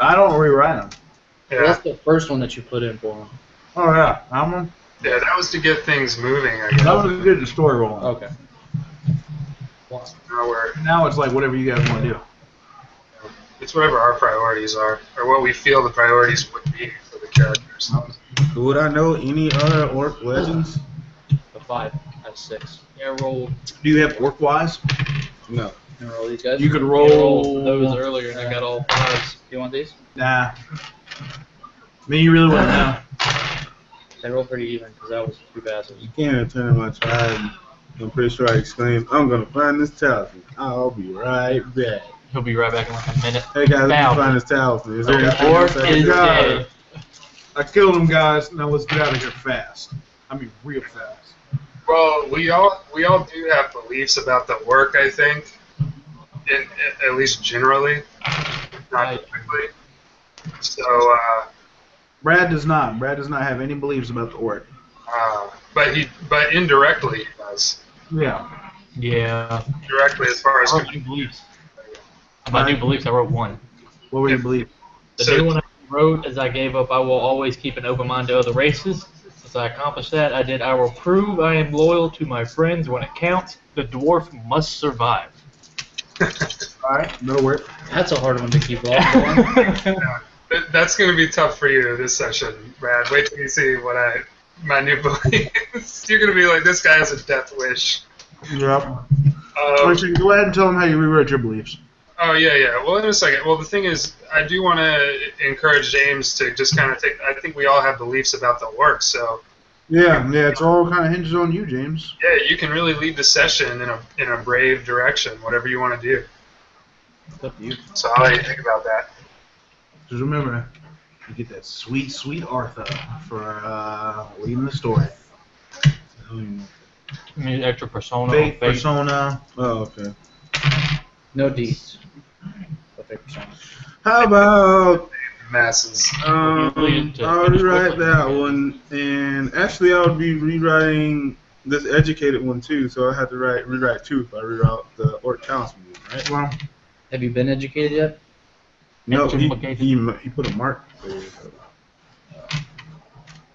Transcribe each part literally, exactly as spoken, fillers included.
I don't rewrite them. Yeah. Well, that's the first one that you put in for them. Oh, yeah. That one? Yeah, that was to get things moving, I guess. That was to get the story rolling. Okay. Now it's like whatever you guys want to do. It's whatever our priorities are, or what we feel the priorities would be for the characters. Would I know any other orc legends? A five. I have six. Yeah, roll. Do you have orc wise? No. You, roll these guys? You could roll, yeah, roll those earlier, and I got all fives. You want these? Nah. Me, you really want to know. They roll pretty even, because that was two passes. You can't return my child. I'm pretty sure I exclaimed, I'm going to find this talisman. I'll be right back. He'll be right back in like a minute. Hey guys, let me find this talisman. Is there anything else I can do? I killed him, guys. Now let's get out of here fast. I mean, real fast. Well, we all we all do have beliefs about the work, I think, in, in, at least generally, not quickly. So, uh, Brad does not. Brad does not have any beliefs about the work. Uh, but he, but indirectly, he does. Yeah. Yeah. Directly, as far as I do beliefs. My new beliefs, I wrote one. What were your beliefs? The so new one I wrote is I gave up, I will always keep an open mind to other races. Since I accomplished that, I did, I will prove I am loyal to my friends when it counts. The dwarf must survive. Alright, no work. That's a hard one to keep off going. Yeah, that's going to be tough for you this session, Brad. Wait till you see what I, my new beliefs. You're going to be like, this guy has a death wish. Yep. Um, Listen, go ahead and tell him how you rewrote your beliefs. Oh, yeah, yeah. Well, in a second. Well, the thing is, I do want to encourage James to just kind of take... I think we all have beliefs about the work, so... Yeah, yeah, it's all kind of hinges on you, James. Yeah, you can really lead the session in a in a brave direction, whatever you want to do. It's up to you. So I'll let you think about that. Just remember, you get that sweet, sweet Arthur for uh, leading the story. Um, you need extra persona. Fate, fate. Persona. Oh, okay. No deeds. How about masses? Um, I'll rewrite that one, and actually I'll be rewriting this educated one too. So I have to write rewrite two if I rewrite the orc talisman, right? Well, have you been educated yet? No, he, he he put a mark there,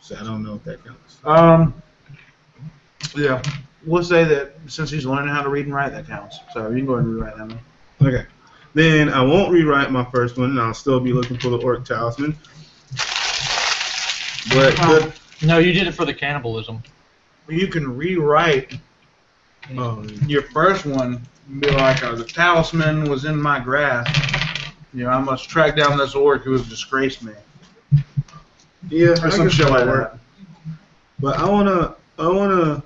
so I don't know if that counts. Um, yeah, we'll say that since he's learning how to read and write, that counts. So you can go ahead and rewrite that one. Okay. Then I won't rewrite my first one, and I'll still be looking for the orc talisman. But um, the, no, you did it for the cannibalism. You can rewrite um, your first one and be like, oh, the talisman was in my grasp. You know, I must track down this orc who has disgraced me. Yeah, or some shit like that. But I wanna, I wanna.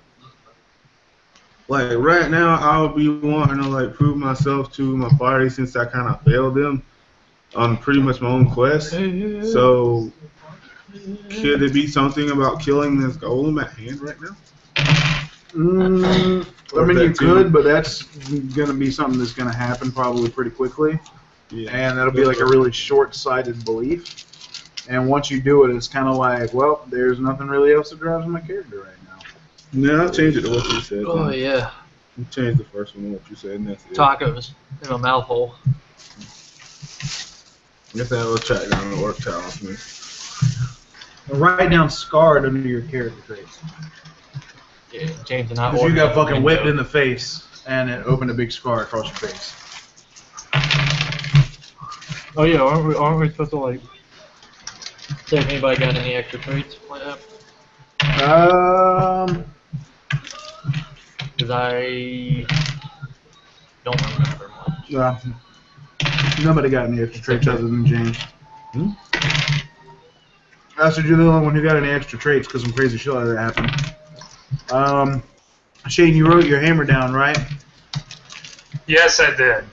Like, right now, I'll be wanting to, like, prove myself to my party since I kind of failed them on pretty much my own quest. So, could it be something about killing this golem at hand right now? Mm, I mean, you could, but that's going to be something that's going to happen probably pretty quickly. Yeah. And that'll be, like, a really short-sighted belief. And once you do it, it's kind of like, well, there's nothing really else that drives my character right now. No, I'll change it to what you said. Oh, man. Yeah. You changed the first one to what you said, and that's it. Tacos in a mouth hole. I guess I will track down the orc talisman. Write down scarred under your character traits. Yeah, James and I. Because you got fucking whipped in the face, and it opened a big scar across your face. Oh, yeah, aren't we, aren't we supposed to, like, say if anybody got any extra traits? Um... Because I don't remember much. Yeah. Nobody got any extra traits other than James. Hmm? I said you're the only one who got any extra traits because some crazy shit like that happened. Um, Shane, you wrote your hammer down, right? Yes, I did.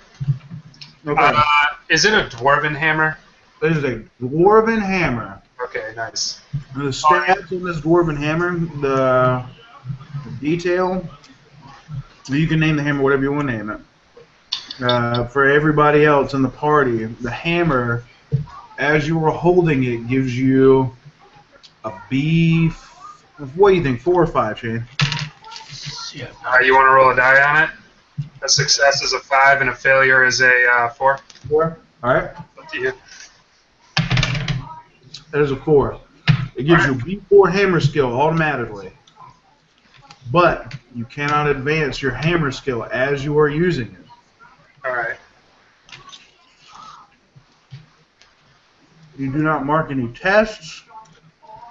Okay. Uh, is it a dwarven hammer? It is a dwarven hammer. Okay, nice. The stats on this dwarven hammer, the detail, you can name the hammer whatever you want to name it. Uh, for everybody else in the party, the hammer, as you were holding it, gives you a B. What do you think, four or five, Shane? Yeah. Uh, you want to roll a die on it? A success is a five, and a failure is a uh, four. Four. All right. Up to you. There's a core. It gives you B four hammer skill automatically, but you cannot advance your hammer skill as you are using it. Alright. You do not mark any tests.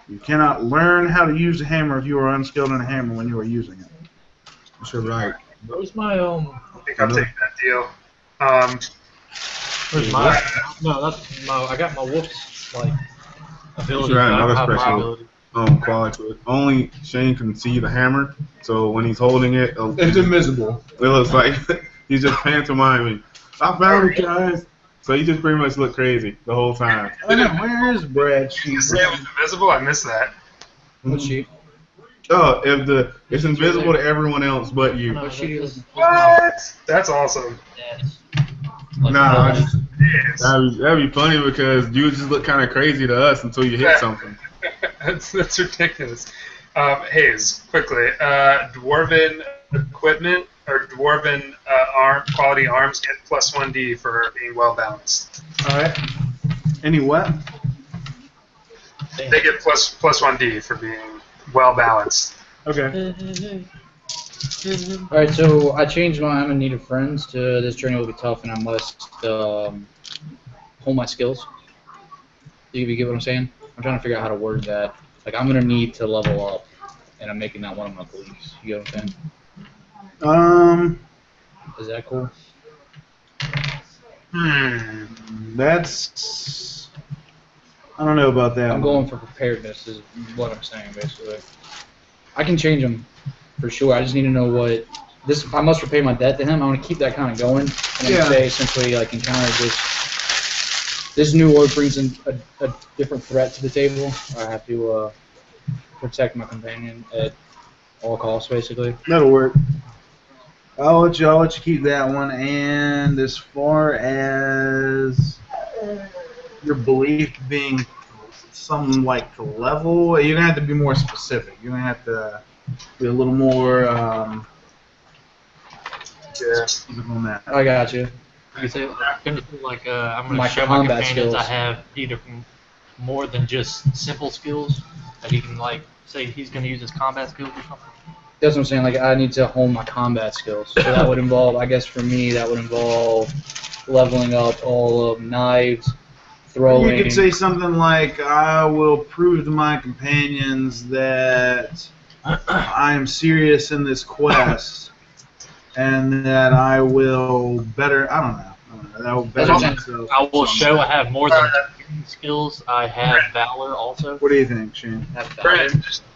You cannot learn how to use a hammer if you are unskilled in a hammer when you are using it. That's right. Where's my um? I think I'm taking that deal. Um. Where's my? No, that's my. I got my wolf's like ability. That's right. Another special um quality to it. Only Shane can see the hammer, so when he's holding it, uh, it's invisible. It looks like he's just pantomiming. I found it, guys. So you just pretty much look crazy the whole time. I know, where is Brad? Sheep? You say it was invisible? I missed that. What sheep? Oh, if the it's invisible to everyone else but you. No, she is. What? That's awesome. Like, nah, no, just, that'd, be, that'd be funny because you just look kind of crazy to us until you hit yeah. something. that's that's ridiculous. Um, Hayes, quickly, uh, dwarven equipment. Or dwarven uh, arm quality arms get plus one D for being well balanced. All right. Any what? Damn. They get plus plus one D for being well balanced. Okay. All right. So I changed my I'm in need of friends to this journey will be tough and I must um, hone my skills. Do you get what I'm saying? I'm trying to figure out how to word that. Like I'm gonna need to level up, and I'm making that one of my beliefs. You know what I'm saying? Um, is that cool? Hmm, that's I don't know about that. I'm going for preparedness is what I'm saying basically. I can change them for sure. I just need to know what this. I must repay my debt to him. I want to keep that kind of going. And yeah. Say simply like encounter this this new orb brings in a, a different threat to the table. I have to uh, protect my companion at all costs basically. That'll work. I'll let you, I'll let you keep that one. And as far as your belief being something like to level, you're gonna have to be more specific. You're gonna have to be a little more. Um, yeah. On that. I got you. I say like uh, I'm gonna my show my companions I have either more than just simple skills that he can like say he's gonna use his combat skills or something. That's what I'm saying. Like I need to hone my combat skills. So that would involve, I guess, for me, that would involve leveling up all of knives, throwing. You could say something like, "I will prove to my companions that I am serious in this quest, and that I will better." I don't know. I don't know that will better myself. I will show I have more than skills. I have valor also. What do you think, Shane?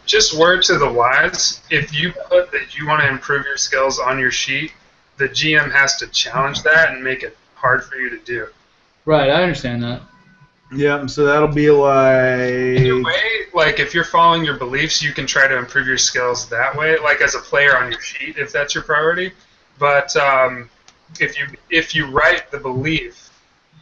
Just word to the wise, if you put that you want to improve your skills on your sheet, the G M has to challenge that and make it hard for you to do. Right, I understand that. Yeah, so that'll be like... Either way, like, if you're following your beliefs, you can try to improve your skills that way, like as a player on your sheet, if that's your priority. But um, if you if you write the belief,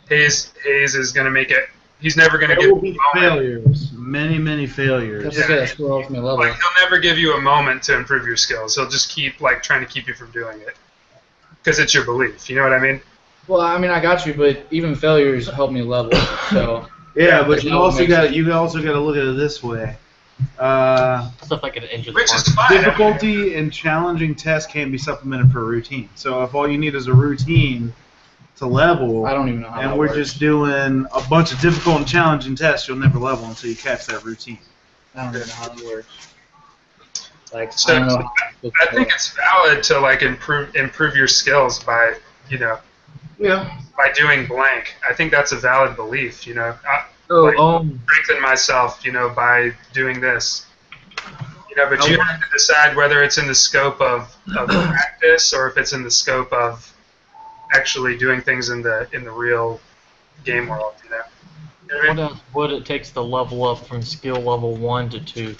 Hayes, Hayes is going to make it... He's never going to give you a failures. Many, many failures. That's yeah. That's off my level. Like, he'll never give you a moment to improve your skills. He'll just keep like trying to keep you from doing it because it's your belief. You know what I mean? Well, I mean, I got you, but even failures help me level. So yeah, but you also got you also got to look at it this way. Uh, Stuff like an injury. Which is fine. Difficulty and challenging tests can't be supplemented for a routine. So if all you need is a routine. To level, I don't even know how and we're works. Just doing a bunch of difficult and challenging tests. You'll never level until you catch that routine. I don't even know how that works. Like, so, I, so I think it's valid to like improve improve your skills by you know, yeah, by doing blank. I think that's a valid belief. You know, I, oh, like, um, strengthen myself. You know, by doing this. You know, but you have to decide whether it's in the scope of, of practice or if it's in the scope of actually doing things in the in the real game world, you know. You know what I mean? What else would it takes to level up from skill level one to two?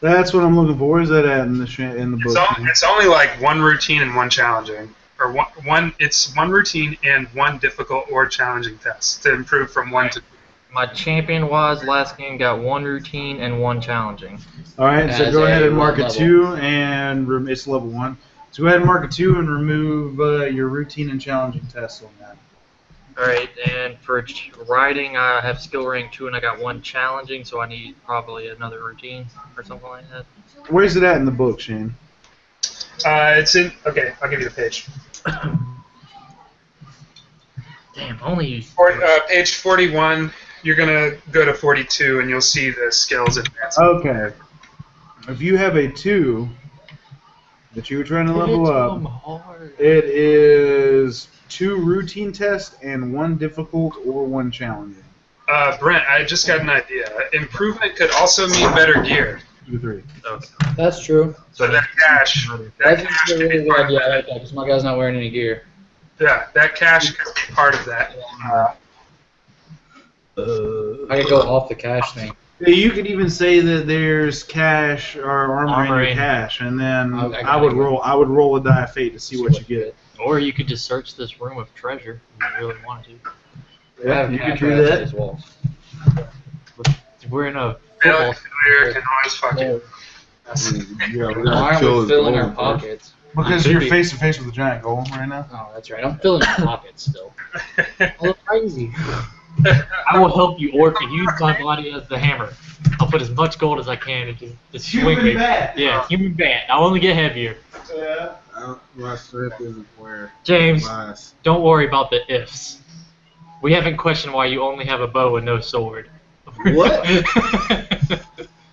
That's what I'm looking for. Where's that at in the in the book? It's only, it's only like one routine and one challenging, or one one. It's one routine and one difficult or challenging test to improve from one to two. My champion wise last game got one routine and one challenging. All right, so go ahead and mark a two, and it's level one. So go ahead and mark a two and remove uh, your routine and challenging tests on that. Alright, and for riding, I have skill rank two, and I got one challenging, so I need probably another routine or something like that. Where's it at in the book, Shane? Uh, it's in... Okay, I'll give you the page. Damn, only you... For, uh, page forty-one, you're going to go to forty-two, and you'll see the skills advancement. Okay. If you have a two that you were trying to level up, it is... two routine tests and one difficult or one challenging. Uh, Brent, I just got an idea. Improvement could also mean better gear. Two, three. Okay. That's true. So that cash, that cash could really be part of that. Yeah, because my guy's not wearing any gear. Yeah, that cash could be part of that. Uh, I could go off the cash thing. You could even say that there's cash or armor and cash, and then I, I, I would roll. I would roll a die of fate to see so what you get. Or you could just search this room of treasure if you really wanted to. Yeah, you could do that as well. We're in a football. Failure can always fuck it. Why are we filling our pockets? Because you're face to face with a giant golem right now. Oh, that's right. I'm filling my pockets still. I look crazy. I will help you, Orc, and use my body as the hammer. I'll put as much gold as I can into this swing. Human bat. Yeah, human bat. I'll only get heavier. Yeah. My strength isn't where. James, don't worry about the ifs. We haven't questioned why you only have a bow and no sword. What?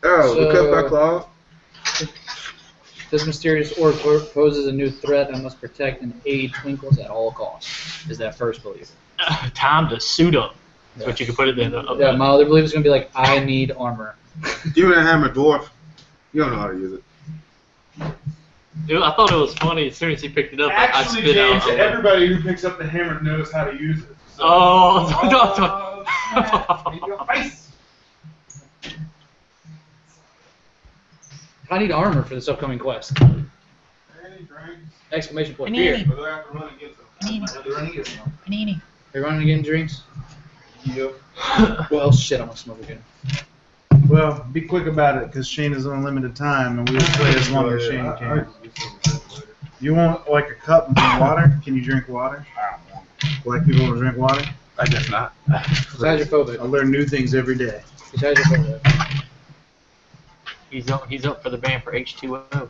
Oh, so, we cut my claw? This mysterious orc poses a new threat and must protect and aid Twinkles at all costs. Is that first belief? Uh, time to suit up. That's yes. What you can put it in. Uh, yeah, my other belief is going to be like, I need armor. You and a hammer, dwarf. You don't know how to use it. Dude, I thought it was funny. As soon as he picked it up, Actually, I spit James, out. Actually, everybody who picks up the hammer knows how to use it. So. Oh, no, no. In your face. I need armor for this upcoming quest. Exclamation point! Beer. They're running against them. Panini. They're running again. Drinks. Yep. Well, shit, I'm gonna smoke again. Well, be quick about it, because Shane is on limited time, and we'll play as long as Shane can. You want, like, a cup of water? Can you drink water? Black people want to drink water? I guess not. Besides, I learn new things every day. Besides your he's up, he's up for the ban for H two O.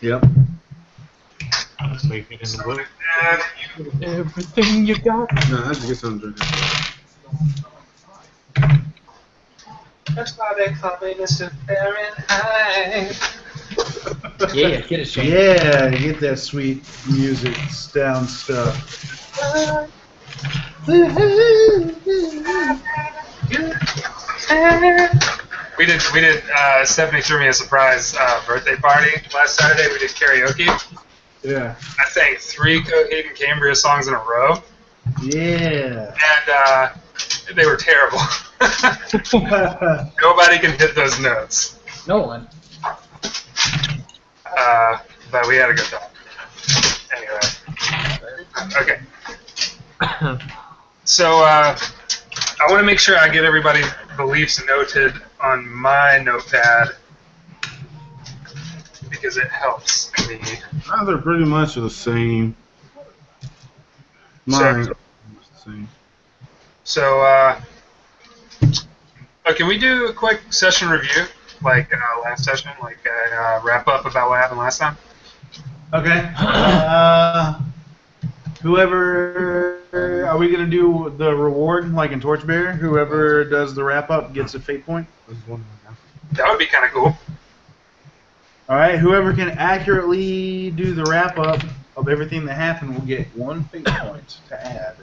Yep. Everything you got. No, I have to get something to drink. That's why they call me Mister Fahrenheit. Yeah, get it, Shane. Yeah, get that sweet music, down stuff. We did, we did. Uh, Stephanie threw me a surprise uh, birthday party last Saturday. We did karaoke. Yeah. I sang three Coheed and Cambria songs in a row. Yeah. And uh, they were terrible. Nobody can hit those notes. No one. Uh, but we had a good time. Anyway. Okay. So uh, I want to make sure I get everybody's beliefs noted on my notepad because it helps me. Oh, they're pretty much the same. Mine. So, same. so uh. Oh, can we do a quick session review, like uh, last session, like uh, uh, wrap up about what happened last time? Okay. Uh, whoever, are we going to do the reward, like in Torchbearer? Whoever does the wrap up gets a fate point? That would be kind of cool. Alright, whoever can accurately do the wrap up of everything that happened will get one fate point to add.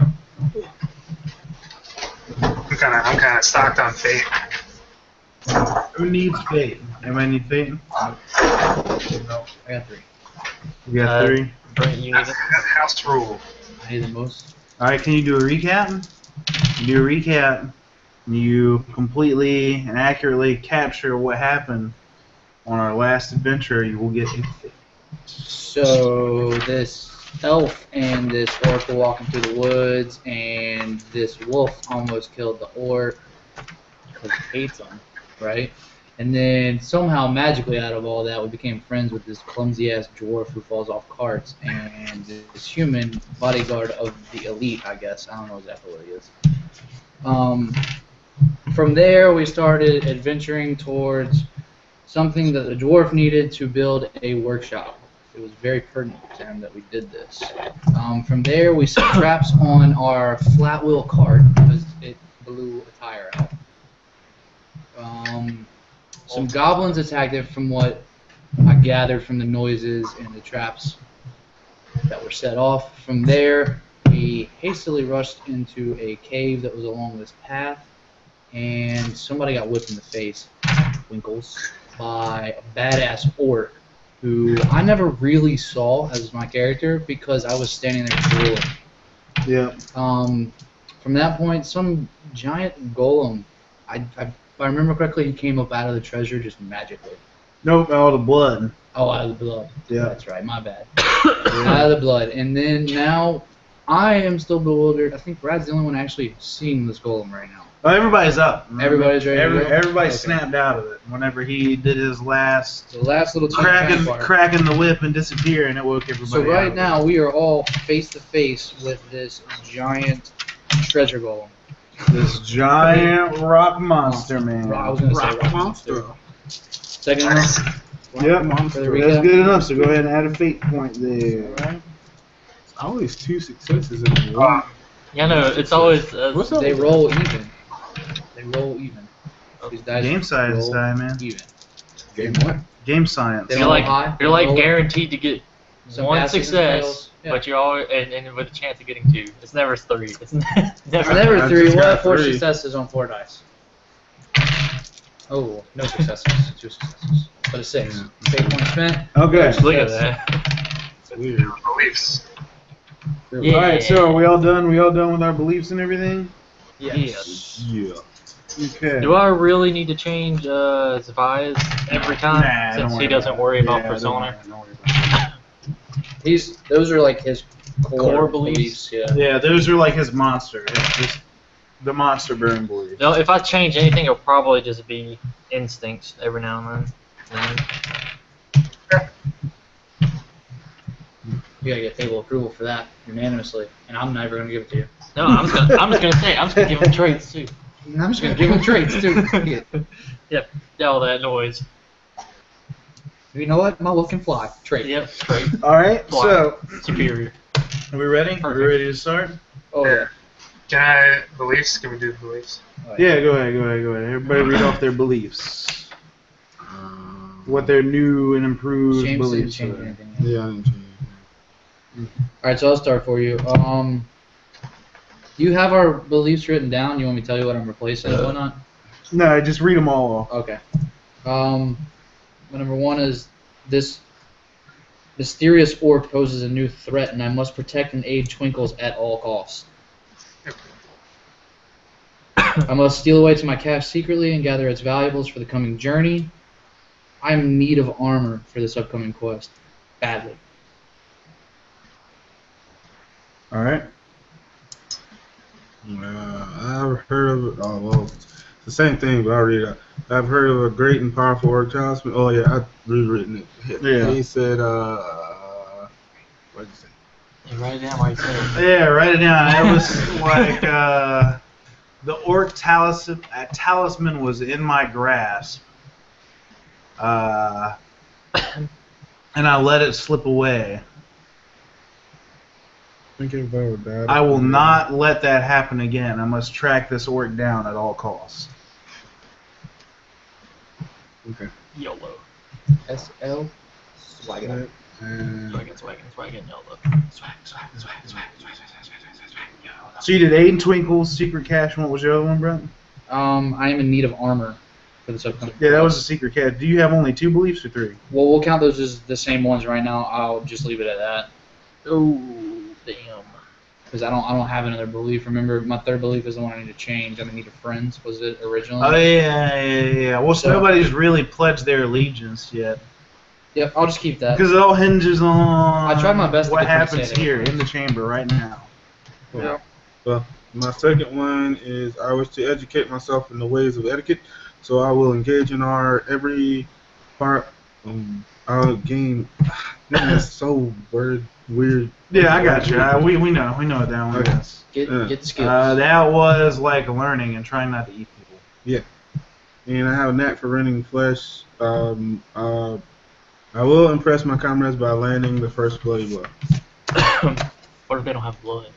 I'm kind of I'm kind of stocked on fate. Who needs fate? Anybody need fate? No. I got three. You got uh, three? You that's, that's house rule. I need the most. Alright, can you do a recap? You do a recap, and you completely and accurately capture what happened on our last adventure, you will get a fate. So, this... elf and this orc were walking through the woods, and this wolf almost killed the orc because he hates him, right? And then somehow magically out of all that, we became friends with this clumsy-ass dwarf who falls off carts and this human bodyguard of the elite, I guess. I don't know exactly what he is. Um, from there, we started adventuring towards something that the dwarf needed to build a workshop. It was very pertinent to him that we did this. Um, from there, we set traps on our flat-wheel cart because it blew a tire out. Um... Some goblins attacked it from what I gathered from the noises and the traps that were set off. From there, we hastily rushed into a cave that was along this path, and somebody got whipped in the face, Twinkles, by a badass orc who I never really saw as my character because I was standing there drooling. Yeah. Um, from that point, some giant golem, I... I If I remember correctly, he came up out of the treasure just magically. Nope, out of the blood. Oh, out of the blood. Yeah. That's right, my bad. Out of the blood. And then now, I am still bewildered. I think Brad's the only one actually seeing this golem right now. Oh, everybody's up. Everybody's ready Every, to go? Everybody okay. snapped out of it whenever he did his last, the last little cracking, cracking the whip and disappearing, it woke everybody up. So right now, we are all face-to-face -face with this giant treasure golem. This giant rock monster, man. I was gonna rock, say rock monster. monster. Second one. Yep, monster. That's go. good enough. So go ahead and add a fate point there. Right. It's always two successes in a row. Yeah, no, it's always. Uh, What's up? They roll even. They roll even. These dice Game science die, man. Even. Game what? Game science. You're like high, you're like guaranteed to get some one success. Yeah. But you're always and, and with a chance of getting two. It's never three. It's never, never three. One four three. successes on four dice. Oh, no successes. Two successes. But a six. Mm -hmm. Fate point spent. Okay. Look at that. It's weird. Beliefs. Yeah. All right. So are we all done? We all done with our beliefs and everything? Yes. yes. Yeah. Okay. Do I really need to change uh, Zvai's every time nah, since he doesn't worry about yeah, persona? He's, those are like his core, core beliefs. beliefs. Yeah. Yeah, those are like his monster. It's just the monster burn belief. No, if I change anything, it'll probably just be instincts every now and then. You gotta get table approval for that unanimously, and I'm never gonna give it to you. No, I'm just gonna, I'm just gonna say, I'm just gonna give him traits too. I'm just gonna give him traits too. Yeah. Yep. Yeah, all that noise. You know what? My look can fly. Trait. Yep, trait. Alright, so... Superior. Are we ready? Perfect. Are we ready to start? Oh, yeah. Can I... Beliefs? Can we do beliefs? Oh, yeah. yeah, go ahead, go ahead, go ahead. Everybody read off their beliefs. What their new and improved James beliefs didn't change anything. Yeah, I didn't change anything. Alright, so I'll start for you. Um, you have our beliefs written down? You want me to tell you what I'm replacing and whatnot? No, just read them all off. Okay. Um... Number one is this mysterious orb poses a new threat, and I must protect and aid Twinkles at all costs. I must steal away to my cache secretly and gather its valuables for the coming journey. I am in need of armor for this upcoming quest. Badly. All right. Uh, I've heard of it. Oh, well. The same thing, but I'll read it. I've heard of a great and powerful orc child. Oh, yeah, I've rewritten it. Yeah. He said, uh, what did you say? Hey, write it down while you say it. Yeah, write it down. It was like, uh, the orc talis uh, talisman was in my grasp, uh, and I let it slip away. I will not let that happen again. I must track this orc down at all costs. Okay. YOLO. S L. Swaggin'. Swaggin', swaggin', swaggin', YOLO. Swag, swag, swag, swag, swag, swag, swag, swag, YOLO. So you did Aiden Twinkles, Secret Cache, and what was your other one, Brent? Um, I am in need of armor for this upcoming. Yeah, that was a Secret Cache. Do you have only two beliefs or three? Well, we'll count those as the same ones right now. I'll just leave it at that. Oh. Damn. Because I don't, I don't have another belief. Remember, my third belief is the one I need to change. I'm in need of friends. Was it originally? Oh yeah, yeah, yeah. Well, so, nobody's really pledged their allegiance yet. Yep, I'll just keep that. Because it all hinges on. I tried my best. What to happens here in the chamber right now? Cool. Yeah. Well, My second one is I wish to educate myself in the ways of etiquette, so I will engage in our every part. Um, I'll gain. That's so weird. Weird. Yeah, I got you. Uh, we we know we know what that one okay. is. Get uh, get skills. Uh, that was like learning and trying not to eat people. Yeah. And I have a knack for renting flesh. Um, uh, I will impress my comrades by landing the first bloody blow. What if they don't have blood?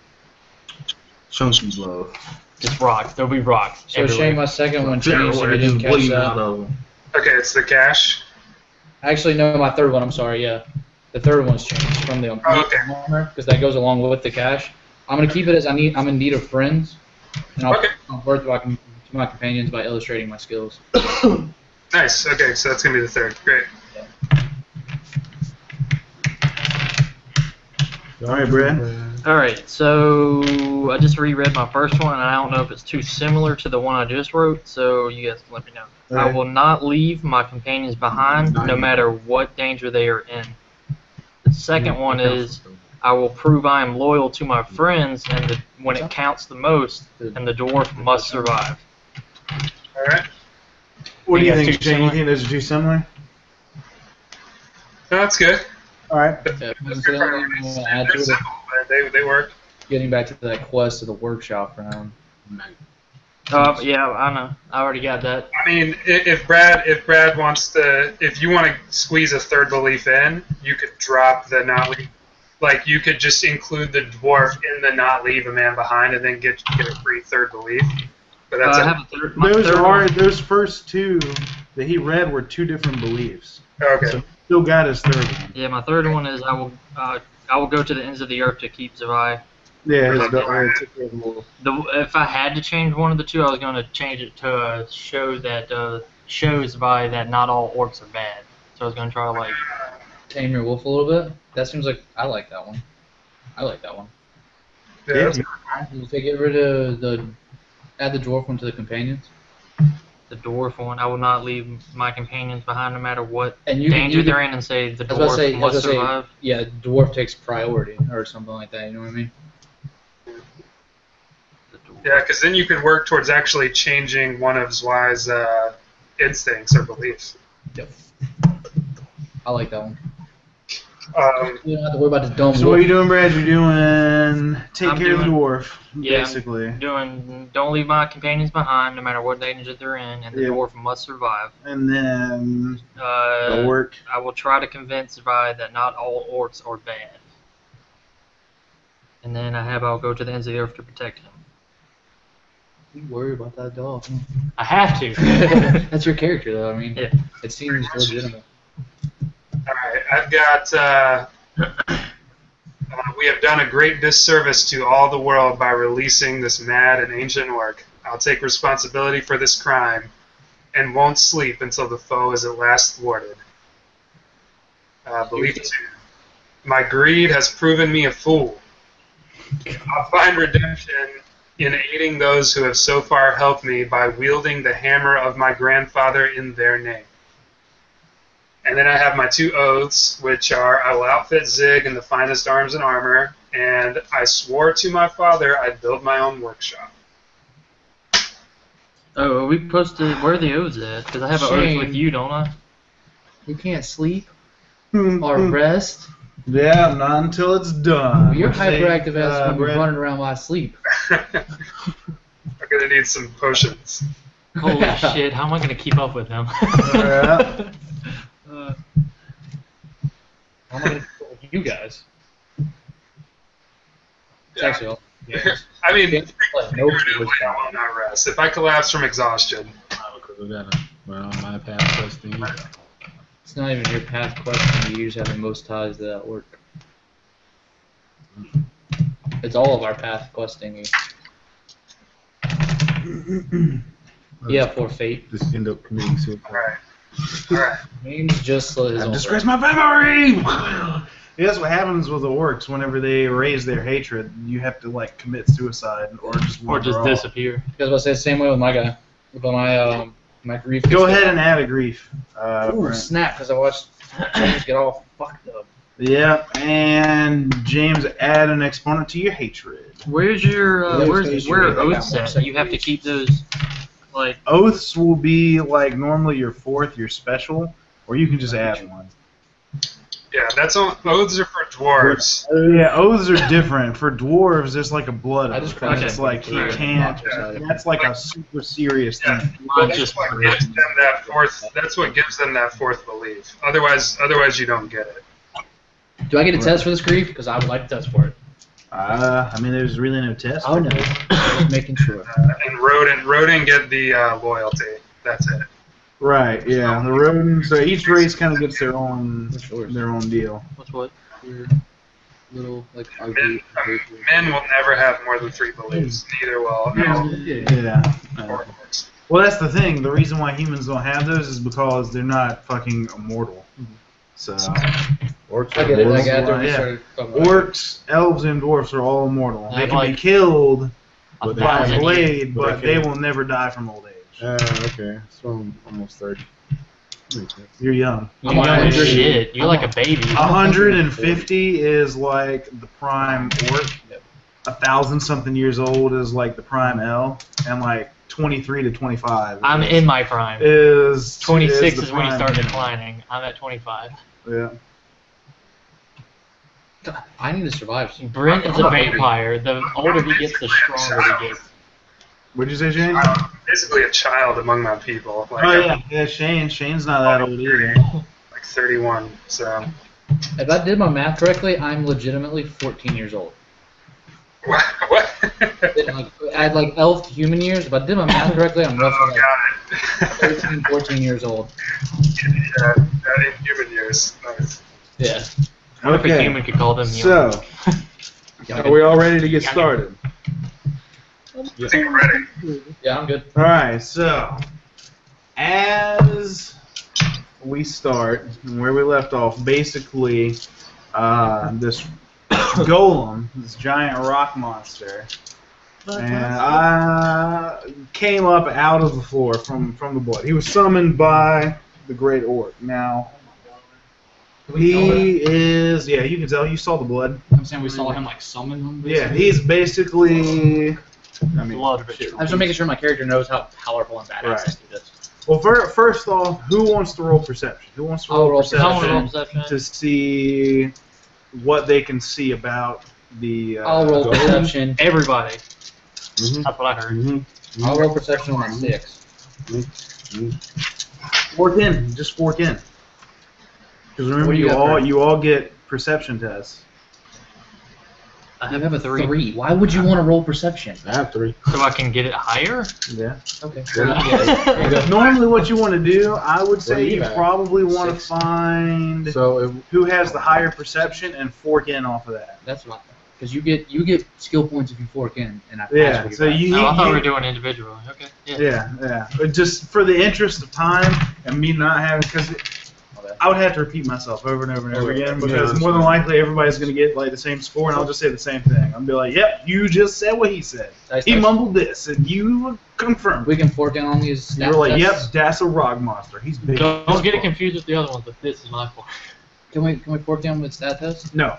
Chunky blow. Just rocks. There'll be rocks. So everywhere. Shane, my second one changed if you didn't catch that. Okay, it's the cash. Actually, no, my third one. I'm sorry. Yeah, the third one's changed from the oh, okay. armor because that goes along with the cash. I'm gonna keep it as I need. I'm in need of friends, and I'll convert okay. to my companions by illustrating my skills. Nice. Okay, so that's gonna be the third. Great. Yeah. All right, Brad. All right, so I just reread my first one, and I don't know if it's too similar to the one I just wrote, so you guys can let me know. Right. I will not leave my companions behind, no matter what danger they are in. The second one is I will prove I am loyal to my friends and the, when it counts the most, and the dwarf must survive. All right. What do you, you think, Jane? You think those are too similar? No, that's good. All right. Yeah, They, they work. Getting back to that quest of the workshop round. Uh, yeah, I know. I already got that. I mean, if Brad, if Brad wants to, if you want to squeeze a third belief in, you could drop the not leave. Like, you could just include the dwarf in the not leave a man behind, and then get get a free third belief. But that's uh, I have a third, those third are one. Those first two that he read were two different beliefs. Okay. So still got his third one. Yeah, my third one is I will. Uh, I will go to the ends of the earth to keep Zwei. Yeah, it's the, the, if I had to change one of the two, I was going to change it to uh, show that uh, shows by that not all orcs are bad. So I was going to try to like tame your wolf a little bit. That seems like I like that one. I like that one. Yeah. If they get rid of the add the dwarf one to the companions. The dwarf one. I will not leave my companions behind, no matter what and you danger can, you they're can, in, and say the dwarf say, must survive. Say, yeah, dwarf takes priority or something like that. You know what I mean? Yeah, because then you could work towards actually changing one of Zwei's uh, instincts or beliefs. Yep. I like that one. Um, you don't have to worry about the dome. So what are you doing, Brad? You're doing take I'm care doing, of the dwarf, yeah, basically. I'm doing don't leave my companions behind, no matter what danger they're in, and the yeah. dwarf must survive. And then uh, the orc. I will try to convince Zvi that not all orcs are bad. And then I have I'll go to the ends of the earth to protect him. You worry about that dog. I have to. That's your character, though. I mean, yeah. It seems legitimate. Alright, I've got, uh, uh, we have done a great disservice to all the world by releasing this mad and ancient orc. I'll take responsibility for this crime and won't sleep until the foe is at last thwarted. Uh, believe it. My greed has proven me a fool. I'll find redemption in aiding those who have so far helped me by wielding the hammer of my grandfather in their name. And then I have my two oaths, which are I will outfit Zig in the finest arms and armor, and I swore to my father I'd build my own workshop. Oh, are we posted? Where are the oaths at? Because I have Shame. an oath with you, don't I? You can't sleep or rest. Yeah, not until it's done. Well, you're hyperactive as uh, when running around while I sleep. I'm gonna need some potions. Holy shit! How am I gonna keep up with him? Yeah. Uh, I'm gonna you guys. It's yeah. actually yeah. I mean, I no will not rest. If I collapse from exhaustion. We're on my path questing. It's not even your path questing. You just have the most ties to that work. It's all of our path questing. Yeah, for fate. Just end up committing suicide. All right. Alright. Just I've disgraced my memory! Yeah, that's what happens with the orcs. Whenever they raise their hatred, you have to like commit suicide or just or just disappear. Because I say the same way with my guy. With my um my grief. Go ahead and add a grief. Uh, Ooh, snap! Because I watched get all fucked up. Yep, and James, add an exponent to your hatred. Where's your uh, where's where are oaths at? You have to keep those. Like oaths will be like normally your fourth, your special, or you can just add one. Yeah, that's all. Oaths are for dwarves. Yeah, oaths are different. For dwarves, there's like a blood oath. Okay. It's like he can't. Yeah. That's like, like a super serious yeah. thing. Well, that's just what gives them that fourth. That's what gives them that fourth belief. Otherwise, otherwise you don't get it. Do I get a test for this grief? Because I would like to test for it. Uh, I mean, there's really no test. Oh no, just making sure. Uh, and Rodin, Rodin get the uh, loyalty. That's it. Right. Yeah. So, the Rodin. So each race kind of gets their own, their own deal. What's what? Your little like. Men, um, men will never have more than three beliefs. Neither will. No. Yeah. yeah. Uh, well, that's the thing. The reason why humans don't have those is because they're not fucking immortal. Mm-hmm. So. Orcs, I get it. I get it. Yeah. Orcs, elves, and dwarfs are all immortal. They can like, be killed by a blade, but they will never die from old age. Uh, okay. So I'm almost thirty. You're young. You're young shit. You're like a baby. one hundred fifty is like the prime orc. A thousand something years old is like the prime elf, and like twenty-three to twenty-five. I'm in my prime. Is twenty-six is when you start declining. I'm at twenty-five. Yeah. I need to survive. Brent is a vampire. The older he gets, the stronger he gets. What did you say, Shane? I'm basically a child among my people. Like, oh, yeah. yeah, Shane. Shane's not that old either. Like thirty-one, so... If I did my math correctly, I'm legitimately fourteen years old. What? What? I had like elf human years, but if I did my math correctly, I'm roughly oh, like thirteen, fourteen years old. Yeah, in human years. Nice. Yeah. I wonder if a human could call them young. So, are we all ready to get started? I think I'm ready. Yeah, I'm good. All right, so, as we start, where we left off, basically, uh, this golem, this giant rock monster, and I came up out of the floor from, from the blood. He was summoned by the great orc. Now, he is, yeah, you can tell. You saw the blood. I'm saying we saw him, like, summon him. Basically. Yeah, he's basically... I mean, I'm just making sure my character knows how powerful and badass right. he is. Well, first off, who wants to roll perception? Who wants to roll, roll perception, roll perception to see what they can see about the... Uh, I'll roll goal. perception. Everybody. Mm-hmm. That's what I heard. Mm-hmm. Mm-hmm. I'll roll perception on six. Mm-hmm. Fork in. Just fork in. Because remember, you, you all you all get perception tests. I have, have a three. three. Why would you want to roll perception? I have three. So I can get it higher? Yeah. Okay. Yeah. Normally what you want to do, I would say you, you probably want to find so it, who has the higher perception and fork in off of that. That's what I thought. Because you get, you get skill points if you fork in. and I Yeah. So you, you, oh, I thought you, we were doing individually. Okay. Yeah. yeah, yeah. But just for the interest of time and me not having... because. I would have to repeat myself over and over and over again because more than likely everybody's going to get like the same score and I'll just say the same thing. I'm going to be like, yep, you just said what he said. Nice, he nice. mumbled this and you confirmed. We can fork in on these stats. You're like, yep, that's a rock monster. He's big. Don't, don't get it confused with the other ones, but this is my fork. Can we, can we fork down with stat tests? No.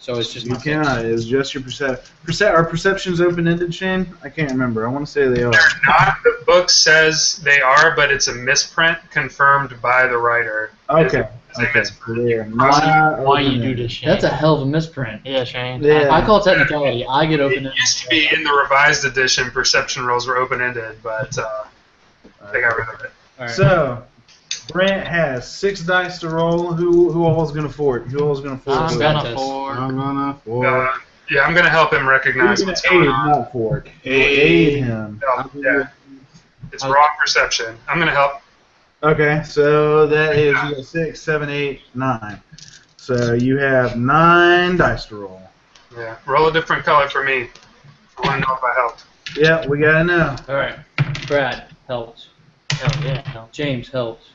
So it's just you cannot. It's just your perception. Perce are perceptions open-ended, Shane? I can't remember. I want to say they are. They're not. The book says they are, but it's a misprint confirmed by the writer. Okay. It's a, it's okay. A why why you do this, Shane? That's a hell of a misprint. Yeah, Shane. Yeah. I, I call it technicality. I get open-ended. It used to be in the revised edition. Perception rules were open-ended, but uh, they got rid of it. All right. So. Brant has six dice to roll. Who who all is gonna fork? Who all is gonna fork? I'm gonna fork. I'm gonna fork. Uh, yeah, I'm gonna help him recognize what's going on. Not fork. Aid, aid him. Help. Yeah. It's wrong perception. I'm gonna help. Okay, so that is you got six, seven, eight, nine. So you have nine dice to roll. Yeah. Roll a different color for me. I wanna know if I helped. Yeah, we gotta know. All right. Brad helps. Hell yeah. Helped. James helps.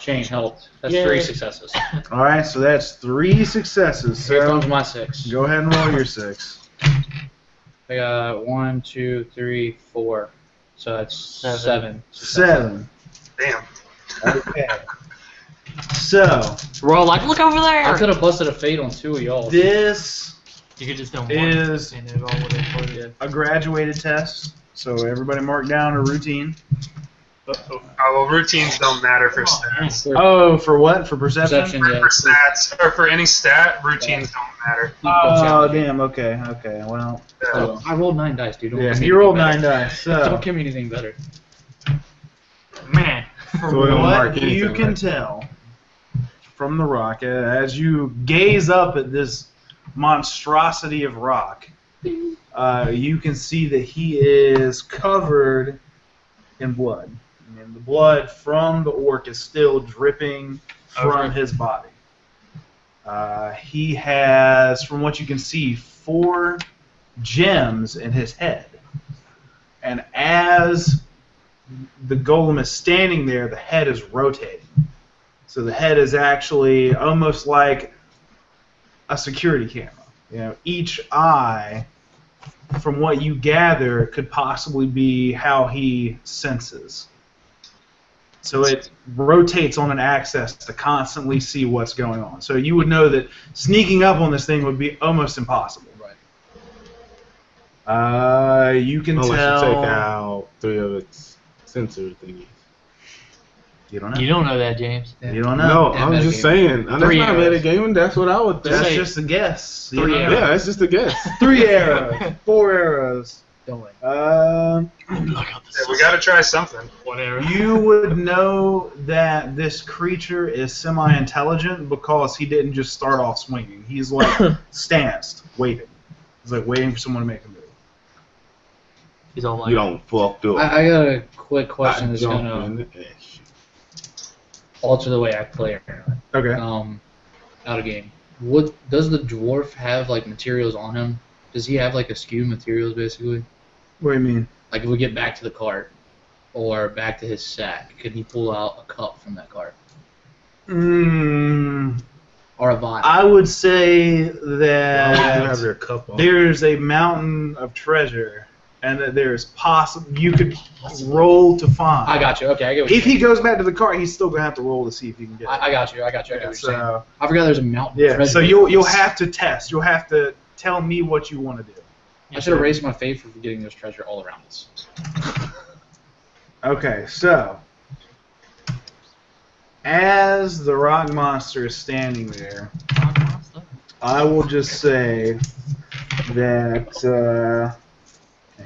Change helped. That's Yay. three successes. All right, so that's three successes. So here comes my six. Go ahead and roll your six. I got one, two, three, four. So that's seven. Seven. seven. Damn. Okay. So we're all like, look over there. I could have busted a fade on two of y'all. This you could just don't is want it, all it it. a graduated test. So everybody mark down a routine. Uh -oh. Oh, well, routines don't matter for stats. Oh, for what? For perception? Perception for, yeah. for stats, or for any stat, routines yeah. don't matter. Oh, oh damn, okay, okay, well. Yeah. Oh, I rolled nine dice, dude. Don't yeah, you rolled nine dice, so. Don't give me anything better. Man. So what you can right. tell from the rock, as you gaze up at this monstrosity of rock, uh, you can see that he is covered in blood. And the blood from the orc is still dripping from okay. his body. Uh, he has, from what you can see, four gems in his head. And as the golem is standing there, the head is rotating. So the head is actually almost like a security camera. You know, each eye, from what you gather, could possibly be how he senses. So it rotates on an axis to constantly see what's going on. So you would know that sneaking up on this thing would be almost impossible. Right. Uh, you can Unless tell. Unless you take out three of its sensor thingies. You don't know. You don't know that, James. You don't know. No, that I'm just saying. That's three not metagaming. That's what I would think. That's just a guess. Three yeah, arrows. that's just a guess. Three arrows. Four arrows. Um, we gotta try something. Whatever. You would know that this creature is semi-intelligent because he didn't just start off swinging. He's like stanced, waiting. He's like waiting for someone to make a move. He's all like, "You don't fuck do it." I, I got a quick question that's gonna alter the way I play around. Okay. Um, out of game. What does the dwarf have like materials on him? Does he have like a skew materials basically? What do you mean? Like if we get back to the cart or back to his sack, could he pull out a cup from that cart? Mm. Or a bottle? I would say that well, cup there's a mountain of treasure and that there's possible you could roll to find. I got you. Okay, I get what you're saying. If he goes back to the cart, he's still gonna have to roll to see if he can get it. I, I got you. I got you. I got yeah, what you're so, saying. I forgot there's a mountain. Yeah. Of treasure. So you'll you'll have to test. You'll have to tell me what you want to do. I should have raised my faith for getting this treasure all around us. Okay, so as the rock monster is standing there, I will just say that uh,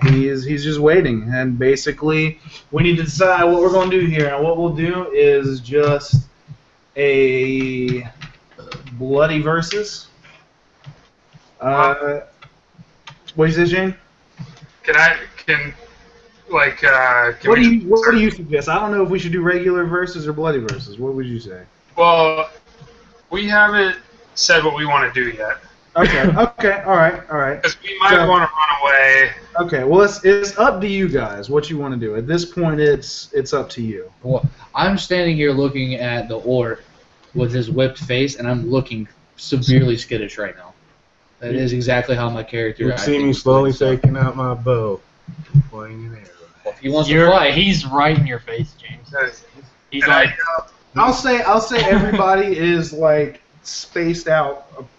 he is, he's just waiting. And basically, we need to decide what we're going to do here. And what we'll do is just a bloody versus. Uh, what is it, Jane? Can I can like uh? Can what do you What do you suggest? I don't know if we should do regular verses or bloody verses. What would you say? Well, we haven't said what we want to do yet. Okay. Okay. All right. All right. Because we might so, want to run away. Okay. Well, it's it's up to you guys what you want to do. At this point, it's it's up to you. Well, I'm standing here looking at the orc with his whipped face, and I'm looking severely skittish right now. That is exactly how my character. You see me slowly taking out my bow, pointing an arrow. Well, if he wants You're, to fight, he's right in your face, James. He's like, I'll say, I'll say, everybody is like spaced out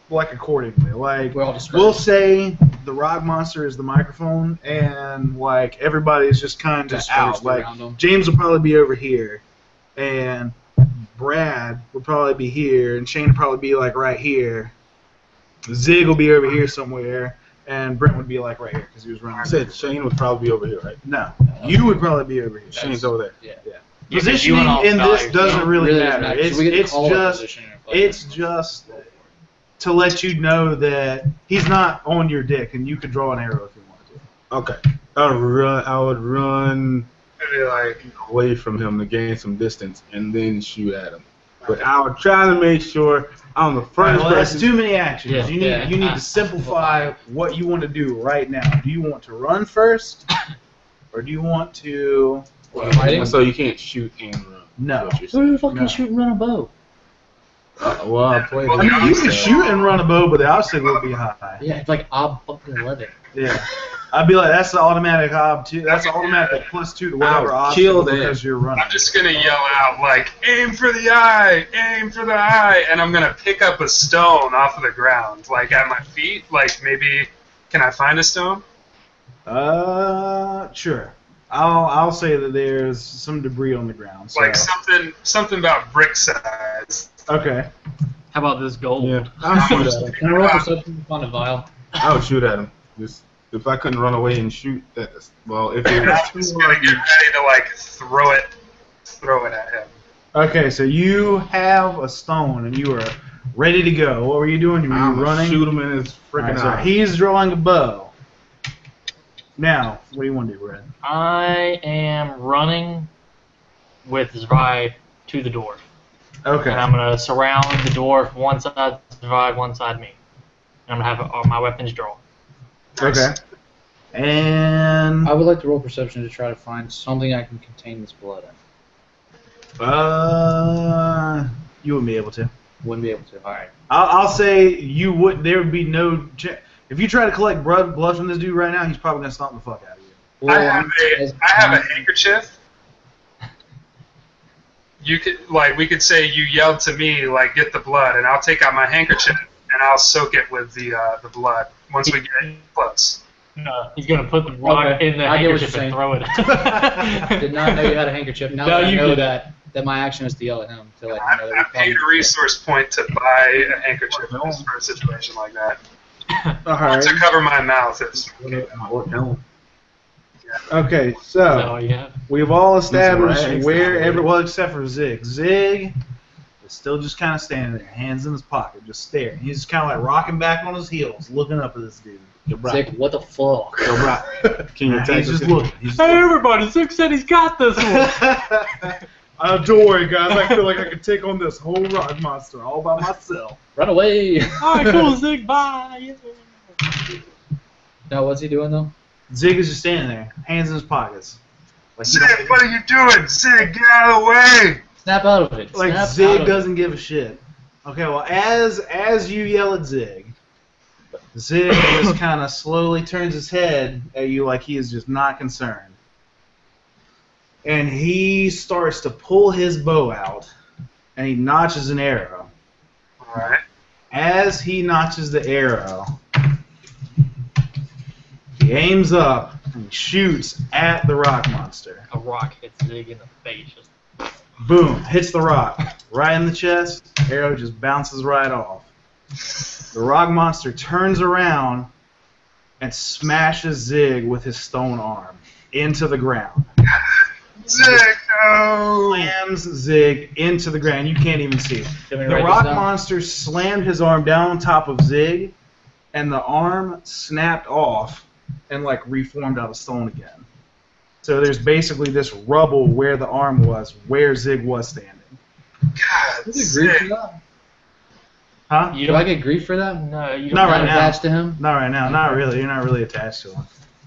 like accordingly. Like we'll say the rock monster is the microphone, and like everybody is just kind of out. Like James will probably be over here, and Brad will probably be here, and Shane will probably be like right here. Zig will be over here somewhere, and Brent would be like right here because he was running. I said Shane would probably be over here, right? No, no. You would probably be over here. That's, Shane's over there. Yeah. yeah. Positioning in this doesn't really, really matter. matter. It's, it's just, it's just to let you know that he's not on your dick, and you could draw an arrow if you want to. Okay. I would run. I would run like away from him to gain some distance, and then shoot at him. But I would try to make sure I'm the first well, person. That's too many actions. Yeah, you need yeah. you need to simplify what you want to do right now. Do you want to run first, or do you want to? Well, so you can't shoot and run. No. Who the fuck can shoot and run a bow? Uh, well, I played. Well, you can shoot and run a bow, but the obstacle will be high. Yeah, it's like I fucking love it. Yeah. I'd be like, that's an automatic ob two. That's okay, automatic yeah. plus two to whatever obstacle because you're running. I'm just gonna yell out like, aim for the eye, aim for the eye, and I'm gonna pick up a stone off of the ground, like at my feet. Like maybe, can I find a stone? Uh, sure. I'll I'll say that there's some debris on the ground. So. Like something something about brick size. Okay. How about this gold? Yeah. I'm sure that. Can I roll perception to find a vial? I would shoot at him. Just if I couldn't run away and shoot, that's well. If it was too just gonna get ready to like throw it, throw it at him. Okay, so you have a stone and you are ready to go. What were you doing? You were I'm you running? Shoot him in his freaking right, eye. So he's drawing a bow. Now, what do you want to do, Red? I am running with Zwei to the dwarf. Okay. And I'm gonna surround the dwarf, one side Zwei, one side me. And I'm gonna have all my weapons drawn. Okay. And I would like to roll perception to try to find something I can contain this blood in. Uh, you wouldn't be able to. Wouldn't be able to. All right. I'll, I'll say you would. There would be no. If you try to collect blood, blood from this dude right now, he's probably gonna stomp the fuck out of you. Well, I have a, I have a handkerchief. You could like we could say you yelled to me like get the blood, and I'll take out my handkerchief and I'll soak it with the uh, the blood. Once we get close. No, he's gonna put the rock okay. in the I handkerchief and throw it. Did not know you had a handkerchief. Now no, that you I know did. that that my action is to yell at him to like. I, I paid a resource point to buy a handkerchief for a situation like that. All right. To cover my mouth. It's okay. Okay, so we've all established where everyone, well, except for Zig. Zig is still just kind of standing there, hands in his pocket, just staring. He's just kind of like rocking back on his heels, looking up at this dude. Zig, what the fuck? Can you take this? Hey, everybody, Zig said he's got this one. Uh, don't worry, guys. I feel like I could take on this whole rock monster all by myself. Run away! All right, cool, Zig. Bye. Now, what's he doing though? Zig is just standing there, hands in his pockets. Like, Zig, what are you doing? Zig, get out of the way! Snap out of it. Like Snap Zig doesn't it. give a shit. Okay, well, as as you yell at Zig, Zig just kind of slowly turns his head at you like he is just not concerned. And he starts to pull his bow out, and he notches an arrow. All right. As he notches the arrow, he aims up and shoots at the rock monster. A rock hits Zig in the face. Boom! Hits the rock right in the chest. Arrow just bounces right off. The rock monster turns around and smashes Zig with his stone arm into the ground. Zig slams Zig into the ground. You can't even see it. The rock monster slammed his arm down on top of Zig, and the arm snapped off and like reformed out of stone again. So there's basically this rubble where the arm was, where Zig was standing. God, did you grief for that? Huh? You do I get grief for that? No, you don't. Not right now. Attached to him? Not right now. Not really. You're not really attached to him.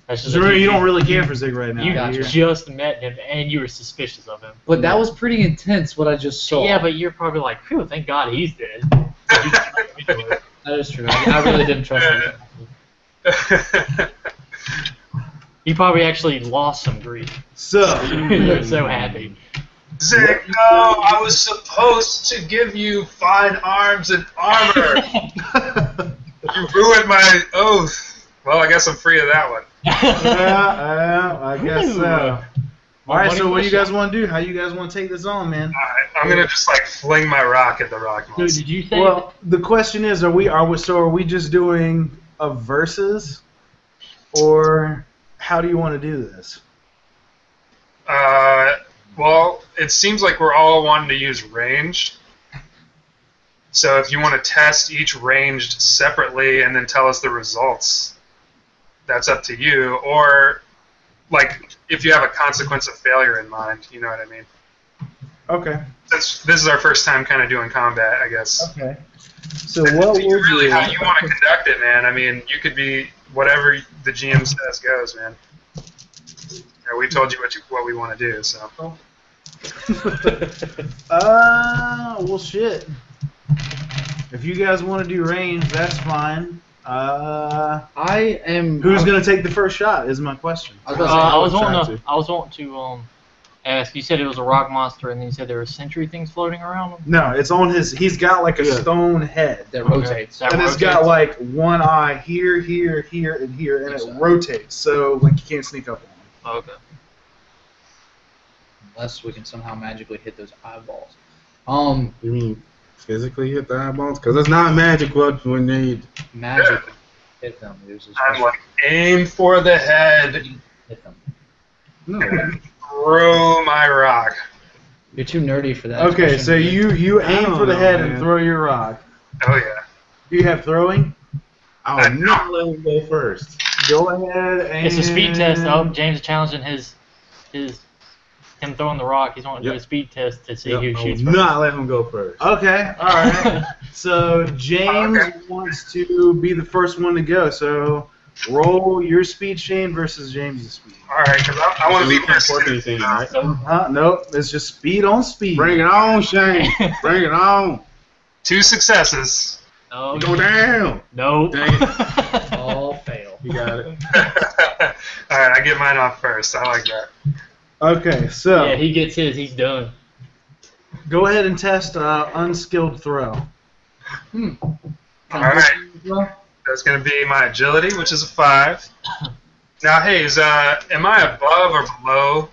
Remember, you don't really care for Zig right now. You gotcha. Just met him, and you were suspicious of him. But that was pretty intense, what I just saw. Yeah, but you're probably like, phew, thank God he's dead. That is true. I really didn't trust him. He probably actually lost some grief. So. You're so happy. Zig, no, I was supposed to give you fine arms and armor. You ruined my oath. Well, I guess I'm free of that one. Yeah, I, I guess so. All right, so what do you guys want to do? How you guys want to take this on, man? All right, I'm gonna just like fling my rock at the rock monster. Dude, did you think? Well, the question is, are we are we, so are we just doing a versus, or how do you want to do this? Uh, well, it seems like we're all wanting to use range. So if you want to test each ranged separately and then tell us the results. That's up to you, or like if you have a consequence of failure in mind, you know what I mean? Okay. That's, this is our first time kind of doing combat, I guess. Okay. So and what we're really how you want to conduct it, man. I mean, you could be whatever the G M says goes, man. Yeah, we told you what you, what we want to do, so. Ah, uh, well, shit. If you guys want to do range, that's fine. Uh, I am. Who's I'm, gonna take the first shot? Is my question. I was, uh, I was wanting to. I was wanting to um, ask. You said it was a rock monster, and then you said there were sentry things floating around him. No, it's on his. He's got like a yeah. stone head that rotates, okay. that and rotates. It's got like one eye here, here, here, and here, and exactly. it rotates. So like you can't sneak up on him. Okay. Unless we can somehow magically hit those eyeballs. Um. You mean physically hit the eyeballs? Because it's not magic what we need. Magic hit them. I'm like, aim for the head. Hit them. No. Throw my rock. You're too nerdy for that. Okay, so you, you aim for the know, head man. and throw your rock. Oh, yeah. Do you have throwing? I'll not let him go first. Go ahead and... It's a speed test. Oh, James is challenging his... his Him throwing the rock, he's wanting to yep. do a speed test to see yep. who shoots first. Not let him go first. Okay, all right. So James okay. wants to be the first one to go. So roll your speed, Shane, versus James' speed. All right, because I, I want to be first. Anything, right? uh, nope, it's just speed on speed. Bring it on, Shane. Bring it on. Two successes. No, go down. No. Dang it. All fail. You got it. All right, I get mine off first. I like that. Okay, so... Yeah, he gets his. He's done. Go ahead and test uh, unskilled throw. Hmm. Alright. That's going to be my agility, which is a five. Now, Hayes, uh, am I above or below?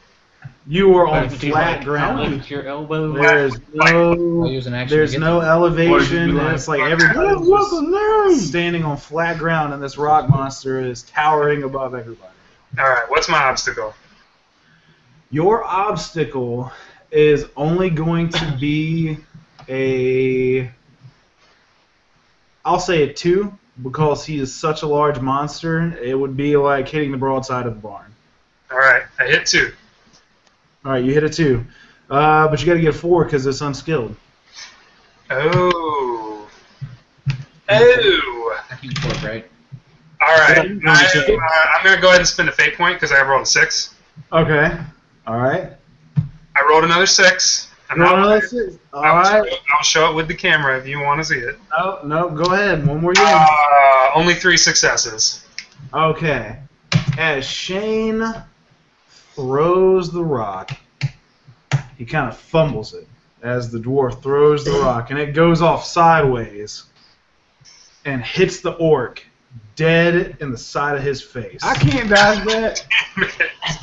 You are on flat ground. Your elbow. There's no, there's no elevation. It's like everybody's standing on flat ground, and this rock monster is towering above everybody. Alright, what's my obstacle? Your obstacle is only going to be a, I'll say a two, because he is such a large monster, it would be like hitting the broadside of the barn. All right, I hit two. All right, you hit a two. Uh, but you got to get a four because it's unskilled. Oh. Oh. I think four, right? All right, I, uh, I'm going to go ahead and spend a fate point because I rolled a six. Okay. All right. I rolled another six. I'm not another six. All I'll right. Show, I'll show it with the camera if you want to see it. No, no, go ahead. One more game. Uh, only three successes. Okay. As Shane throws the rock, he kind of fumbles it as the dwarf throws the rock, and it goes off sideways and hits the orc dead in the side of his face. I can't dodge that. Damn it.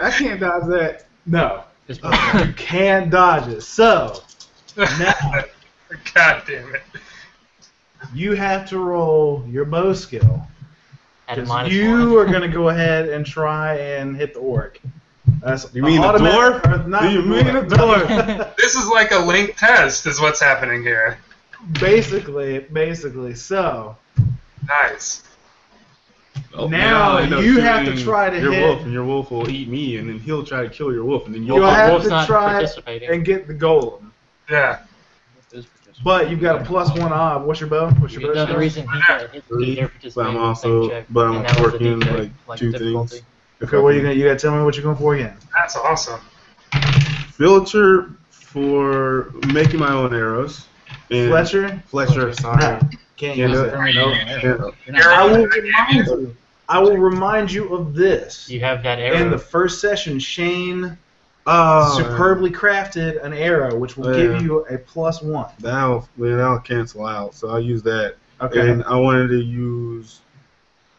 I can't dodge that. No. Uh, you can't dodge it. So, now... God damn it. You have to roll your bow skill. Because you one. are going to go ahead and try and hit the orc. That's you mean the dwarf? Do you mean the dwarf? This is like a link test is what's happening here. Basically, basically. So... Nice. Oh, now no, you have to try to your hit. Your wolf, and your wolf will eat me, and then he'll try to kill your wolf, and then you'll have to try and get the golem. Yeah. But you've got a plus one odd. What's your bow? What's your bow? The reason he got hit is but I'm also but I'm working like, like two difficulty. things. Okay, what are you gonna? You gotta tell me what you're going for again. That's awesome. Filcher for making my own arrows. And Fletcher. Fletcher, sorry. No. Can't you do it. No. I will remind you. I will remind you of this. You have that arrow. In the first session, Shane uh, superbly crafted an arrow, which will yeah. give you a plus one. That'll that'll cancel out. So I'll use that. Okay. And I wanted to use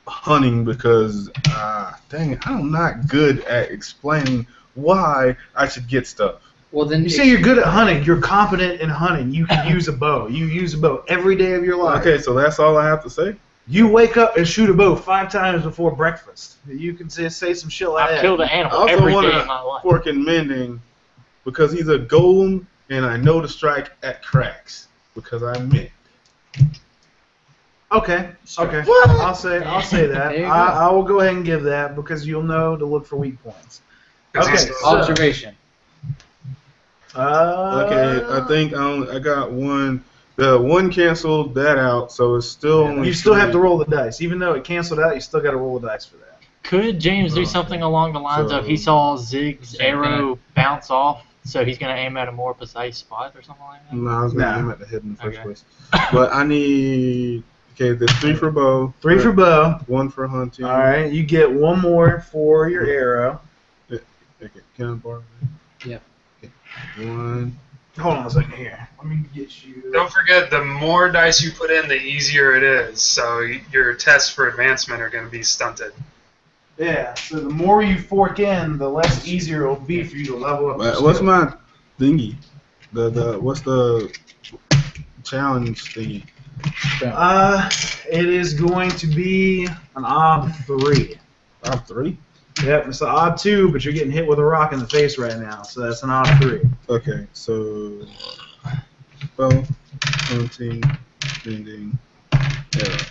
hunting because, uh, dang it, I'm not good at explaining why I should get stuff. Well, then you say you're good at hunting. You're competent in hunting. You can use a bow. You use a bow every day of your life. Okay, so that's all I have to say? You wake up and shoot a bow five times before breakfast. You can say, say some shit like that. I killed an animal every day of my life. I also want to fork in mending because he's a golem and I know to strike at cracks because I mend. Okay, okay. What? I'll say I'll say that. I, I will go ahead and give that because you'll know to look for weak points. Okay, so. Observation. Uh, okay, I think I, only, I got one. The one canceled that out, so it's still. Yeah, only you still three. have to roll the dice, even though it canceled out. You still got to roll the dice for that. Could James do something along the lines so, of he saw Zig's arrow bounce off, so he's going to aim at a more precise spot or something like that? No, I was going to nah. aim at the head in the first okay. place. But I need. Okay, there's three for bow. Three right. for bow. One for hunting. All right, you get one more for your arrow. Okay, can I borrow that? Yeah. Okay. One. Hold on a second here. Let me get you. Don't forget, the more dice you put in, the easier it is. So your tests for advancement are going to be stunted. Yeah. So the more you fork in, the less easier it will be for you to level up. Your what's skill. my thingy? The the what's the challenge thingy? Uh, it is going to be an ob three. Ob three? Yep, it's an ob two, but you're getting hit with a rock in the face right now, so that's an ob three. Okay, so bow, hunting, bending, arrow.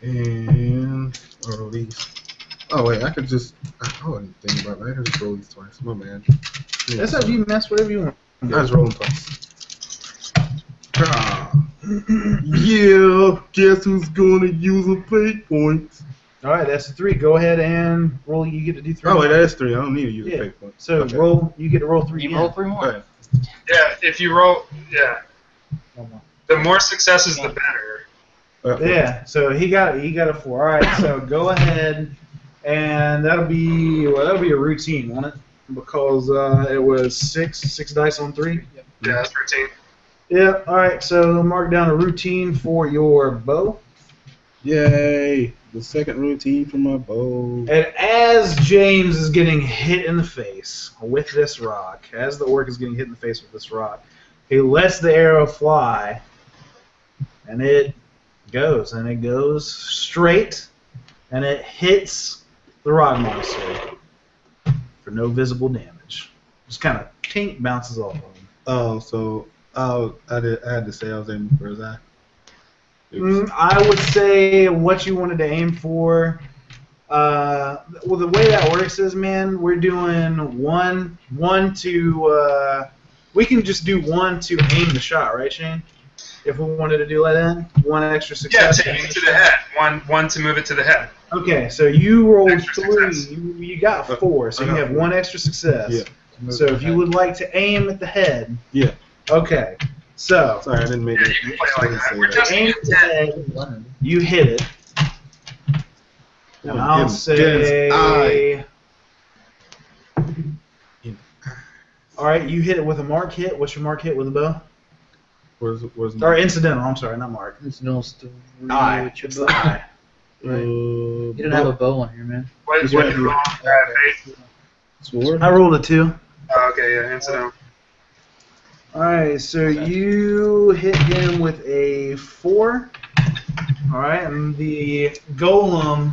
And I'll roll these. Oh wait, I could just oh, I didn't think about it. I could just roll these twice. My man. Yeah, that's so. How you mess whatever you want. I was rolling twice. Ah. Yeah, guess who's gonna use a fate point? All right, that's a three. Go ahead and roll. You get to do three. Oh wait, that is three. I don't need to use yeah. a fate point. So okay. roll. You get to roll three. You roll three more. Right. Yeah, if you roll, yeah. The more successes, the better. Right, yeah. So he got he got a four. All right. So go ahead. And that'll be well, that'll be a routine, won't it? Because uh, it was six six dice on three. Yep. Yeah, that's routine. Yeah. All right. So mark down a routine for your bow. Yay! The second routine for my bow. And as James is getting hit in the face with this rock, as the orc is getting hit in the face with this rock, he lets the arrow fly, and it goes, and it goes straight, and it hits the rock monster for no visible damage. Just kind of tink bounces off of him. Oh, so I, I, did, I had to say I was aiming for his eye. Mm, I would say what you wanted to aim for. Uh, well, the way that works is, man, we're doing one, one to. Uh, we can just do one to aim the shot, right, Shane? If we wanted to do that in, one extra success. Yeah, to aim to the head. One, one to move it to the head. Okay, so you rolled extra three. You, you got four, so you have one extra success. Yeah. So if you would like to aim at the head. Yeah. Okay. So. Sorry, I didn't make it. Yeah, like that. Aim at the head. You hit it. And I'll say. All right, you hit it with a mark hit. What's your mark hit with a bow? Where's where's? Or incidental. I'm sorry, not mark. Incidental. Aye. Aye. Right. Uh, you didn't have a bow on here, man. What did you roll? Sword? I rolled a two. Oh, okay, yeah, hands down. Alright, so okay. you hit him with a four. Alright, and the golem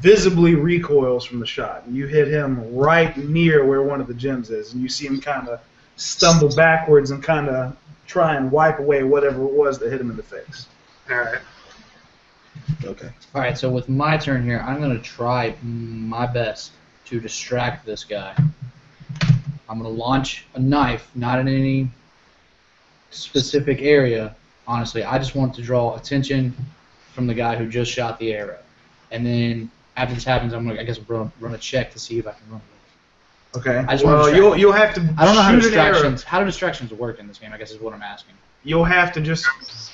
visibly recoils from the shot. You hit him right near where one of the gems is, and you see him kind of stumble backwards and kind of try and wipe away whatever it was that hit him in the face. Alright. Okay. All right. So with my turn here, I'm gonna try my best to distract this guy. I'm gonna launch a knife, not in any specific area. Honestly, I just want to draw attention from the guy who just shot the arrow. And then after this happens, I'm gonna, I guess, run, run a check to see if I can run. Okay. I just well, you'll you'll have to. I don't know how distractions how do distractions work in this game. I guess is what I'm asking. You'll have to just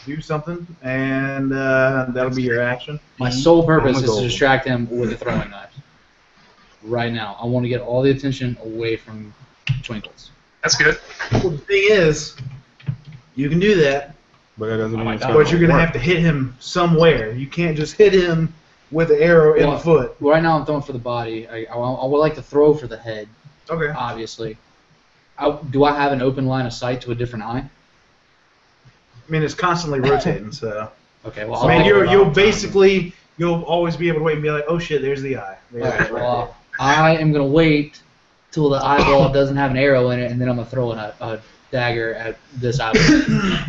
do something, and uh, that'll be your action. My sole purpose is to distract him with a throwing knife. Right now, I want to get all the attention away from Twinkles. That's good. Well, the thing is, you can do that, but that doesn't. Oh mean God, but you're gonna work. have to hit him somewhere. You can't just hit him with an arrow well, in the foot. Right now, I'm throwing for the body. I, I, I would like to throw for the head. Okay. Obviously, I, do I have an open line of sight to a different eye? I mean, it's constantly rotating, so. Okay, well, so, man, you're, you'll basically, you'll always be able to wait and be like, oh shit, there's the eye. There's okay, right well, there. I am going to wait till the eyeball doesn't have an arrow in it, and then I'm going to throw in a, a dagger at this eyeball.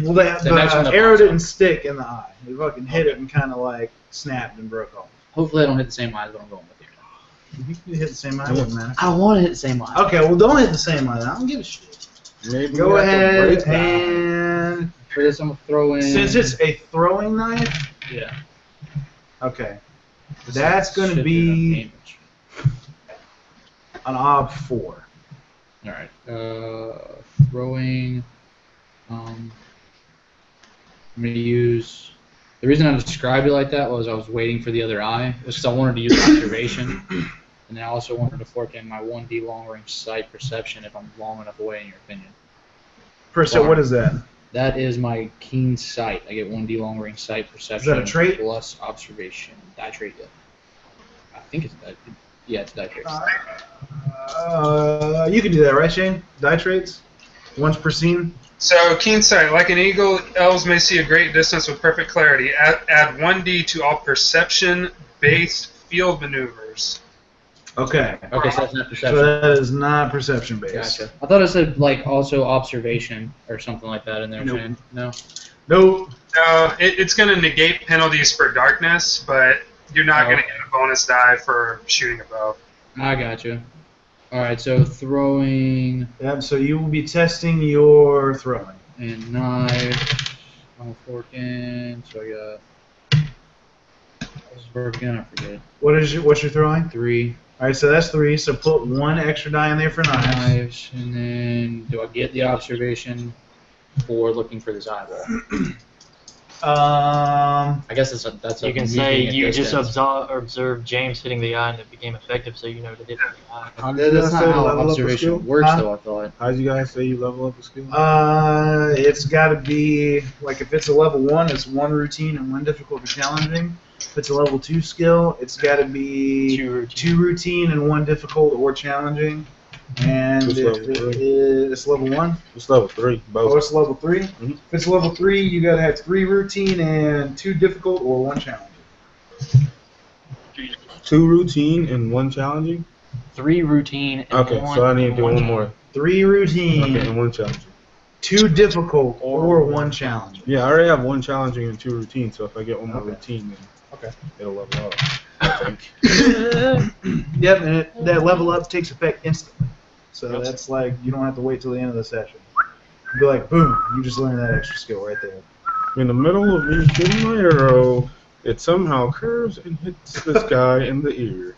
Well, that, so the uh, arrow didn't stick in the eye. You fucking hit it and kind of like snapped and broke off. Hopefully, I don't hit the same eye as what I'm going with here. You can hit the same eye, it doesn't matter. I don't want to hit the same eye. Okay, well, don't hit the same eye. I don't give a shit. Maybe Go ahead and. For this, I'm gonna throw in. Since it's a throwing knife. Yeah. Okay. That's gonna be an ob four. All right. Uh, throwing. Um, I'm gonna use. The reason I described it like that was I was waiting for the other eye, because I wanted to use observation, and I also wanted to fork in my one D long range sight perception if I'm long enough away. In your opinion. First, so what is that? That is my keen sight. I get one D long range sight perception. Is that a trait? Plus observation. Die trait. Yet. I think it's that. Yeah, it's die traits. Uh, uh, you can do that, right, Shane? Die traits, once per scene. So, keen sight. Like an eagle, elves may see a great distance with perfect clarity. Add, add one D to all perception-based field maneuvers. Okay. Okay, so that's not perception. So that is not perception-based. Gotcha. I thought it said, like, also observation or something like that in there. Nope. No? Nope. No, it, it's going to negate penalties for darkness, but you're not oh. going to get a bonus die for shooting a bow. I gotcha. All right, so throwing. Yep, so you will be testing your throwing. And knife. I'm forking. So I got. What's forking? I forget. What is your, what's your throwing? Three. All right, so that's three. So put one extra die in there for knives. Knives. And then do I get the observation for looking for this eyeball? um. I guess that's a, that's. You can say you just observe, observed James hitting the eye and it became effective, so you know to hit the eye. Um, that's, that's not how observation works, huh? Though. I thought. How did you guys say you level up a skill? Uh, it's got to be like if it's a level one, it's one routine and one difficult or challenging. If it's a level two skill, it's got to be two routine. two routine and one difficult or challenging. And it, it, it's level one. It's level three. Both. Oh, it's level three. Mm-hmm. If it's level three, you gotta have three routine and two difficult or one challenging. Two routine and one challenging. Three routine. And okay, one, so I need to do one, one more. Three routine. Okay, and one challenging. Two difficult or one challenging. Yeah, I already have one challenging and two routine. So if I get one more okay. routine, then okay, it'll level up. I think. Yep, and it, that level up takes effect instantly. So that's like, you don't have to wait till the end of the session. You'd be like, boom, you just learned that extra skill right there. In the middle of me shooting my arrow, it somehow curves and hits this guy in the ear.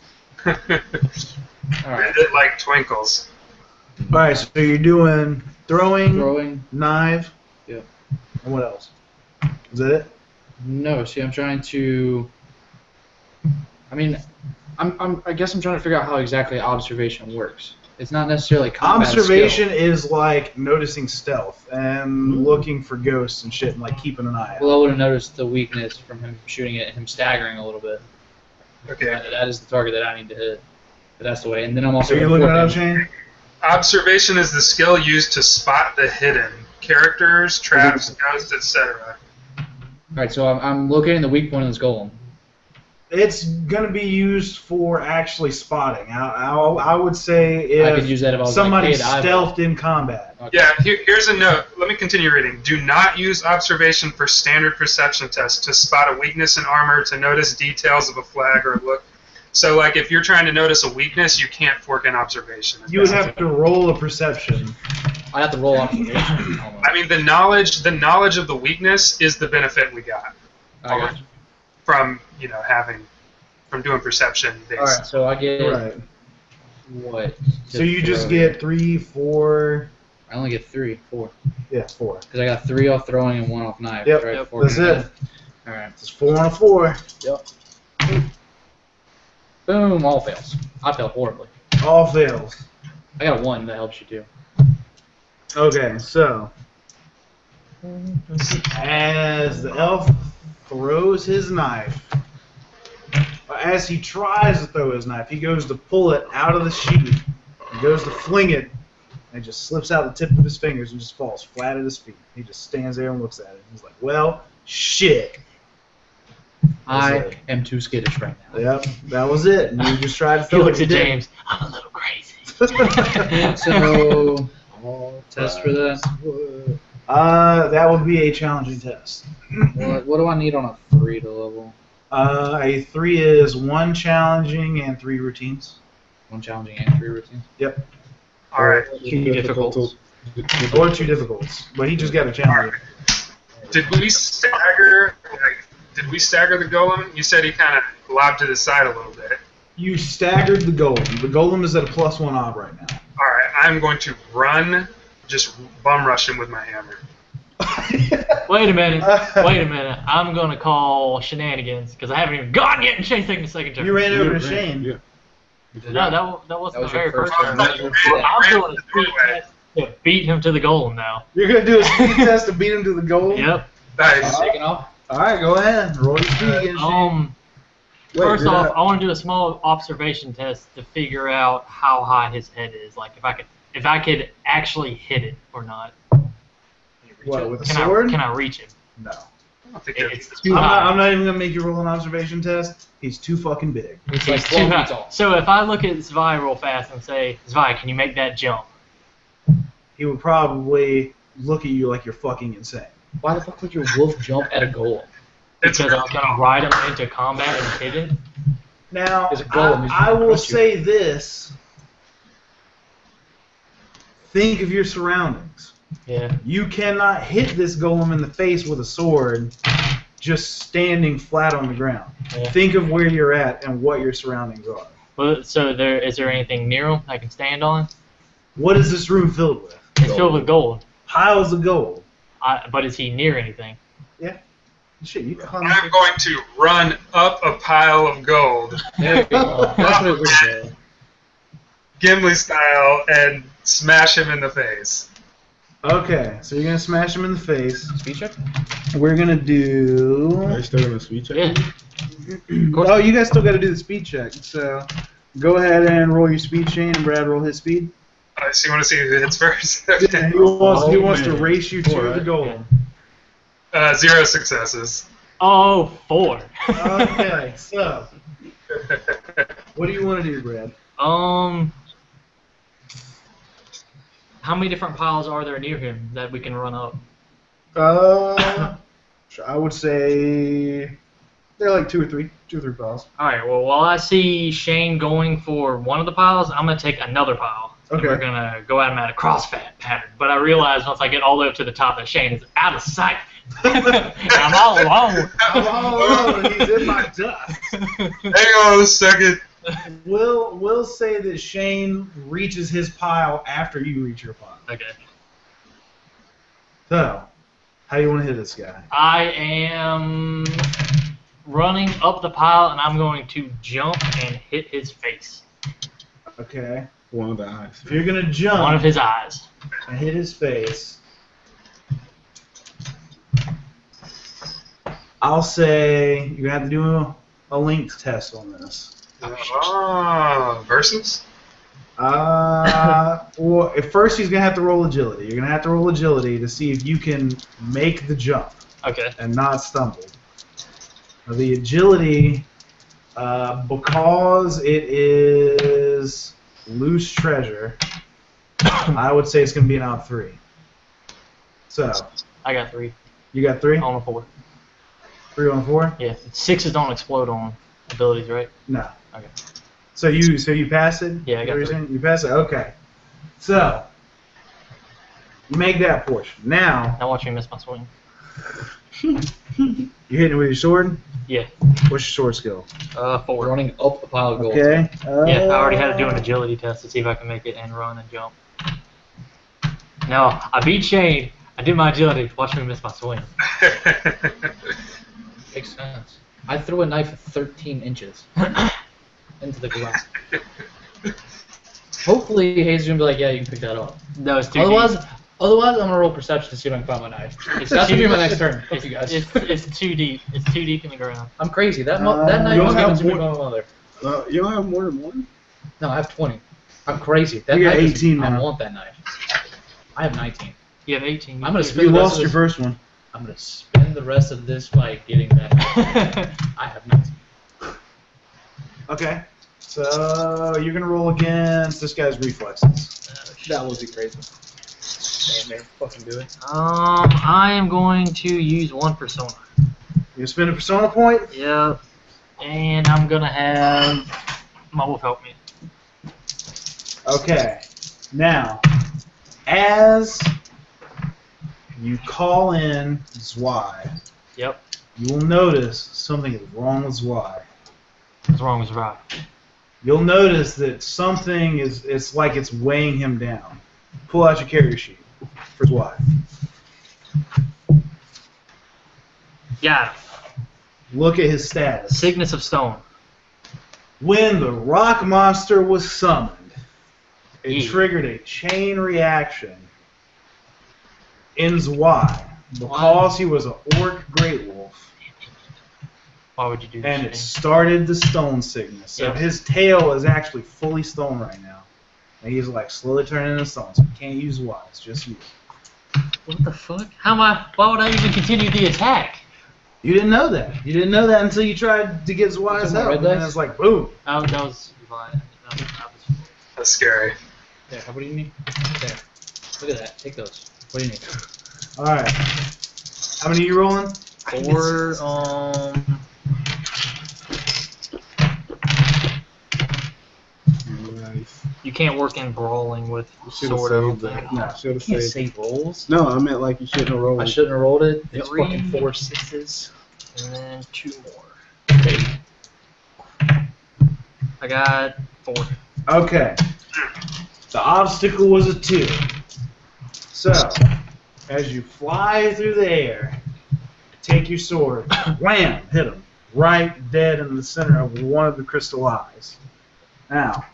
Alright. It like twinkles. Alright, so you're doing throwing, throwing. knife, yeah. And what else? Is that it? No, see, I'm trying to. I mean, I'm, I'm, I guess I'm trying to figure out how exactly observation works. It's not necessarily combat observation skill. Is like noticing stealth and looking for ghosts and shit and like keeping an eye out. Well, I would have noticed the weakness from him shooting it and him staggering a little bit. Okay. That, that is the target that I need to hit. But that's the way. And then I'm also. Are you looking at Shane? Observation is the skill used to spot the hidden characters, traps, ghosts, et cetera. All right, so I'm, I'm locating the weak point of this golem. It's going to be used for actually spotting. I, I, I would say if I could use that if I was somebody like, hey, stealthed in combat. Okay. Yeah, here, here's a note. Let me continue reading. Do not use observation for standard perception tests to spot a weakness in armor, to notice details of a flag or a look. So, like, if you're trying to notice a weakness, you can't fork an observation. You would have to roll a perception. I have to roll observation. I mean, the knowledge, the knowledge of the weakness is the benefit we got. I got you. From you know having, from doing perception. Based. All right, so I get right. What? So you just get three, four. I only get three, four. Yeah, four. Because I got three off throwing and one off knife. Yep, right? Yep. Four that's it. All right, it's four on a four. Yep. Boom! All fails. I failed horribly. All fails. I got a one that helps you too. Okay, so as the elf. Throws his knife. As he tries to throw his knife, he goes to pull it out of the sheath. He goes to fling it, and it just slips out the tip of his fingers and just falls flat at his feet. He just stands there and looks at it. He's like, well, shit. I it. am too skittish right now. Yep, that was it. And you just tried to throw he it. He looks at James. Did. I'm a little crazy. So, I'll test for that. Uh, that would be a challenging test. What, what do I need on a three to level? Uh, a three is one challenging and three routines. One challenging and three routines? Yep. All right. Two difficulties. Or two difficulties. But he just got a challenge. Did we stagger, like, did we stagger the golem? You said he kind of lobbed to the side a little bit. You staggered the golem. The golem is at a plus one ob right now. All right. I'm going to run, just bum rush him with my hammer. Wait a minute. Wait a minute. I'm going to call shenanigans because I haven't even gotten yet, and Shane's taking the second turn. You ran over to Shane. Yeah. No, that, that wasn't that was the very first turn. I'm doing a speed test to beat him to the golem now. You're going to do a speed test to beat him to the golem? Yep. Nice. Taking off. All right, go ahead. Roll your speed again, Shane. Um, Wait, first off, I... I want to do a small observation test to figure out how high his head is, like if I could, if I could actually hit it or not. What, with a sword? I, can I reach him? No. I don't think it, it's too I'm high. Not, I'm not even going to make you roll an observation test. He's too fucking big. It's like too high. Tall. So if I look at Zwei real fast and say, Zwei, can you make that jump? He would probably look at you like you're fucking insane. Why the fuck would your wolf jump at a golem? Because I was going to ride him into combat and hit him? Now, I, I will say you. this. Think of your surroundings. Yeah. You cannot hit this golem in the face with a sword just standing flat on the ground. Yeah. Think of where you're at and what your surroundings are. Well, so there is there anything near him I can stand on? What is this room filled with? It's gold. filled with gold. Piles of gold. I, but is he near anything? Yeah. Shit, you climb I'm going to run up a pile of gold. There you go. That's what we're doing. Gimli style, and smash him in the face. Okay, so you're going to smash him in the face. Speed check? We're going to do... Are you still doing a speed check? Yeah. Oh, you guys still got to do the speed check. So go aad and roll your speed, Shane, and Brad roll his speed. I right, so you want to see who hits first? Yeah, he wants, oh, he wants to race you four, to right? the goal. Yeah. Uh, zero successes. Oh, four. Okay, so... What do you want to do, Brad? Um... How many different piles are there near him that we can run up? Uh, I would say they're like two or three, two or three piles. All right. Well, while I see Shane going for one of the piles, I'm gonna take another pile. Okay. And we're gonna go at him at a crossfire pattern. But I realize once I get all the way up to the top that Shane is out of sight. I'm all alone. I'm all alone. He's in my dust. Hang on a second. We'll, we'll say that Shane reaches his pile after you reach your pile. Okay. So, how do you want to hit this guy? I am running up the pile, and I'm going to jump and hit his face. Okay. One of the eyes. If you're going to jump... One of his eyes. And hit his face. I'll say you're going to have to do a, a length test on this. Ah, versus? Uh, well, at first he's going to have to roll agility. You're going to have to roll agility to see if you can make the jump. Okay. And not stumble. Now the agility, uh, because it is loose treasure, I would say it's going to be an op three. So. I got three. You got three? On a four. Three on a four? Yeah. Sixes don't explode on abilities, right? No. Okay. So you so you pass it? Yeah, I got it. You pass it? Okay. So you make that portion. Now I watch you miss my swing. You're hitting it with your sword? Yeah. What's your sword skill? Uh forward. Running up the pile of gold. Okay. Uh, yeah, I already had to do an agility test to see if I can make it and run and jump. No, I beat Shane. I did my agility. Watch me miss my swing. Makes sense. I threw a knife thirteen inches into the ground. Hopefully, Hayes is going to be like, yeah, you can pick that up. No, it's too otherwise, deep. Otherwise, I'm going to roll perception to see if I can find my knife. It's That's going to be my next turn. Fuck you guys. It's, it's too deep. It's too deep in the ground. I'm crazy. That, uh, that knife was given to me by my mother. Uh, you don't have more than one? No, I have twenty. I'm crazy. That you knife got eighteen is, now. I want that knife. I have nineteen. You have eighteen. I'm going to spend You lost your first one. I'm going to spend the rest of this fight getting that. I have nothing. Okay. So you're going to roll against this guy's reflexes. Uh, that was crazy. Damn, they're fucking doing it. Um, I am going to use one persona. You're going to spend a persona point? Yeah. And I'm going to have my wolf help me. Okay. Now, as... you call in Zwei. Yep. You will notice something is wrong with Zwei. What's wrong with Zwei? you'll notice that something is, it's like it's weighing him down. Pull out your carrier sheet for his wife. Yeah. Look at his status. Sickness of stone. When the rock monster was summoned, it Eat. triggered a chain reaction in Zwei because Why? he was an orc great wolf. Why would you do that? And it started the stone sickness. So yep. his tail is actually fully stone right now. And he's like slowly turning into stone. So you can't use Zwei. It's just you. What the fuck? How am I? Why would I even continue the attack? You didn't know that. You didn't know that until you tried to get Zwei's out. And then it's like, boom. Oh, that was blind. That was, that was... That's scary. There, what do you need? There. Look at that. Take those. What do you need? All right. How many are you rolling? Four, um... You can't work in brawling with sort of that. No, should have saved. Save rolls. No, I meant like you shouldn't have rolled. I shouldn't have rolled it. It's Three. fucking four sixes, and then two more. Eight. I got four. Okay. The obstacle was a two. So, as you fly through the air, take your sword, wham, hit him right dead in the center of one of the crystal eyes. Now.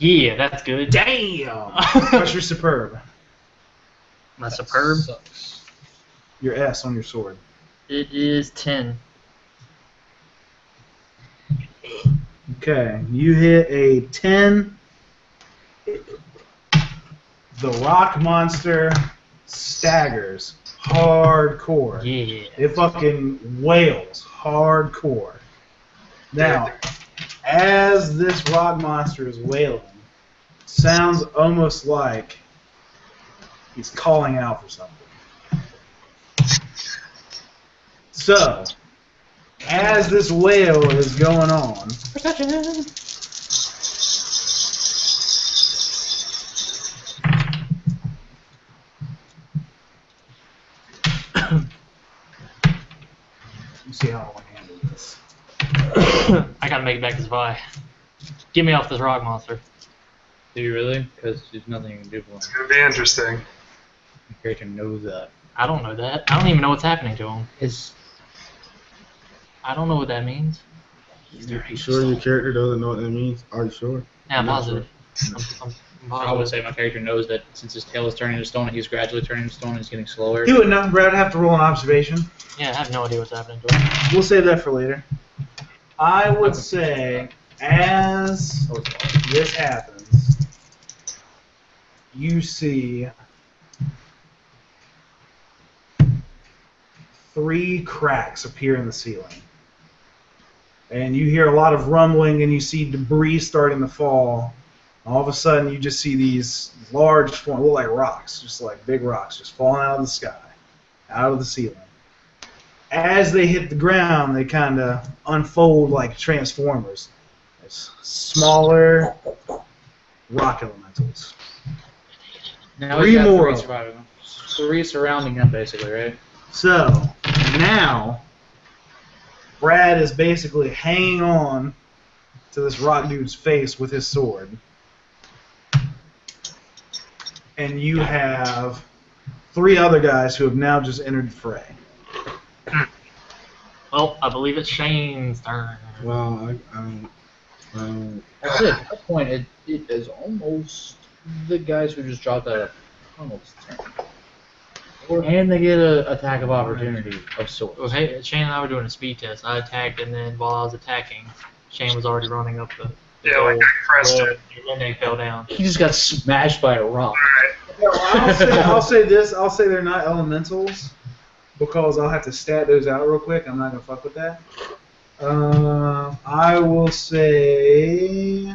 Yeah, that's good. Damn! What's your superb? My that superb? Sucks. Your S on your sword. It is ten. Okay, you hit a ten. The rock monster staggers hardcore. Yeah. It fucking wails hardcore. Now, as this rock monster is wailing, sounds almost like he's calling out for something. So, as this wail is going on, you see how I handle this. I gotta make it back to Zwei. Get me off this rock monster. Do you really? Because there's nothing you can do for him. It's gonna be interesting. The character knows that. I don't know that. I don't even know what's happening to him. His. I don't know what that means. He's you sure your character doesn't know what that means? Are you sure? Yeah, I'm positive. Sure. I'm, I'm positive. I would say my character knows that since his tail is turning to stone, he's gradually turning to stone and it's getting slower. He would know, Brad. I'd have to roll an observation. Yeah, I have no idea what's happening to him. We'll save that for later. I would say, as this happens, you see three cracks appear in the ceiling. And you hear a lot of rumbling, and you see debris starting to fall. All of a sudden, you just see these large forms, look like rocks, just like big rocks, just falling out of the sky, out of the ceiling. As they hit the ground, they kind of unfold like Transformers. It's smaller rock elementals. Now three more. Three, three surrounding him, basically, right? So, now, Brad is basically hanging on to this rock dude's face with his sword. And you have three other guys who have now just entered the fray. Well, I believe it's Shane's turn. Well, I, um, um, that's it. At that point, it, it is almost the guys who just dropped out of almost turn. And they get an attack of opportunity of sorts. Well, hey, Shane and I were doing a speed test. I attacked, and then while I was attacking, Shane was already running up the. the yeah, like crest. And then they fell down. He just got smashed by a rock. All right. I'll, say, I'll say this. I'll say they're not elementals. Because I'll have to stat those out real quick. I'm not going to fuck with that. Uh, I will say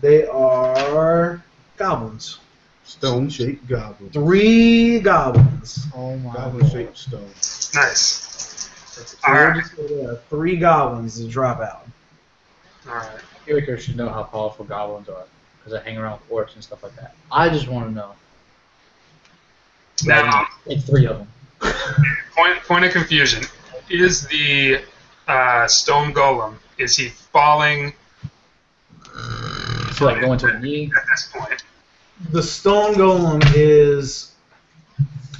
they are goblins. Stone-shaped goblins. Three goblins. Oh, my God. Goblin-shaped stone. Nice. So all right. Three goblins to drop out. All right. Erica should know how powerful goblins are because I hang around with orcs and stuff like that. I just want to know. Now, it's three of them. point, point of confusion. Is the uh, stone golem? Is he falling? So like going to the knee at this point. The stone golem is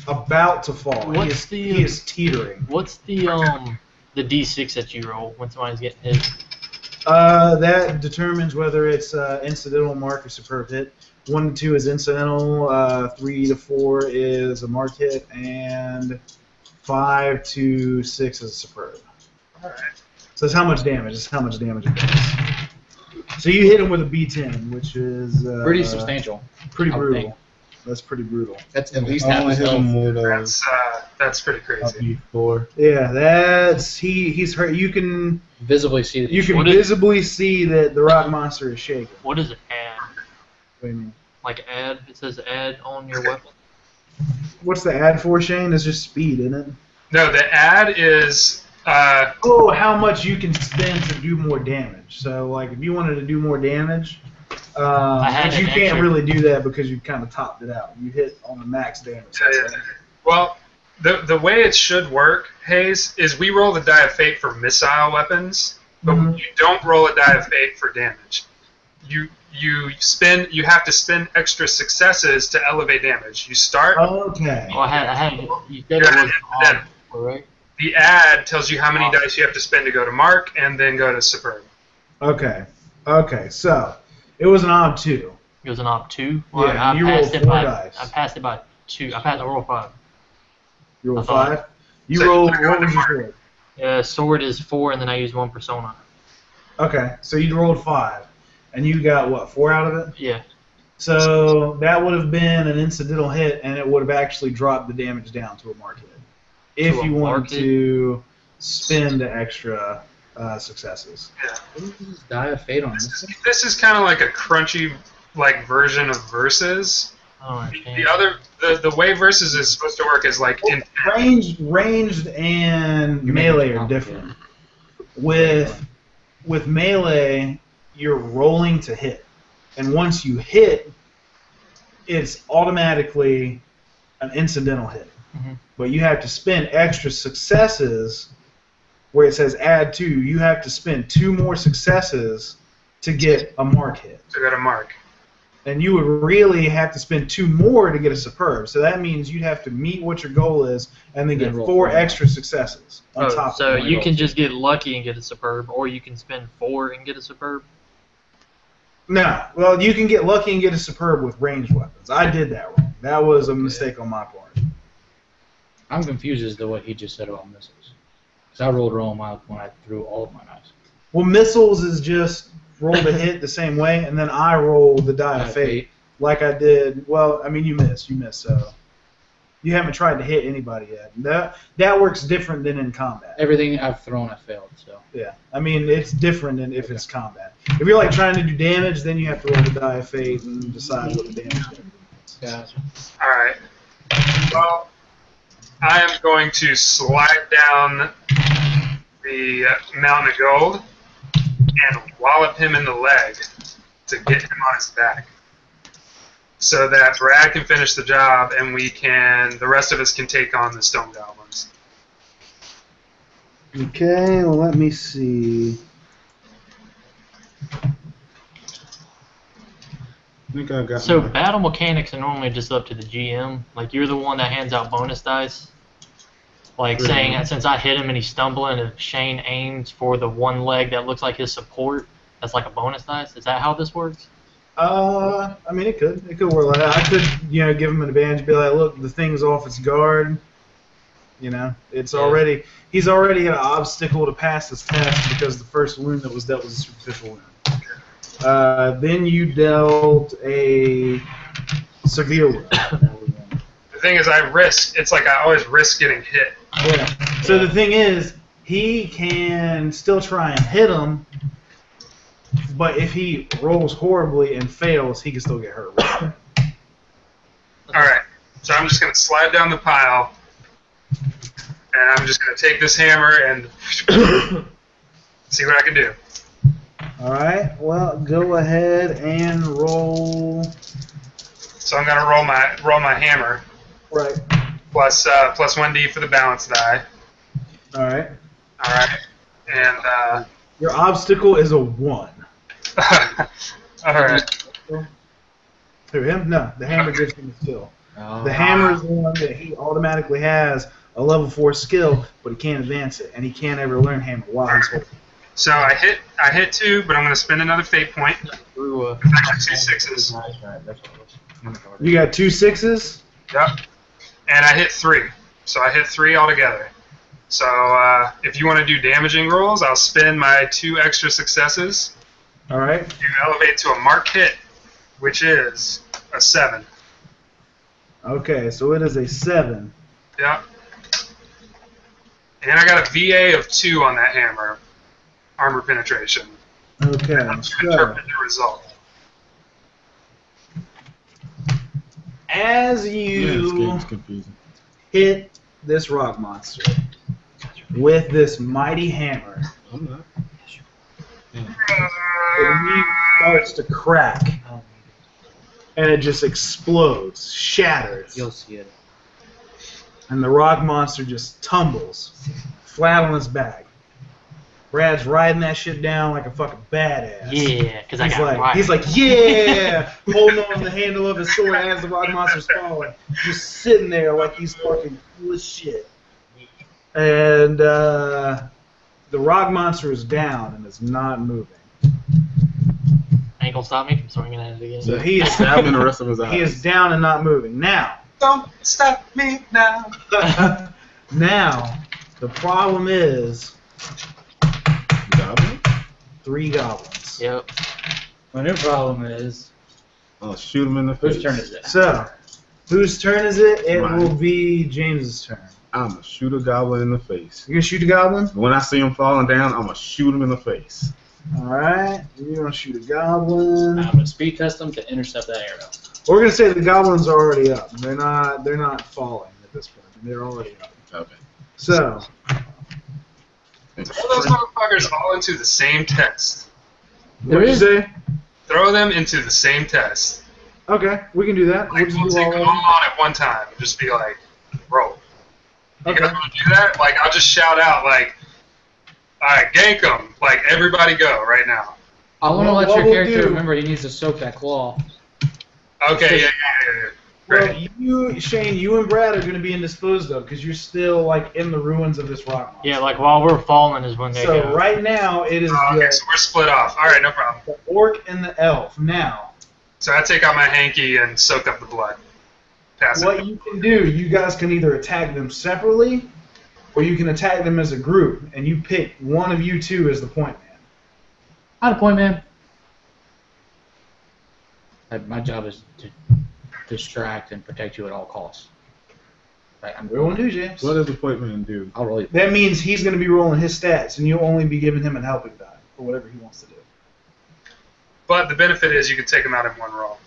about to fall. What's he, is, the, he is teetering. What's the um the D six that you roll when somebody's getting hit? Uh, that determines whether it's uh, incidental, mark, or superb hit. One to two is incidental. Uh, three to four is a mark hit, and five to six is superb. All right. So that's how much damage. That's how much damage it does. So you hit him with a B ten, which is uh, pretty substantial. Pretty brutal. That's pretty brutal. That's at least half his health. That's uh, that's pretty crazy. Four. Yeah, that's he. He's hurt. You can visibly see. You can visibly see that the rock monster is shaking. What does it add? What do you mean? Like add? It says add on your weapon. What's the add for, Shane? It's just speed, isn't it? No, the add is. Uh, oh, how much you can spend to do more damage. So, like, if you wanted to do more damage. Um, but you can't really do that because you kind of topped it out. You hit on the max damage. Yeah, yeah. Well, the the way it should work, Hayes, is we roll the die of fate for missile weapons, but mm-hmm. you don't roll a die of fate for damage. You you spend you have to spend extra successes to elevate damage. You start. Okay. Well, I had I had you said it was on, right? The add tells you how many awesome. dice you have to spend to go to mark and then go to superb. Okay. Okay. So. It was an odd two. It was an odd two. Well, yeah, I you rolled four by, dice. I passed it by two. I passed. I rolled five. You rolled five. You so rolled one sword. Yeah, sword is four, and then I used one persona. Okay, so you rolled five, and you got what? Four out of it? Yeah. So that would have been an incidental hit, and it would have actually dropped the damage down to a mark hit if you wanted to spend the extra. Uh, successes. Yeah. Die of fate on this. This, this is kind of like a crunchy, like version of versus. Oh, the, the other, the the way versus is supposed to work is like well, in range, ranged and melee are different. With with melee, you're rolling to hit, and once you hit, it's automatically an incidental hit. Mm-hmm. But you have to spend extra successes. Where it says add two, you have to spend two more successes to get a mark hit. To get a mark. And you would really have to spend two more to get a superb. So that means you'd have to meet what your goal is and then, then get four forward. extra successes on oh, top so of So you can just get lucky and get a superb, or you can spend four and get a superb? No. Well, you can get lucky and get a superb with ranged weapons. I did that wrong. That was a mistake on my part. I'm confused as to what he just said about missiles. Because I rolled wrong when I threw all of my knives. Well, missiles is just roll the hit the same way, and then I roll the die of fate like I did. Well, I mean, you missed. You missed, so you haven't tried to hit anybody yet. That, that works different than in combat. Everything I've thrown, I failed. So yeah, I mean, it's different than if okay. it's combat. If you're, like, trying to do damage, then you have to roll the die of fate and decide what the damage is. Gotcha. All right. Well, I am going to slide down the uh, mountain of gold and wallop him in the leg to get him on his back so that Brad can finish the job and we can, the rest of us can take on the stone goblins. Okay, well, let me see. I think I got so my... battle mechanics are normally just up to the G M. Like, you're the one that hands out bonus dice. Like, really? Saying that since I hit him and he's stumbling, if Shane aims for the one leg that looks like his support, that's like a bonus dice. Is that how this works? Uh, I mean, it could. It could work like that. I could, you know, give him an advantage, be like, look, the thing's off its guard. You know, it's yeah. already, he's already an obstacle to pass this test because the first wound that was dealt was a superficial wound. Uh, then you dealt a severe wound. The thing is, I risk, it's like I always risk getting hit. Yeah. So the thing is, he can still try and hit him, but if he rolls horribly and fails, he can still get hurt. All right. So I'm just going to slide down the pile, and I'm just going to take this hammer and see what I can do. All right. Well, go ahead and roll. So I'm going to roll my roll my hammer. Right. Plus uh, plus one D for the balance die. All right. All right. And uh, your obstacle is a one. All right. Who, him? No, the hammer gives him a skill. Oh. The hammer is the one that he automatically has a level four skill, but he can't advance it, and he can't ever learn hammer while he's holding. So I hit, I hit two, but I'm going to spend another fate point. Ooh, uh, I got two sixes. You got two sixes? Yep. And I hit three. So I hit three altogether. So uh, if you want to do damaging rolls, I'll spend my two extra successes. All right. You elevate to a mark hit, which is a seven. Okay, so it is a seven. Yeah. And I got a V A of two on that hammer, armor penetration. Okay. I'm going to interpret the result. As you yeah, hit this rock monster with this mighty hammer, the meat starts to crack, and it just explodes, shatters. You'll see it. And the rock monster just tumbles flat on its back. Brad's riding that shit down like a fucking badass. Yeah, because I got like, right. He's like, yeah, holding on to the handle of his sword as the rock monster's falling, just sitting there like he's fucking cool as shit. And uh, the rock monster is down and is not moving. Ain't gonna stop me from swinging at it again. So he is stabbing the rest of his eyes. He is down and not moving. Now. Don't stop me now. Now, the problem is. Goblin? Three goblins. Yep. My new problem is. I'll shoot him in the face. Whose turn is it? So, whose turn is it? It Mine. Will be James's turn. I'm gonna shoot a goblin in the face. You gonna shoot a goblin? When I see him falling down, I'm gonna shoot him in the face. Alright, you're gonna shoot a goblin. I'm gonna speed test them to intercept that arrow. We're gonna say the goblins are already up. They're not. They're not falling at this point. They're already up. Okay. So. Throw those motherfuckers all into the same test. What did you say? Throw them into the same test. Okay, we can do that. Like, we'll take them all on at one time and just be like, roll. Okay. You want to do that? Like, I'll just shout out, like, all right, gank them. Like, everybody go right now. I want to let your character remember he needs to soak that claw. Okay, yeah, yeah, yeah. Well, you, Shane, you and Brad are going to be indisposed of because you're still, like, in the ruins of this rock monster. Yeah, like, while we're falling is when they go. So, right now, it is oh, okay, the, so we're split off. All right, no problem. The orc and the elf, now. So I take out my hanky and soak up the blood. Pass what it. You can do, you guys can either attack them separately or you can attack them as a group, and you pick one of you two as the point man. I'm the point man. My job is to distract and protect you at all costs. Right, I'm rolling two, James. What does the point man do? I'll roll you. That means he's going to be rolling his stats, and you'll only be giving him an helping die for whatever he wants to do. But the benefit is you can take him out in one roll.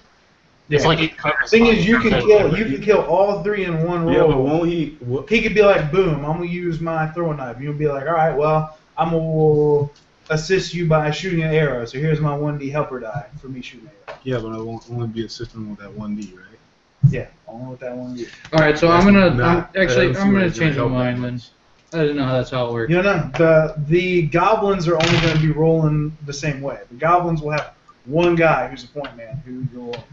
It's yeah. like it the thing is, you can kill you can kill all three in one roll. Yeah, but won't he? What? He could be like, boom, I'm gonna use my throwing knife. You'll be like, all right, well, I'm gonna assist you by shooting an arrow. So here's my one D helper die for me shooting an arrow. Yeah, but I won't only be assisting with that one D, right? Yeah, only with that one D. All right, so that's I'm gonna not, I'm, actually I'm gonna change my mind. Then. I didn't know how that's how it works. You know, the the goblins are only gonna be rolling the same way. The goblins will have one guy who's a point man who you'll.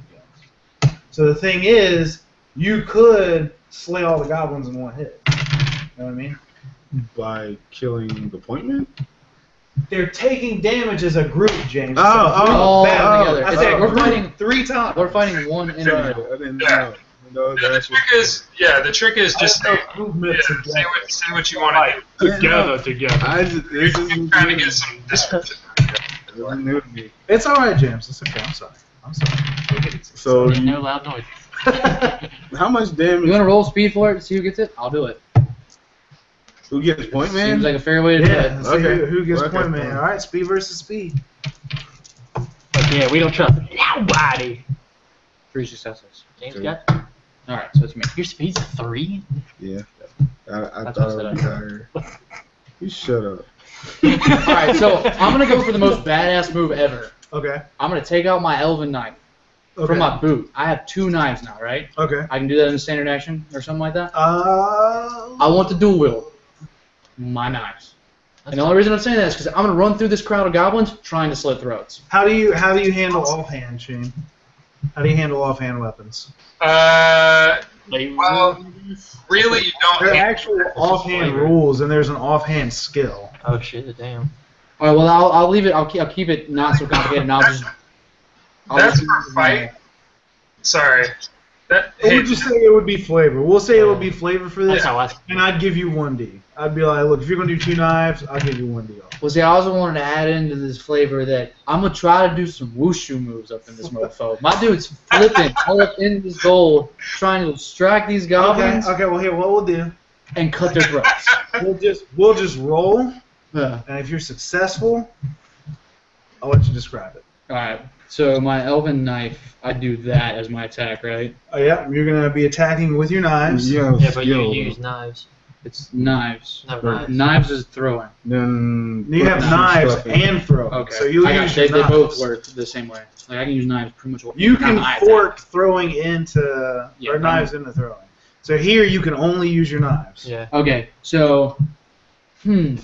So the thing is, you could slay all the goblins in one hit. You know what I mean? By killing the point man? They're taking damage as a group, James. Oh, oh, I said we're fighting three times. We're fighting one enemy. I didn't know. No, the trick is, yeah, the trick is just say, yeah, say, what, say what you want to do. Together, together. I just, this is trying to get some distance. It's all right, James. It's okay. I'm sorry. I'm sorry. So you, no loud noise. How much damage? You want to roll speed for it and see who gets it? I'll do it. Who gets point man? Seems like a fair way to yeah, do it. Okay. Who, who gets okay. point man? All right, speed versus speed. But yeah, we don't trust nobody. Three successes. James got it? All right, so it's me. Your speed's a three? Yeah. I, I thought I was tired. You shut up. All right, so I'm gonna go for the most badass move ever. Okay. I'm gonna take out my elven knife okay. from my boot. I have two knives now, right? Okay. I can do that in a standard action or something like that. Uh. I want the dual wield. My knives. That's and the only reason I'm saying that is because I'm going to run through this crowd of goblins trying to slit throats. How do you how do you handle offhand, Shane? How do you handle offhand weapons? Uh, well, really, you don't. There are actual offhand rules, and there's an offhand skill. Oh shit! Damn. All right. Well, I'll I'll leave it. I'll keep I'll keep it not so complicated. And I'll just. I'll that's just for fight. Sorry. That, hey. We'll just say it would be flavor. We'll say it would be flavor for this, and I'd give you one D. I'd be like, look, if you're going to do two knives, I'll give you one D off. Well, see, I also wanted to add into this flavor that I'm going to try to do some wushu moves up in this mofo. My dude's flipping all up in this gold, trying to distract these goblins. Okay, okay, well, here, what we'll do. And cut their throats. We'll just, we'll just roll, yeah. And if you're successful, I'll let you describe it. All right. So my elven knife, I do that as my attack, right? Oh yeah, you're gonna be attacking with your knives. Yes. Yeah, but you use knives. It's knives. Not knives. Knives is throwing. Then you have knives and throw. Okay. So you use they, they both work the same way. Like I can use knives pretty much. You can fork throwing into yeah, or knives into throwing. So here you can only use your knives. Yeah. Okay. So, hmm.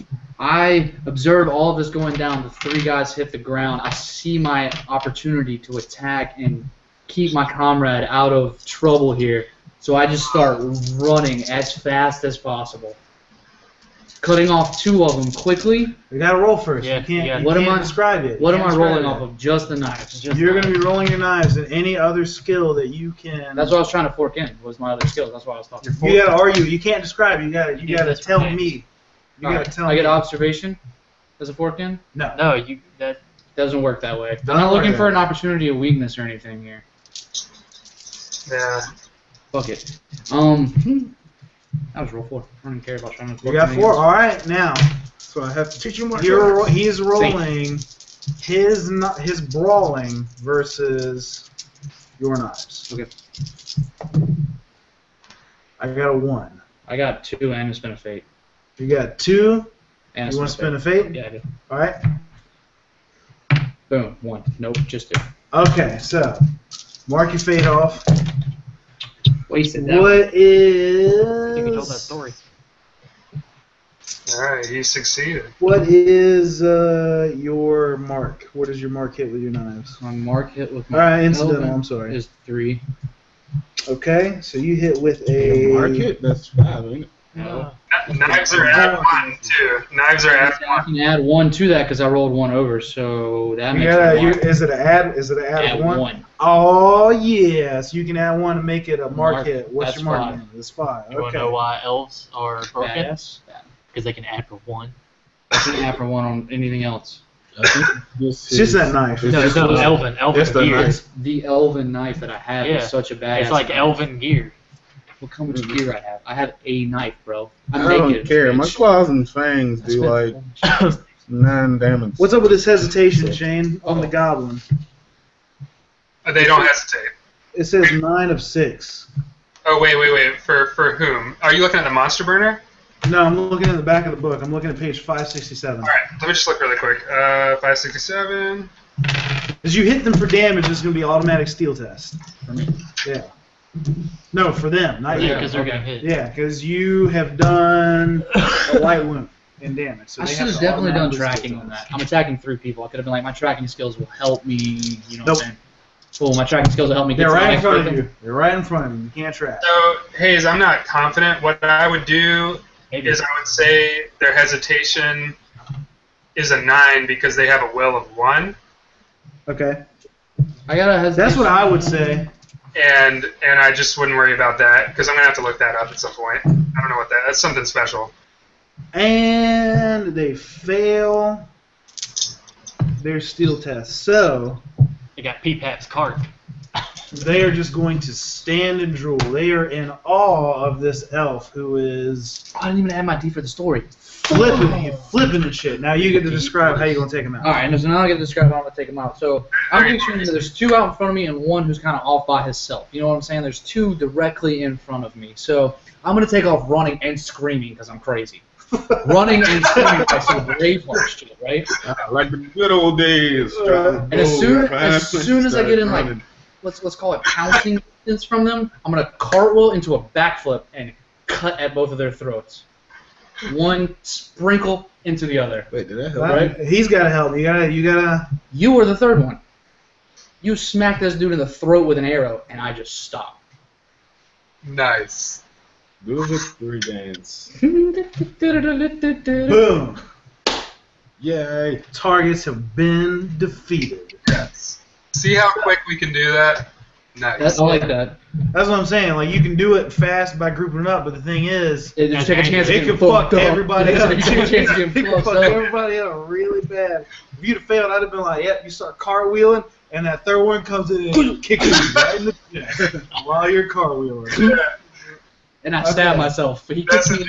I observe all of this going down. The three guys hit the ground. I see my opportunity to attack and keep my comrade out of trouble here. So I just start running as fast as possible, cutting off two of them quickly. You gotta roll first. Yeah, you can't. Yeah. You what can't am I describe it? What am I rolling it. off of? Just the knives. Just You're the gonna knives. be rolling your knives and any other skill that you can. That's what I was trying to fork in. Was my other skill? That's why I was talking. You gotta argue. You can't describe. You gotta. You, you gotta tell right. me. You gotta right. tell I get me. observation as a fork in? No. No, you that doesn't work that way. I'm not looking for an opportunity of weakness or anything here. Yeah. Fuck it. Um that was roll four. I don't care about trying to You got four, alright now. So I have to teach you more. You're he's rolling Same. his not his brawling versus your knives. Okay. I got a one. I got two and it's been a fate. You got two. And you want to spin a fate? Yeah, I do. All right. Boom. One. Nope. Just two. Okay, so mark your fate off. Wasted that. What is? I think you told that story. All right, you succeeded. What is uh, your mark? What is your mark hit with your knives? My mark hit with. My All right, incidental. I'm sorry. Is three. Okay, so you hit with a. Yeah, mark hit. That's five, ain't it? No. No. Knives are at one too. Knives are at one. I can add one to that because I rolled one over, so that makes yeah, it. Yeah, is it an add? Is it an add, add one? one? Oh yeah, so you can add one to make it a mark, mark hit. What's your mark hit? It's five. Okay. You want to know why elves are badass? Because they can add for one. They can add for one on anything else. It's just that knife. No, it's not elven. Elven it's gear. The, the elven knife that I have yeah. is such a badass. It's like knife. elven gear. Look how much gear I have. I have a knife, bro. I'm I don't care. My claws and fangs do like nine damage. What's up with this hesitation, Shane, on the goblin? They don't hesitate. It says nine of six. Oh wait, wait, wait. For for whom? Are you looking at the monster burner? No, I'm looking at the back of the book. I'm looking at page five sixty-seven. All right, let me just look really quick. Uh, five sixty-seven. As you hit them for damage, it's going to be automatic steel test. For me. Yeah. No, for them, not you. Yeah, because they're okay. gonna hit. Yeah, because you have done a light wound and damage. So I should have definitely done tracking on that. I'm attacking three people. I could have been like, my tracking skills will help me. You know nope. what I'm saying? Cool, my tracking skills will help me. Get They're right in front of you. They're right in front of you. You can't track. So, Hayes, I'm not confident. What I would do Maybe. is I would say their hesitation is a nine because they have a will of one. Okay. I got a hesitation. That's what I would say. And and I just wouldn't worry about that because I'm gonna have to look that up at some point. I don't know what that. That's something special. And they fail their steel test, so they got P PAP's cart. They are just going to stand and drool. They are in awe of this elf who is. Oh, I didn't even add my D for the story. Flipping, flipping and shit. Now you get to describe how you're going to take them out. All right, and so now I get to describe how I'm going to take them out. So I'm picturing that there's two out in front of me and one who's kind of off by himself. You know what I'm saying? There's two directly in front of me. So I'm going to take off running and screaming because I'm crazy. Running and screaming by some Braveheart shit, right? Like the good old days. And as soon as, soon as I get in, like, let's let's call it pouncing distance from them, I'm going to cartwheel into a backflip and cut at both of their throats. one sprinkle into the other. Wait, did I help? Well, right? He's got to help. You gotta, you gotta. You were the third one. You smacked this dude in the throat with an arrow, and I just stopped. Nice. Do the three dance. Boom. Yay. Targets have been defeated. Yes. See how quick we can do that? Nice. That's, I like that. That's what I'm saying. Like, you can do it fast by grouping up, but the thing is, it just take a chance it can fuck everybody up. It can fuck everybody up really bad. If you'd have failed, I'd have been like, yep, you start cartwheeling, and that third one comes in and kicks you right in the chest while you're cartwheeling. And I okay. stabbed myself. He that's, me the,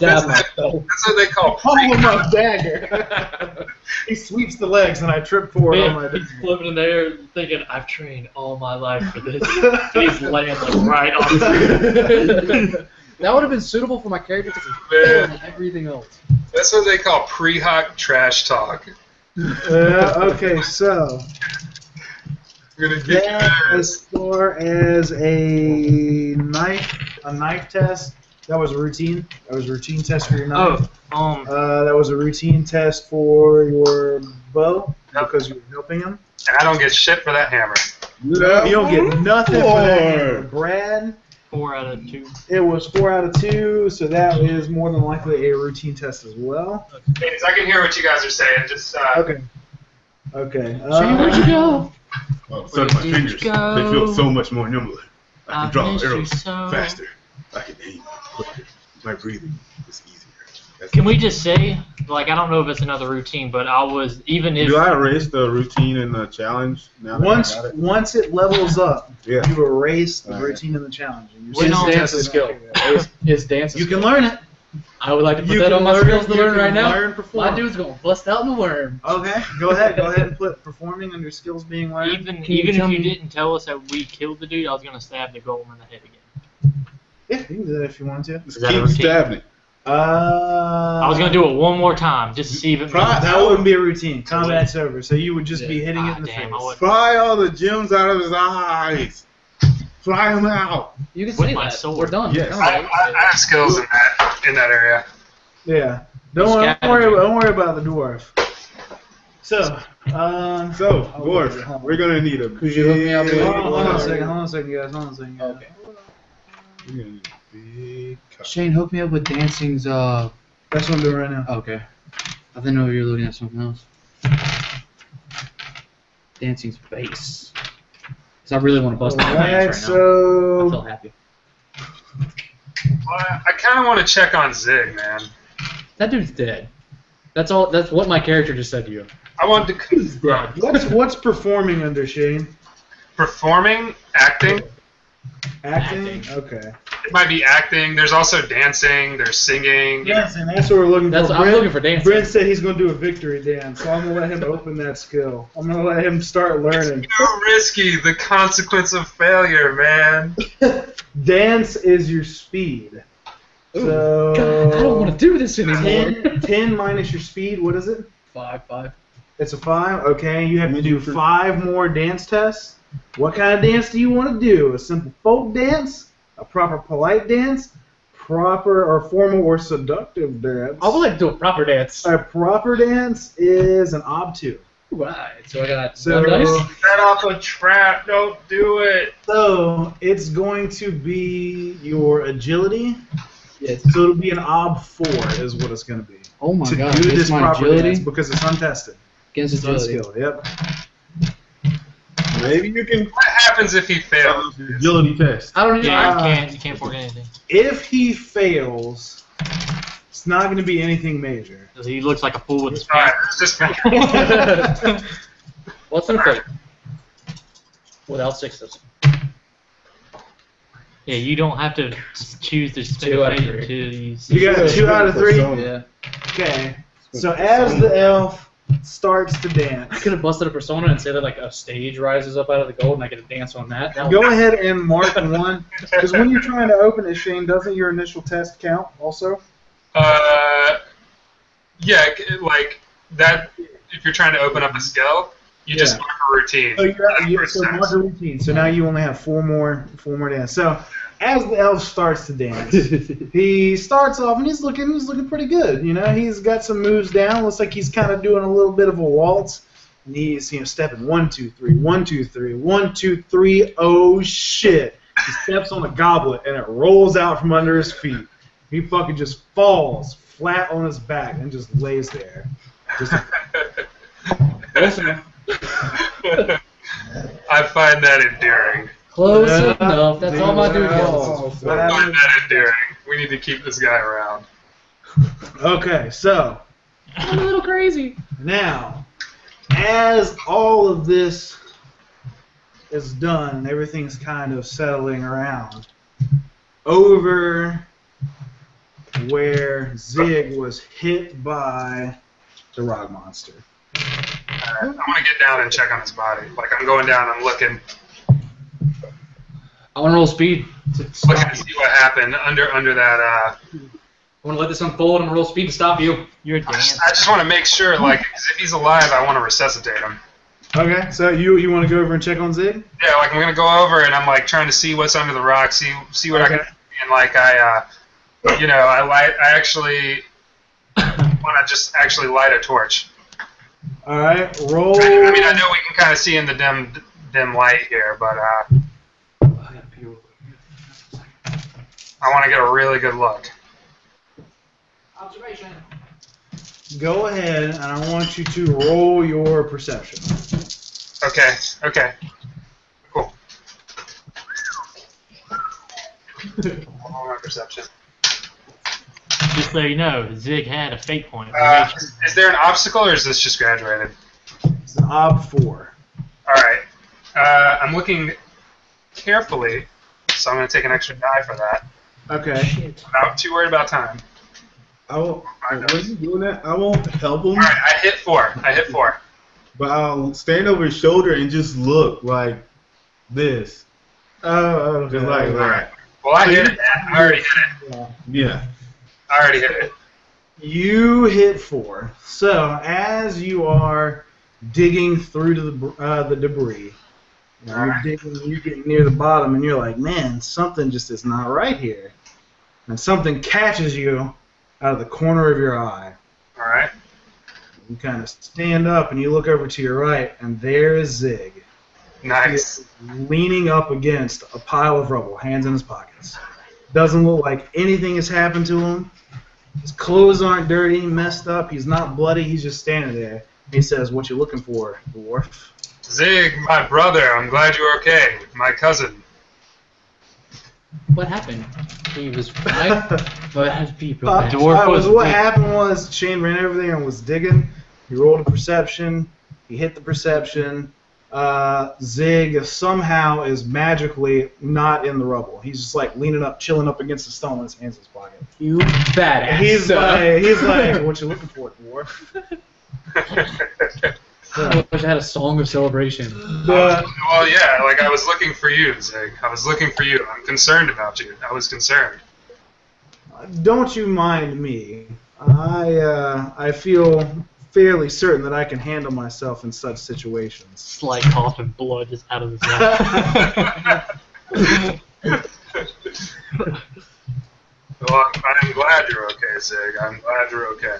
that's, myself. That's what they call pulling my dagger. He sweeps the legs, and I trip forward Man, on my dagger. He's flipping in the air, thinking, "I've trained all my life for this." He's laying like, right on the That would have been suitable for my character to fail and everything else. That's what they call pre-hoc trash talk. Uh, okay, so. Yeah, as far as a knife, a knife test, that was a routine. That was a routine test for your knife. Oh, um, uh, that was a routine test for your bow because you were helping him. And I don't get shit for that hammer. No, you don't get nothing four. for that hammer, Brad. Four out of two. It was four out of two, so that is more than likely a routine test as well. Okay. I can hear what you guys are saying. Just uh, okay. Okay. Uh, See where'd you go? Oh, so do my fingers. They feel so much more nimble. I can draw arrows so. faster. I can aim quicker. My breathing is easier. That's can we thing. just say, like, I don't know if it's another routine, but I was, even if... Do I erase the routine and the challenge? Now once it? once it levels up, yeah. you erase the routine and the challenge. And what is dance is skill? It's dance You skill. can learn it. I would like to put you that on my learn, skills to learn right now. Learn my dude's going to bust out in the worm. Okay, go ahead. Go ahead and put performing and your skills being learned. Even, even you if you me? didn't tell us that we killed the dude, I was going to stab the golem in the head again. Yeah, you can do that if you want to. Just keep stabbing it. Uh, I was going to do it one more time just to see if it fry, That wouldn't be a routine. Combat's over, so you would just yeah. be hitting ah, it in the damn, face. Fry all the gems out of his eyes. Fly him out. You can see that. Sword. We're done. Yes. I, I, I have skills in that in that area. Yeah. Don't worry. Don't worry, about, don't worry about the dwarf. So. Um, so dwarf, we're gonna need a. Could you hook me up? Hold on a second. Hold on a second, guys. Hold on a second. Guys. Okay. We're gonna need a big cup. Shane, hook me up with dancing's. Uh. That's what I'm doing right now. Okay. I didn't know you were looking at something else. Dancing's bass. So I really want to bust my hands right so... now. I feel happy. Well, I kind of want to check on Zig, man. That dude's dead. That's all. That's what my character just said to you. I want to. He's dead. What's what's performing under Shane? Performing, acting. Acting. acting. Okay. It might be acting. There's also dancing. There's singing. Yes, and that's what we're looking that's for. What I'm Brent, looking for dancing. Brent said he's going to do a victory dance, so I'm going to let him open that skill. I'm going to let him start learning. It's so risky. The consequence of failure, man. Dance is your speed. Ooh, so God, I don't want to do this anymore. ten, ten minus your speed. What is it? Five. Five. It's a five. Okay, you have to do five more dance tests. What kind of dance do you want to do? A simple folk dance? A proper polite dance? Proper or formal or seductive dance? I would like to do a proper dance. A proper dance is an obtuse. Right, so I got so one dice. Set off a trap, don't do it. So it's going to be your agility. Yes. So it'll be an ob four is what it's going to be. Oh my to god. To do this proper agility? dance because it's untested. Against it's unskilled, yep. Maybe you can. What happens if he fails? Agility test. I don't know. Yeah, uh, you can't. You can't fork anything. If he fails, it's not going to be anything major. He looks like a fool with his pants. Just what's in front? Without sixes. Yeah, you don't have to choose to spend two out of three. You got a two out of three. Yeah. Okay. So as the elf starts to dance. I could have busted a persona and say that like a stage rises up out of the gold and I get to dance on that. that Go ahead and mark one. Because when you're trying to open it, Shane, doesn't your initial test count also? Uh, yeah, like that, if you're trying to open up a skill, you yeah. just mark a routine. Oh, you're, you're, so mark a routine. So now you only have four more, four more dance. So as the elf starts to dance, he starts off and he's looking he's looking pretty good. You know, he's got some moves down. Looks like he's kind of doing a little bit of a waltz. And he's, you know, stepping one, two, three, one, two, three, one, two, three. Oh shit! He steps on a goblet and it rolls out from under his feet. He fucking just falls flat on his back and just lays there. Just listen. I find that endearing. Close uh, enough. That's all my dude is. I find that endearing. We need to keep this guy around. Okay, so. I'm a little crazy. Now, as all of this is done, everything's kind of settling around. Over where Zig was hit by the rock monster. I want to get down and check on his body. Like, I'm going down, I'm looking. I want to roll speed. Looking to see what happened under under that. Uh, I want to let this unfold and roll speed to stop you. You're I just, I just want to make sure, like, if he's alive, I want to resuscitate him. Okay, so you you want to go over and check on Zig? Yeah, like, I'm going to go over and I'm, like, trying to see what's under the rock, see see what okay. I can see. And, like, I, uh, you know, I, light, I actually want to just actually light a torch. All right, roll. I mean, I know we can kind of see in the dim, dim light here, but uh, I want to get a really good look. Observation. Go ahead, and I want you to roll your perception. Okay. Okay. Cool. Roll my perception. Just so you know, Zig had a fate point. Uh, is, is there an obstacle, or is this just graduated? It's an ob four. All right. Uh, I'm looking carefully, so I'm going to take an extra die for that. Okay. Shit. I'm not too worried about time. I won't, when you doing that, I won't help him. All right, I hit four. I hit four. But I'll stand over his shoulder and just look like this. Oh, okay. Like, all right. Well, I hit it. I already hit it. Yeah. I already hit it. You hit four. So as you are digging through to the uh, the debris, you know, you're digging, you get near the bottom, and you're like, man, something just is not right here. And something catches you out of the corner of your eye. All right. You kind of stand up and you look over to your right, and there is Zig. Nice. Leaning up against a pile of rubble, hands in his pockets. Doesn't look like anything has happened to him. His clothes aren't dirty, messed up. He's not bloody. He's just standing there. He says, "What you looking for, dwarf?" Zig, my brother. I'm glad you're okay. My cousin. What happened? He was right. But people. Uh, dwarf was, was what happened was Shane ran over there and was digging. He rolled a perception. He hit the perception. Uh, Zig somehow is magically not in the rubble. He's just like leaning up, chilling up against the stone with his hands in his pocket. You badass. And he's like, he's like, what you looking for, dwarf? I wish I had a song of celebration. But, well, yeah, like I was looking for you, Zig. I was looking for you. I'm concerned about you. I was concerned. Don't you mind me. I uh, I feel fairly certain that I can handle myself in such situations. Slight cough and blood just out of his mouth. Well, I'm glad you're okay, Zig. I'm glad you're okay.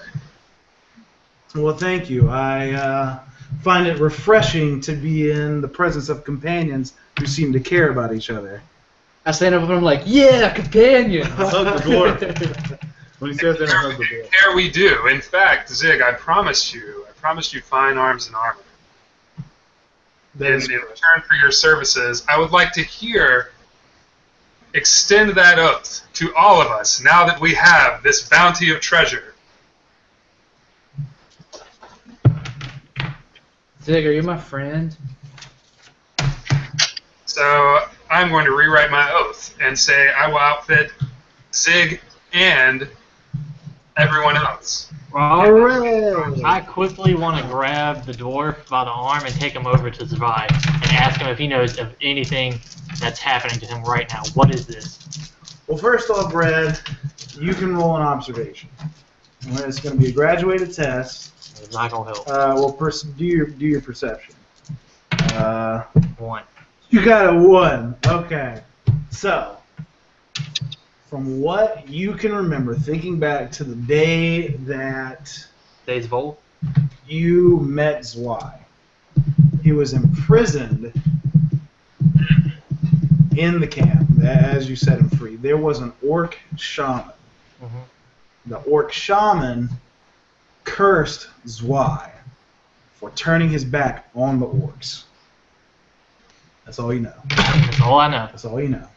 Well, thank you. I uh, find it refreshing to be in the presence of companions who seem to care about each other. I stand up and I'm like, yeah, companions! Hug the dwarf. When he says that, I hug the dwarf. There we do. In fact, Zig, I promised you, I promised you fine arms and armor. That is in return for your services, I would like to hear, extend that oath to all of us now that we have this bounty of treasure. Zig, are you my friend? So I'm going to rewrite my oath and say I will outfit Zig and everyone else. All right. I quickly want to grab the dwarf by the arm and take him over to Zwei and ask him if he knows of anything that's happening to him right now. What is this? Well, first off, Brad, you can roll an observation. It's going to be a graduated test. It's not gonna help. Uh, well, pers do your do your perception. Uh, one. You got a one. Okay. So, from what you can remember, thinking back to the day that Days of old, you met Zwei, he was imprisoned in the camp, as you set him free. There was an orc shaman. Mm-hmm. The orc shaman cursed Zwei for turning his back on the orcs. That's all you know. That's all I know. That's all you know.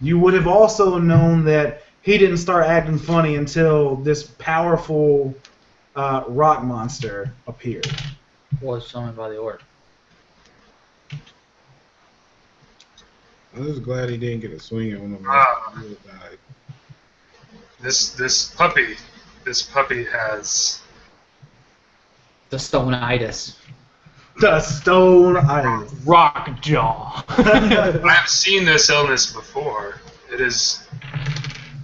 You would have also known that he didn't start acting funny until this powerful uh, rock monster appeared. Was summoned by the orc. I'm just glad he didn't get a swing at one of them. Uh, this this puppy, this puppy has the stone-itis. The stone-itis. Rock jaw. I've seen this illness before. It is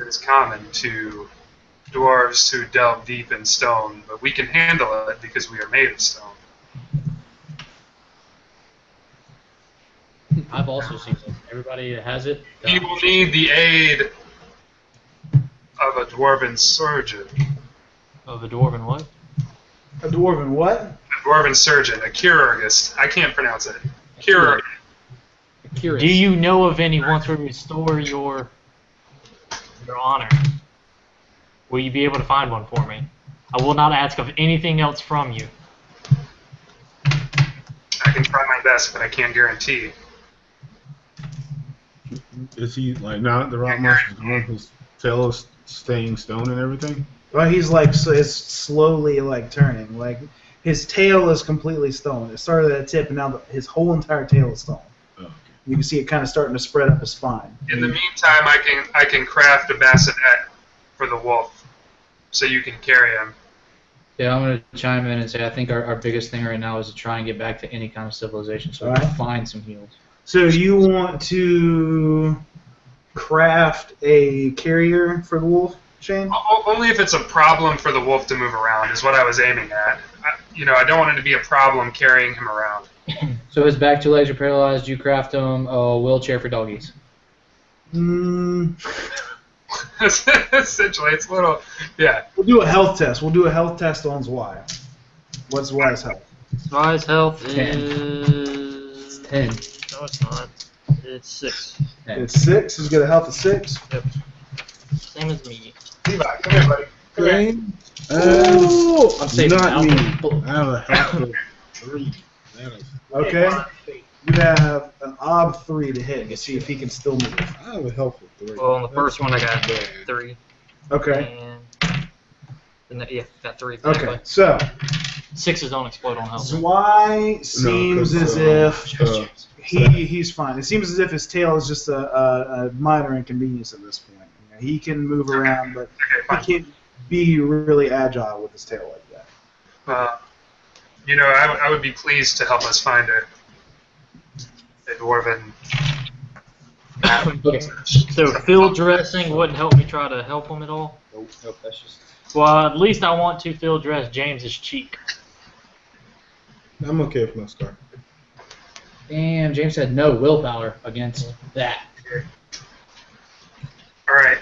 it is common to dwarves who delve deep in stone, but we can handle it because we are made of stone. I've also seen it. Everybody that has it. You will need the aid of a dwarven surgeon. Of a dwarven what? A dwarven what? A dwarven surgeon, a chirurgist. I can't pronounce it. Chirurg. Do you know of anyone to restore your your honor? Will you be able to find one for me? I will not ask of anything else from you. I can try my best, but I can't guarantee. Is he like now? The rock monster's gone. His tail is staying stone and everything. Well, he's like so. It's slowly like turning. Like his tail is completely stone. It started at a tip, and now the, his whole entire tail is stone. Oh, okay. You can see it kind of starting to spread up his spine. In the meantime, I can I can craft a bassinet for the wolf, so you can carry him. Yeah, I'm going to chime in and say I think our, our biggest thing right now is to try and get back to any kind of civilization, so we can find some heals. So you want to craft a carrier for the wolf, Shane? Only if it's a problem for the wolf to move around is what I was aiming at. I, you know, I don't want it to be a problem carrying him around. So his back two legs are paralyzed. You craft him a wheelchair for doggies. Mm. Essentially, it's a little, yeah. We'll do a health test. We'll do a health test on Zwei. What's Zwei's health? Zwei's health is ten. No, it's not. It's six. ten. It's six? He's got a health of six? Yep. Same as me. Levi, come here, buddy. Come here. Oh, I'm saving not me. I have a health of three. Okay. You have an ob three to hit and see if he can still move. I have a health of three. Well, on the first one, I got three. Okay. And the, yeah, got three. Exactly. Okay, so. Sixes don't explode on health. Zwei seems no, as if. Uh, He, he's fine. It seems as if his tail is just a, a, a minor inconvenience at this point. You know, he can move around, but he can't be really agile with his tail like that. Uh, you know, I, I would be pleased to help us find a, a dwarven. Okay. So field dressing wouldn't help me try to help him at all? Nope, nope, that's just... Well, at least I want to field dress James's cheek. I'm okay with my scar. Damn, James had no willpower against that. All right.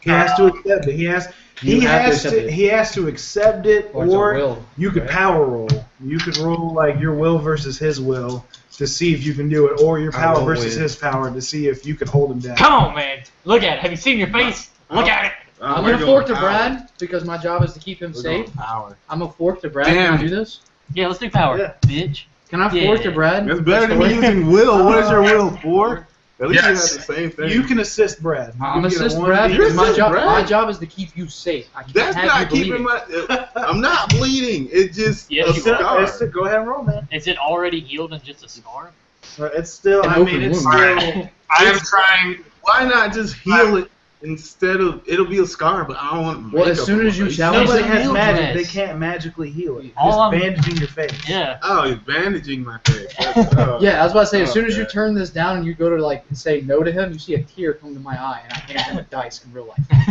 He has um, to accept it. He has. He has to. to he has to accept it, or, or will, you could right? power roll. You could roll like your will versus his will to see if you can do it, or your power versus win. his power to see if you can hold him down. Come on, man! Look at it. Have you seen your face? Uh, Look at it. Uh, I'm gonna fork to power. Brad because my job is to keep him we're safe. Power. I'm gonna fork to Brad. Damn. Can we do this? Yeah, let's do power, yeah. bitch. Can I yeah. fork to Brad? That's better than using will. What is your will for? At least yes. you have the same thing. You can assist Brad. You I'm assist Brad because my job, Brad. my job is to keep you safe. I That's not keeping my... It, I'm not bleeding. It's just yes, a scar. It's a, go ahead and roll, man. Is it already healed and just a scar? So it's still... An I mean, it's wound. still... Right. I am trying... Why not just heal it instead of... It'll be a scar, but I don't want... Well, as soon as you... Nobody has magic. They can't magically heal it. All just bandaging your face. Yeah. Oh, you're bandaging my face. Oh. Yeah, I was about to say, as oh, soon as God. you turn this down and you go to, like, say no to him, you see a tear come to my eye, and I hand him a dice in real life.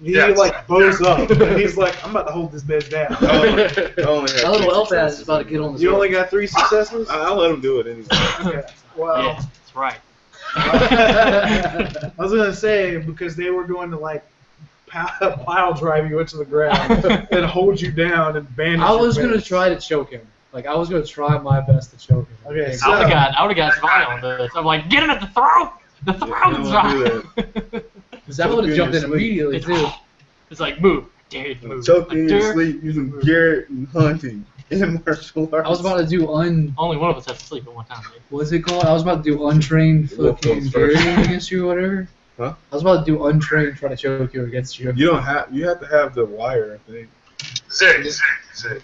He, yes. like, bows up, and he's like, I'm about to hold this bitch down. Oh, that little elf ass is about to get on the You board. only got three successes? I'll let him do it anyway. Okay. Wow. Yeah, that's right. I was gonna say, because they were going to like pile drive you into the ground and hold you down and bandage. I was gonna try to choke him. Like I was gonna try my best to choke him. Okay, so, I would have got I would have got Zwei on this. I'm like, get him at the throat. The throat's on. That would have jumped in immediately too. It's like move. Dude, move. Choking in sleep using Garrett and hunting in martial arts. I was about to do un. Only one of us had to sleep at one time. Dude. What's it called? I was about to do untrained fucking Garrett against you or whatever. Huh? I was about to do untrained trying to choke you against you. You don't have. You have to have the wire, I think. Zig, Zig, Zig.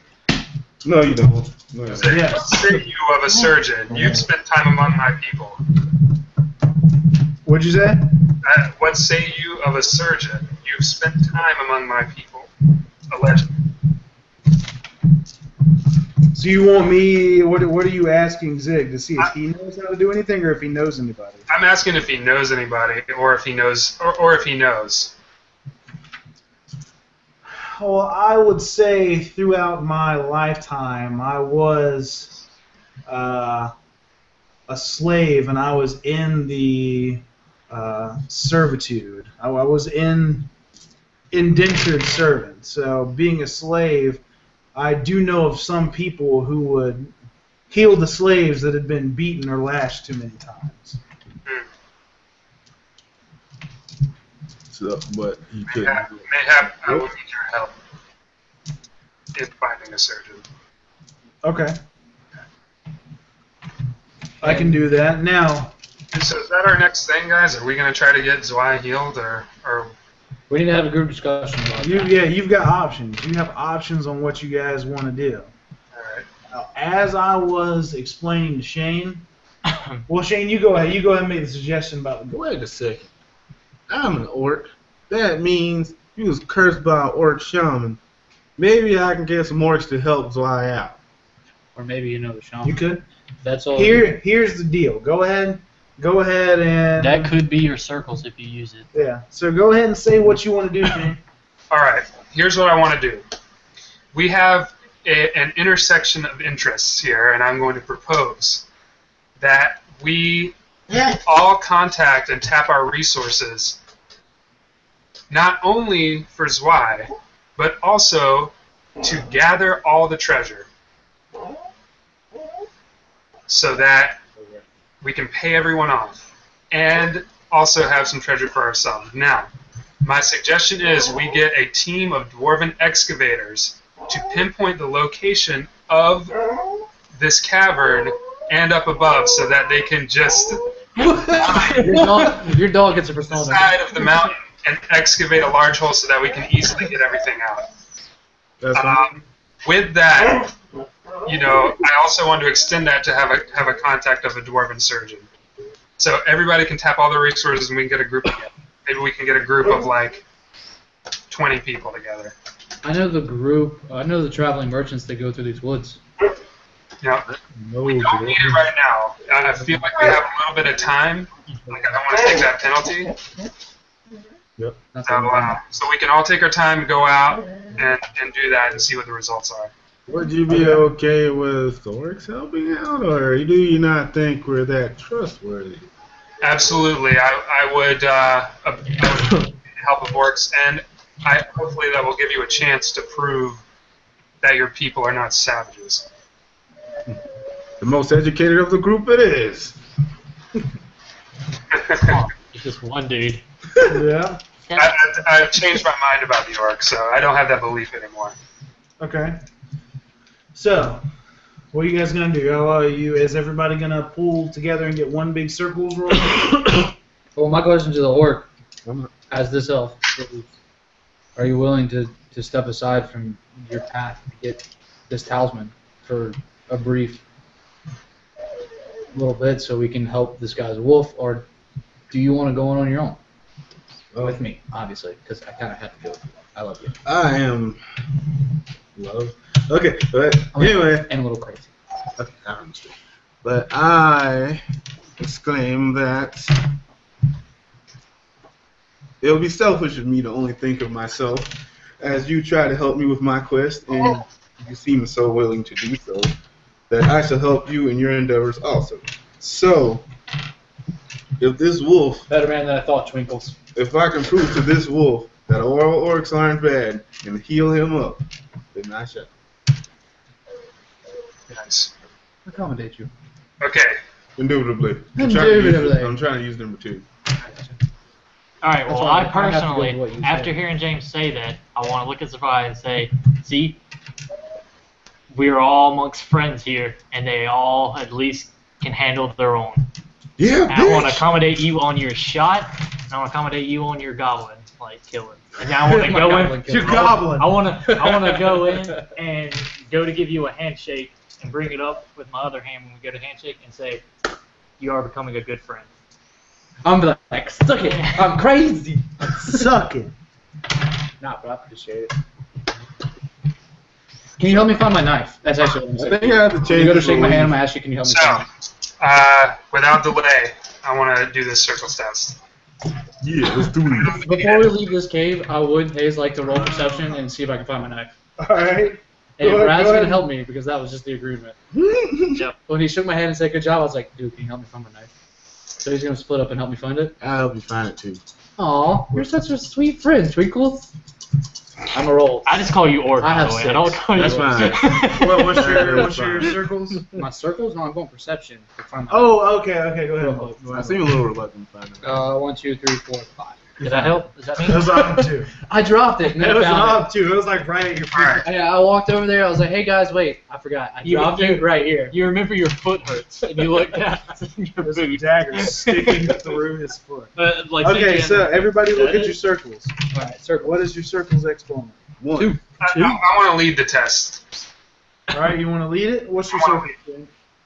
No, you don't. No, you Zig, yeah. Zig, you of a surgeon. You've spent time among my people. What'd you say? Uh, what say you of a surgeon? You've spent time among my people. Allegedly. So you want me? What What are you asking Zig to see if I, he knows how to do anything, or if he knows anybody? I'm asking if he knows anybody, or if he knows, or, or if he knows. Well, I would say throughout my lifetime, I was uh, a slave, and I was in the uh, servitude. I, I was in indentured servant. So being a slave. I do know of some people who would heal the slaves that had been beaten or lashed too many times. Mm. So, but you could mayhap, mayhap I would need your help in finding a surgeon. Okay. I can do that now. And so, is that our next thing, guys? Are we going to try to get Zwei healed, or or? We need to have a group discussion about you, that. Yeah, you've got options. You have options on what you guys want to do. Alright. Uh, as I was explaining to Shane, well, Shane, you go ahead. You go ahead and make the suggestion about the. Wait a second. I'm an orc. That means you was cursed by an orc shaman. Maybe I can get some orcs to help Zwei out. Or maybe you know the shaman. You could. That's all. Here, here's the deal. Go ahead. Go ahead and... That could be your circles if you use it. Yeah. So go ahead and say what you want to do, Shane. All right. Here's what I want to do. We have a, an intersection of interests here, and I'm going to propose that we all contact and tap our resources, not only for Zwei, but also to gather all the treasure so that we can pay everyone off, and also have some treasure for ourselves. Now, my suggestion is we get a team of dwarven excavators to pinpoint the location of this cavern and up above, so that they can just your, dog, your dog gets a persona. Side of the mountain and excavate a large hole so that we can easily get everything out. That's um, with that. You know, I also want to extend that to have a have a contact of a dwarven surgeon. So everybody can tap all their resources, and we can get a group together. Maybe we can get a group of like twenty people together. I know the group. I know the traveling merchants that go through these woods. Yeah, no, we don't need it right now. I feel like we have a little bit of time. Like I don't want to take that penalty. Yep. So, uh, so we can all take our time, go out, and and do that, and see what the results are. Would you be okay with the orcs helping out, or do you not think we're that trustworthy? Absolutely. I, I would uh, help of orcs, and I, hopefully that will give you a chance to prove that your people are not savages. The most educated of the group it is. Oh, it's just one dude. Yeah. I, I, I've changed my mind about the orcs, so I don't have that belief anymore. Okay. So, what are you guys gonna do? Are you is everybody gonna pull together and get one big circle roll? Well, my question to the orc, as this elf, are you willing to to step aside from your path to get this talisman for a brief little bit so we can help this guy's wolf, or do you want to go on on your own with me? Obviously, because I kind of have to do it. I love you. I am love. Okay, but anyway, and a little crazy. I understand. But I exclaim that it would be selfish of me to only think of myself, as you try to help me with my quest, and you seem so willing to do so, that I shall help you in your endeavors also. So, If this wolf... Better man than I thought, Twinkles. If I can prove to this wolf that all orcs aren't bad and heal him up, then I shall. Nice. Accommodate you. Okay. Indubitably. Indubitably. I'm, I'm trying to use number two. All right, well, I personally, after hearing James say that, I want to look at Surprise and say, see, we're all amongst friends here, and they all at least can handle their own. Yeah, I want to accommodate you on your shot, and I want to accommodate you on your goblin, like, killing. And now I want to go in. Your goblin. I want to I want to go in and go to give you a handshake and bring it up with my other hand when we go to handshake and say, you are becoming a good friend. I'm like, like, suck it. I'm crazy. Suck it. Nah, but I appreciate it. Can you help me find my knife? That's actually what I'm saying. I think I have to change. When you go to shake my hand, I'm going to ask you, can you help me find So, uh, without delay, I want to do this circle test. Yeah, let's do it. Before we leave this cave, I would Hayes like to roll perception and see if I can find my knife. All right. And go Brad's going to help me because that was just the agreement. When he shook my hand and said, good job, I was like, dude, can you help me find my knife? So he's going to split up and help me find it? I'll help you find it, too. Aw, you're such a sweet friend, Twinkles. I'm a roll. I just call you Orc, by the way. I don't call you That's fine. Well, what's your, what's your circles? My circles? No, I'm going perception. Oh, okay, okay, go ahead. Go ahead. I seem a little reluctant to find it. Uh, one, two, three, four, five. Did that help? Does that mean? It was on two. I dropped it. And it was on two. It was like right at your feet. Yeah, I walked over there. I was like, "Hey guys, wait! I forgot. I you, dropped you, it right here." You remember your foot hurts, and you look down. There's a dagger sticking through his foot. Uh, like okay, so everybody, look at your circles. All right, circle. What is your circle's exponent? One. Two. I, I, I want to lead the test. All right, you want to lead it? What's your circle?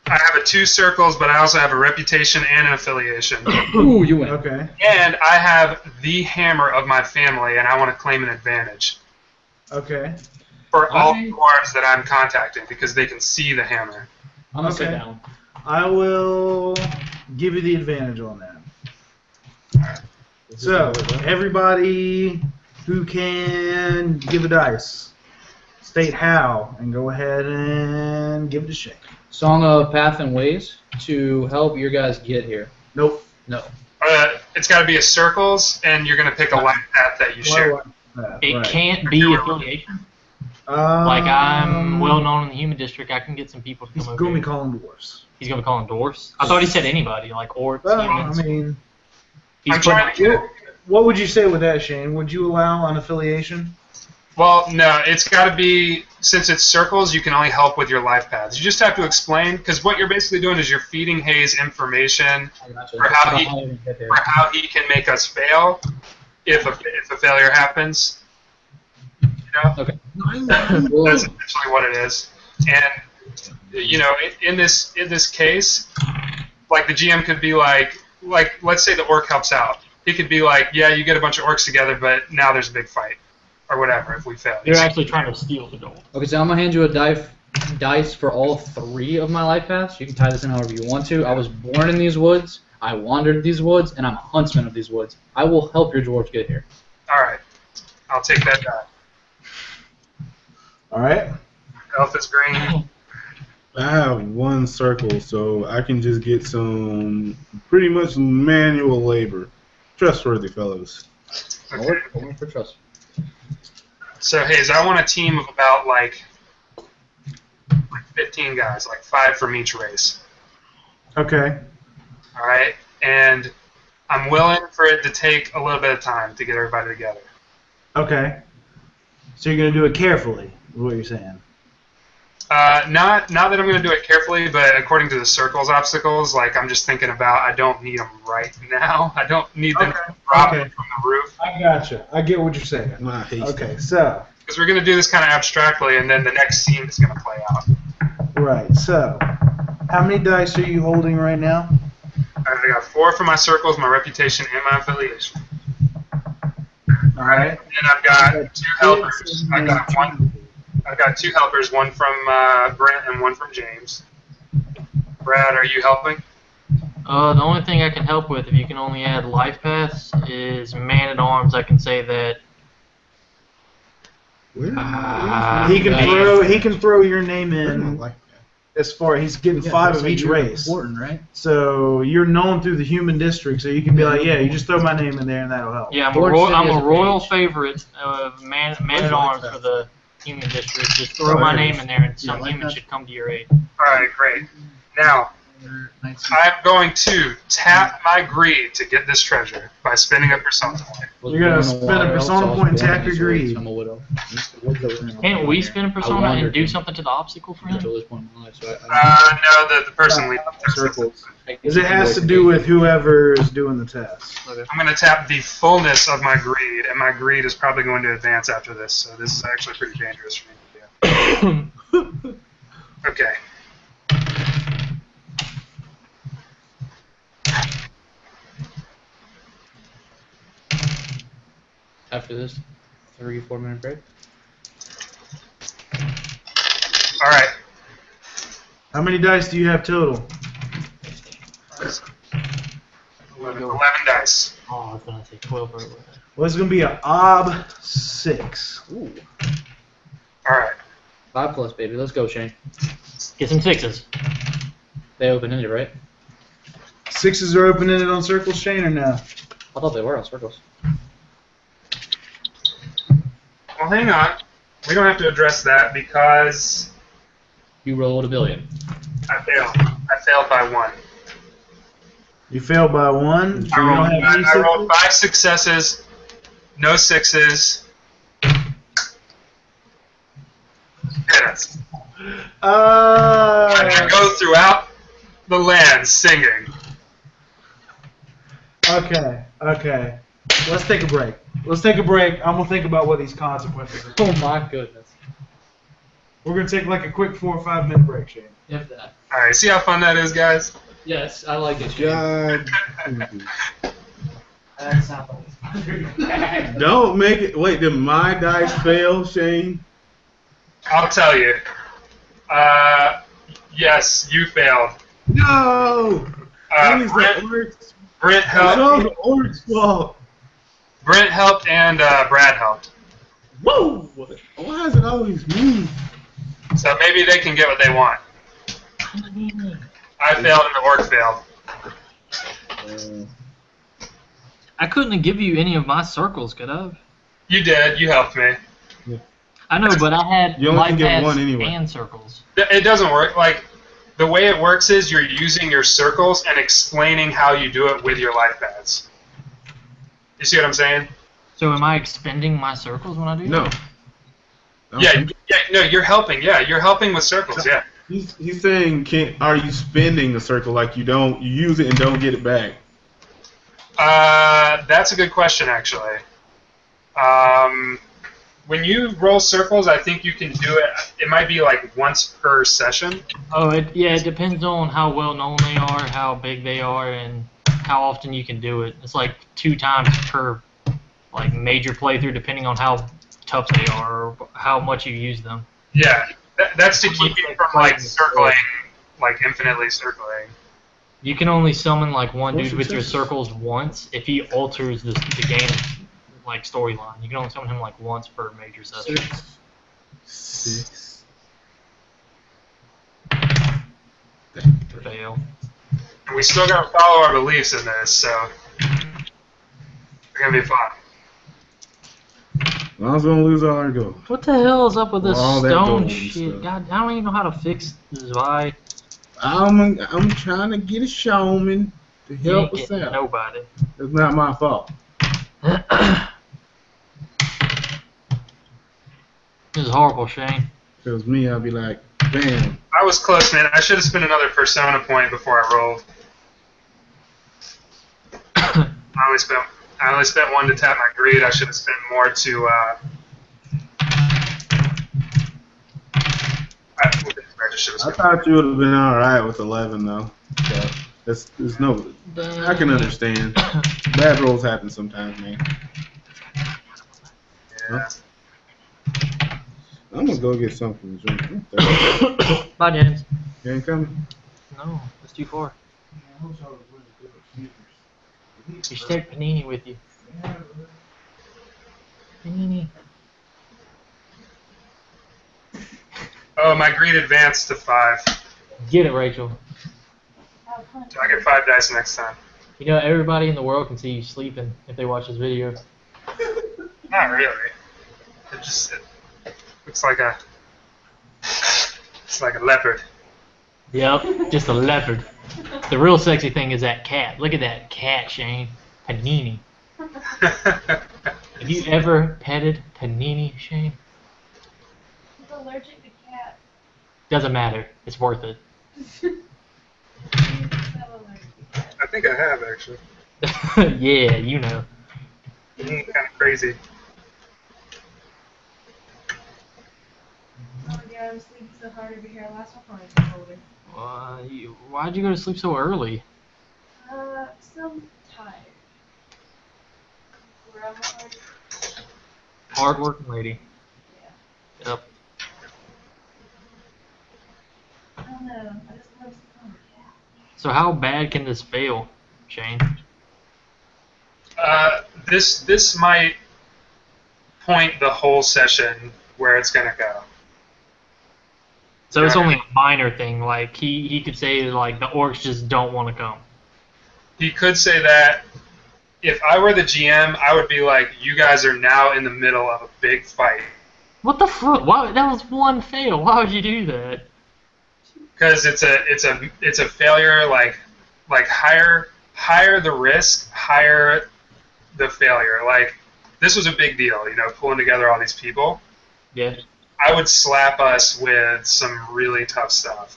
I have a two circles, but I also have a reputation and an affiliation. Ooh, you win. Okay. And I have the hammer of my family, and I want to claim an advantage. Okay. For all I... dwarves that I'm contacting, because they can see the hammer. I'm going to sit down. I will give you the advantage on that. All right. So, everybody who can give a dice, state how, and go ahead and give it a shake. Song of Path and Ways to help your guys get here. Nope. No. Uh, it's got to be a circles, and you're going to pick a life path that you share. It can't be affiliation. Um, like, I'm well known in the human district. I can get some people to come over. He's going to be calling dwarfs. He's going to be calling dwarfs? I thought he said anybody, like orcs, humans. I mean, I'm trying to get. What would you say with that, Shane? Would you allow an affiliation? Well, no, it's got to be, since it's circles, you can only help with your life paths. You just have to explain, because what you're basically doing is you're feeding Hayes information for how he, for how he can make us fail if a, if a failure happens. You know? Okay. That's essentially what it is. And, you know, in this, in this case, like the G M could be like, like, let's say the orc helps out. He could be like, yeah, you get a bunch of orcs together, but now there's a big fight. Or whatever, if we fail. You're actually trying to steal the gold. Okay, so I'm going to hand you a dice, dice for all three of my life paths. You can tie this in however you want to. I was born in these woods, I wandered these woods, and I'm a huntsman of these woods. I will help your dwarves get here. Alright. I'll take that die. Alright. Elf is green. I have one circle, so I can just get some pretty much manual labor. Trustworthy fellows. Okay. Only for trust. So, Hayes, I want a team of about, like, fifteen guys, like five from each race. Okay. All right, and I'm willing for it to take a little bit of time to get everybody together. Okay. So you're going to do it carefully, is what you're saying? Uh, not, not that I'm going to do it carefully, but according to the circles obstacles, like, I'm just thinking about I don't need them right now. I don't need them okay. dropping okay. from the roof. I gotcha. I get what you're saying. Okay, so. Because we're going to do this kind of abstractly, and then the next scene is going to play out. Right, so. How many dice are you holding right now? I've got four for my circles, my reputation, and my affiliation. All right. And then I've got two helpers. I've got one. I've got two helpers, one from uh, Brent and one from James. Brad, are you helping? Uh, the only thing I can help with, if you can only add life paths, is man-at-arms. I can say that. Where? Uh, he can throw. He can throw your name in. as far he's getting yeah, five of each race. Important, right? So you're known through the human district, so you can be yeah, like, yeah, you just throw my name in there, and that'll help. Yeah, I'm a, ro I'm a royal page. favorite of man, man at arms like for the human district. Just throw oh, my name in there, and some yeah, like human that. should come to your aid. All right, great. Now, I'm going to tap my greed to get this treasure by spinning a persona point. Well, you're going to spin a persona point and tap your greed. Can't we spin a persona and do something to the obstacle for him? Uh, no, the, the person leading the circles. Because it has to do with whoever is doing the test. I'm going to tap the fullness of my greed, and my greed is probably going to advance after this, so this is actually pretty dangerous for me to do. Okay. After this three, four minute break. All right. How many dice do you have total? eleven, eleven dice. Oh, I was going to say twelve or eleven. Well, it's going to be an ob six. Ooh. All right. Five plus, baby. Let's go, Shane. Get some sixes. They open-ended, right? Sixes are open-ended on circles, Shane, or no? I thought they were on circles. Well, hang on. We don't have to address that because... You rolled a billion. I failed. I failed by one. You failed by one? I, rolled, don't have I, I rolled five successes, no sixes. Yes. Uh, I go throughout the land singing. Okay, okay. Let's take a break. Let's take a break. I'm going to think about what these consequences are. Oh, my goodness. We're going to take like a quick four or five minute break, Shane. Yep, that. All right, see how fun that is, guys? Yes, I like it, Shane. God. That's not funny. Don't make it. Wait, did my dice fail, Shane? I'll tell you. Uh, yes, you failed. No! Uh, Brent, Brent helped. No, the orange fault. Brent helped and uh, Brad helped. Woo! Why is it always me? So maybe they can get what they want. I failed and the orc failed. I couldn't give you any of my circles, could I? You did. You helped me. Yeah. I know, but I had you only can get one anyway. And circles. It doesn't work. Like the way it works is you're using your circles and explaining how you do it with your life pads. You see what I'm saying? So am I expending my circles when I do no. that? No. Yeah, yeah, no, you're helping. Yeah, you're helping with circles, yeah. He's, he's saying, can, are you spending the circle like you don't you use it and don't get it back? Uh, that's a good question, actually. Um, when you roll circles, I think you can do it. It might be like once per session. Oh, it, yeah, it depends on how well-known they are, how big they are, and... how often you can do it. It's like two times per like major playthrough, depending on how tough they are or how much you use them. Yeah, that, that's to keep you from like circling, like infinitely circling. You can only summon like one dude with your circles once if he alters the, the game like storyline. You can only summon him like once per major session. Six. Six. Fail. We still gotta follow our beliefs in this, so it's gonna be fun. I was gonna lose all our gold. What the hell is up with this all stone shit? God, I don't even know how to fix Zwei. I'm I'm trying to get a showman to help us out. Nobody. It's not my fault. This is horrible, Shane. If it was me, I'd be like, bam. I was close, man. I should have spent another persona point before I rolled. I only spent I only spent one to tap my greed. I should have spent more to. Uh, I, I thought you would have been all right with eleven, though. So that's there's no. I can understand. Bad rolls happen sometimes, man. Yeah. I'm gonna go get something to drink. Bye, James. You ain't coming? No, it's too far. You should take Panini with you. Panini. Oh, my greed advanced to five. Get it, Rachel. Do I get five dice next time? You know, everybody in the world can see you sleeping if they watch this video. Not really. It just it looks like a it's like a leopard. Yep, just a leopard. The real sexy thing is that cat. Look at that cat, Shane. Panini. Have you ever petted Panini, Shane? He's allergic to cats. Doesn't matter. It's worth it. I think I have, actually. Yeah, you know. It's kind of crazy. Oh, yeah, I was sleeping so hard over here. Last one probably got older. Uh, you, why'd you go to sleep so early? Uh, so I'm tired. We're on hard. Hard working lady. Yeah. Yep. I don't know. I just love sleeping. So how bad can this fail, Shane? Uh, this this might point the whole session where it's gonna go. So it's only a minor thing. Like he, he could say like the orcs just don't want to come. He could say that. If I were the G M, I would be like, you guys are now in the middle of a big fight. What the fuck? Why? That was one fail. Why would you do that? Because it's a it's a it's a failure. Like like higher higher the risk, higher the failure. Like this was a big deal. You know, pulling together all these people. Yeah. I would slap us with some really tough stuff.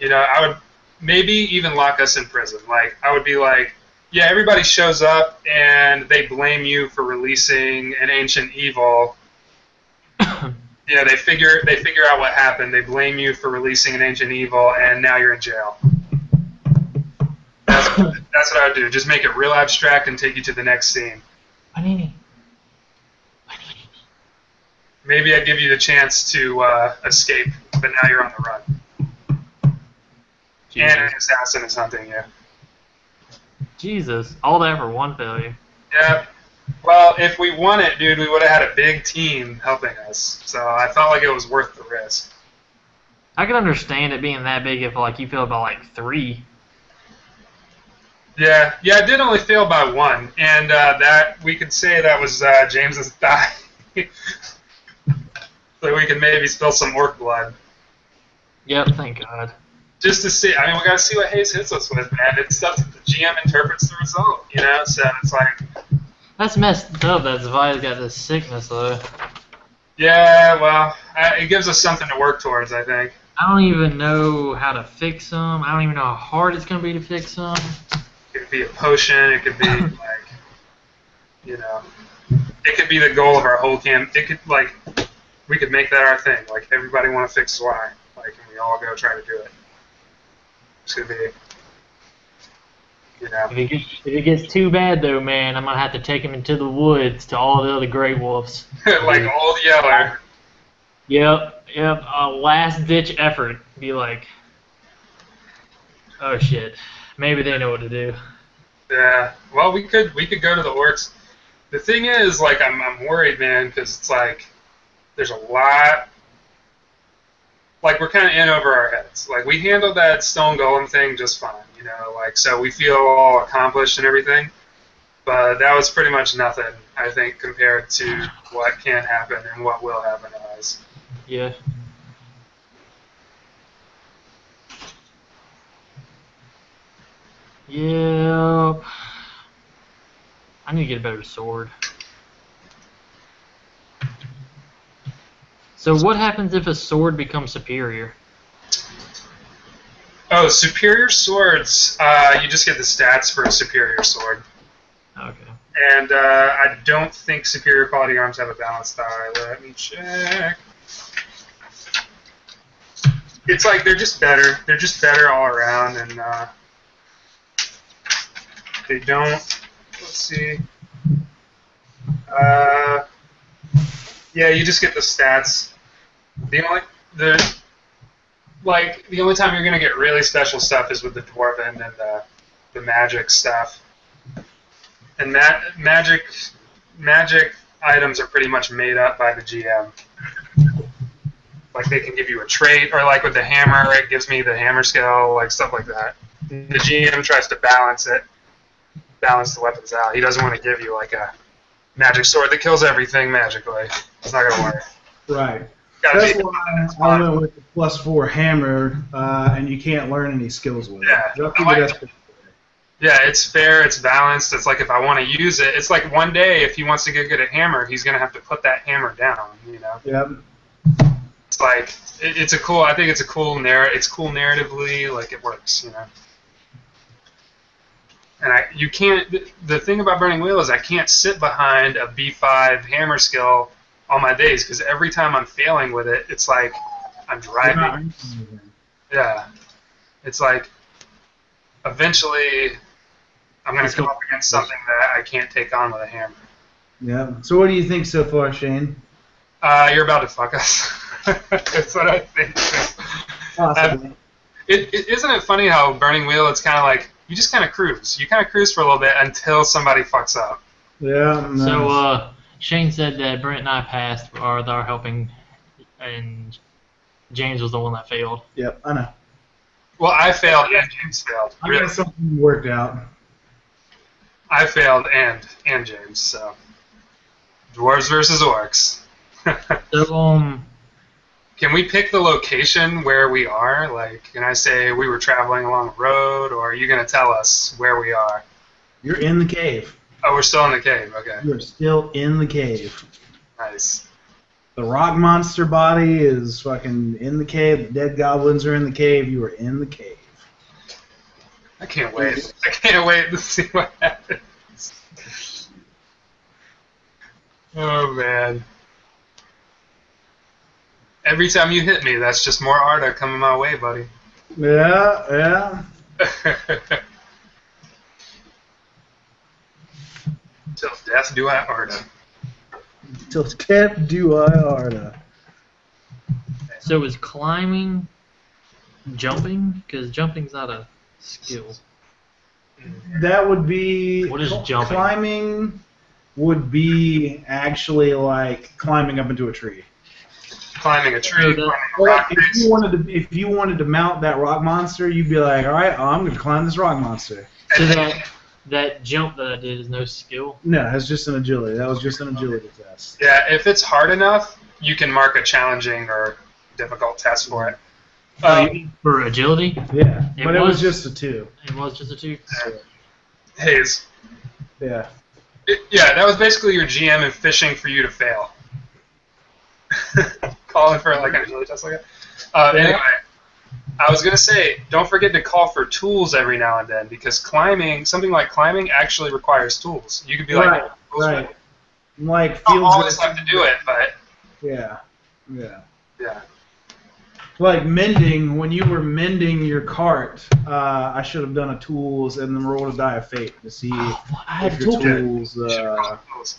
You know, I would maybe even lock us in prison. Like, I would be like, yeah, everybody shows up and they blame you for releasing an ancient evil. Yeah, they figure they figure out what happened. They blame you for releasing an ancient evil, and now you're in jail. That's what, that's what I would do. Just make it real abstract and take you to the next scene. Panini. Maybe I give you the chance to uh, escape, but now you're on the run. Jesus. And an assassin is hunting you. Jesus, all that for one failure. Yeah. Well, if we won it, dude, we would have had a big team helping us. So I felt like it was worth the risk. I can understand it being that big if, like, you failed by like three. Yeah. Yeah, I did only fail by one, and uh, that we could say that was uh, James's thigh. So we can maybe spill some orc blood. Yep, thank God. Just to see, I mean, we gotta see what Hayes hits us with, man. It's stuff that the G M interprets the result, you know. So it's like that's messed up. That Zvai's got this sickness, though. Yeah, well, I, it gives us something to work towards, I think. I don't even know how to fix him. I don't even know how hard it's gonna be to fix him. It could be a potion. It could be like, you know, it could be the goal of our whole camp. It could like. We could make that our thing. Like, everybody want to fix Zwei. Like, and we all go try to do it. It's going to be, you know. If it, gets, if it gets too bad, though, man, I'm going to have to take him into the woods to all the other gray wolves. Like Old Yeller. Yep, yep. A last-ditch effort. Be like, oh, shit. Maybe they know what to do. Yeah. Well, we could, we could go to the orcs. The thing is, like, I'm, I'm worried, man, because it's like... There's a lot, like we're kind of in over our heads. Like we handled that stone golem thing just fine, you know. Like so, we feel all accomplished and everything, but that was pretty much nothing, I think, compared to what can happen and what will happen to us. Yeah. Yep. I need to get a better sword. So what happens if a sword becomes superior? Oh, superior swords, uh, you just get the stats for a superior sword. Okay. And uh, I don't think superior quality arms have a balanced die. Let me check. It's like they're just better. They're just better all around, and uh, they don't, let's see. Uh... Yeah, you just get the stats. The only the like the only time you're gonna get really special stuff is with the dwarven and the the magic stuff. And ma magic magic items are pretty much made up by the G M. Like they can give you a trait, or like with the hammer, it gives me the hammer skill, like stuff like that. The G M tries to balance it, balance the weapons out. He doesn't want to give you like a magic sword that kills everything magically. It's not gonna work. Right. That's be, why I went with the plus four hammer, uh, and you can't learn any skills with yeah. it. Yeah. Like, yeah, it's fair. It's balanced. It's like if I want to use it, it's like one day if he wants to get good at hammer, he's gonna have to put that hammer down. You know. Yep. It's like it, it's a cool. I think it's a cool narrative. It's cool narratively. Like it works. You know. And I, you can't. The, the thing about Burning Wheel is I can't sit behind a B five hammer skill all my days, because every time I'm failing with it, it's like I'm driving. Yeah, it's like eventually I'm going to come up against something that I can't take on with a hammer. Yeah. So what do you think so far, Shane? Uh, you're about to fuck us. That's what I think. Awesome. It, it, isn't it funny how Burning Wheel? It's kind of like you just kind of cruise. You kind of cruise for a little bit until somebody fucks up. Yeah. Nice. So. Uh, Shane said that Brent and I passed, or they are helping, and James was the one that failed. Yep, I know. Well, I failed and James failed. I really. Got something worked out. I failed and and James, so dwarves versus orcs. So, um, can we pick the location where we are? Like, can I say we were traveling along the road, or are you gonna tell us where we are? You're in the cave. Oh, we're still in the cave, okay. We're still in the cave. Nice. The rock monster body is fucking in the cave. The dead goblins are in the cave. You are in the cave. I can't wait. I can't wait to see what happens. Oh, man. Every time you hit me, that's just more Arda coming my way, buddy. Yeah, yeah. Till death do I Arda. Till death do I Arda. So is climbing jumping? Because jumping's not a skill. That would be... What is jumping? Climbing would be actually like climbing up into a tree. Climbing a tree, climbing a rock. If you wanted to, if you wanted to mount that rock monster, you'd be like, alright, I'm going to climb this rock monster. So that... That jump that I did is no skill? No, it's just an agility. That was just an agility test. Yeah, if it's hard enough, you can mark a challenging or difficult test for it. Um, for agility? Yeah, it but was, it was just a two. It was just a two? Yeah. Haze. Yeah. It, yeah, that was basically your G M and fishing for you to fail. Calling for like an agility test like that. Uh, yeah. Anyway. I was going to say, don't forget to call for tools every now and then, because climbing, something like climbing actually requires tools. You could be right, like, oh, right. like you don't always have to do it, but... Yeah, yeah. Yeah. Like mending, when you were mending your cart, uh, I should have done a tools and then rolled a die of fate to see oh, if your tools... You uh, tools.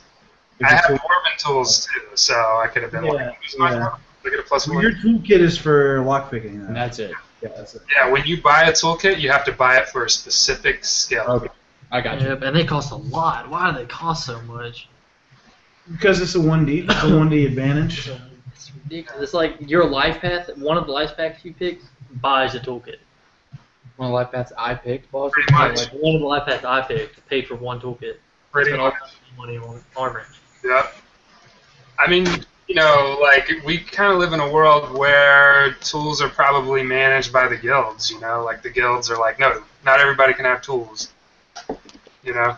I have dwarven tools, too, so I could have been yeah, like, who's my yeah. I get a plus one. Your toolkit is for lockpicking. Huh? That's it. Yeah, that's it. Yeah, when you buy a toolkit, you have to buy it for a specific skill. Okay, I got yep, you. And they cost a lot. Why do they cost so much? Because it's a one D. It's a one D advantage. It's ridiculous. It's like your life path. One of the life paths you picked buys a toolkit. One of the life paths I picked, boss. Pretty much. Like one of the life paths I picked paid for one toolkit. Pretty much. Money on armor. Yeah. I mean. You know, like, we kind of live in a world where tools are probably managed by the guilds, you know? Like, the guilds are like, no, not everybody can have tools, you know?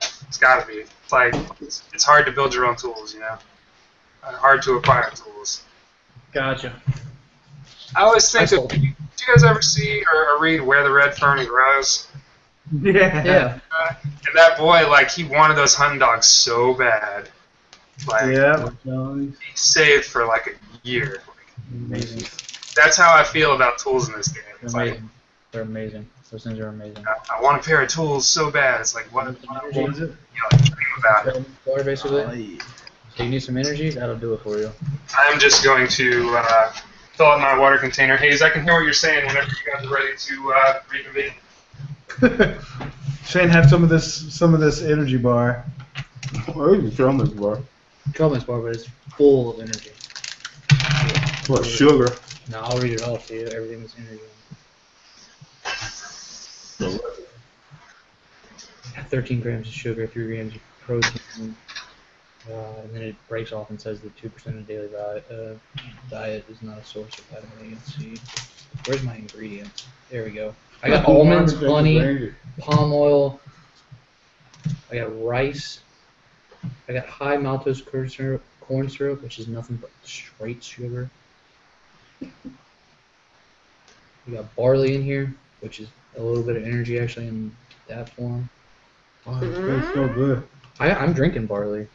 It's got to be. It's like, it's hard to build your own tools, you know? Hard to acquire tools. Gotcha. I always think of, do you guys ever see or read Where the Red Fern Grows? Yeah. yeah. Uh, and that boy, like, he wanted those hunting dogs so bad. Like, yeah, he saved for like a year. Like, amazing. That's how I feel about tools in this game. It's amazing. Like, they're amazing. Those things are amazing. I, I want a pair of tools so bad. It's like, what? what you know, dream about it. Water basically. Oh, yeah. So you need some energy? That'll do it for you. I'm just going to uh, fill out my water container. Hayes, I can hear what you're saying whenever you guys are ready to uh, reconvene. Shane, have some of this, some of this energy bar. Oh, you can throw this bar. Trouble's bar, but it's full of energy. Yeah. What, I'll sugar? Read. No, I'll read it all to you. Everything's in there. thirteen grams of sugar, three grams of protein. Uh, and then it breaks off and says that two percent of daily diet, uh, diet is not a source of vitamin A and C. Where's my ingredients? There we go. I got almonds, honey, palm oil. I got rice. I got high maltose corn syrup, corn syrup, which is nothing but straight sugar. We got barley in here, which is a little bit of energy actually in that form. Oh, it tastes so good. I, I'm drinking barley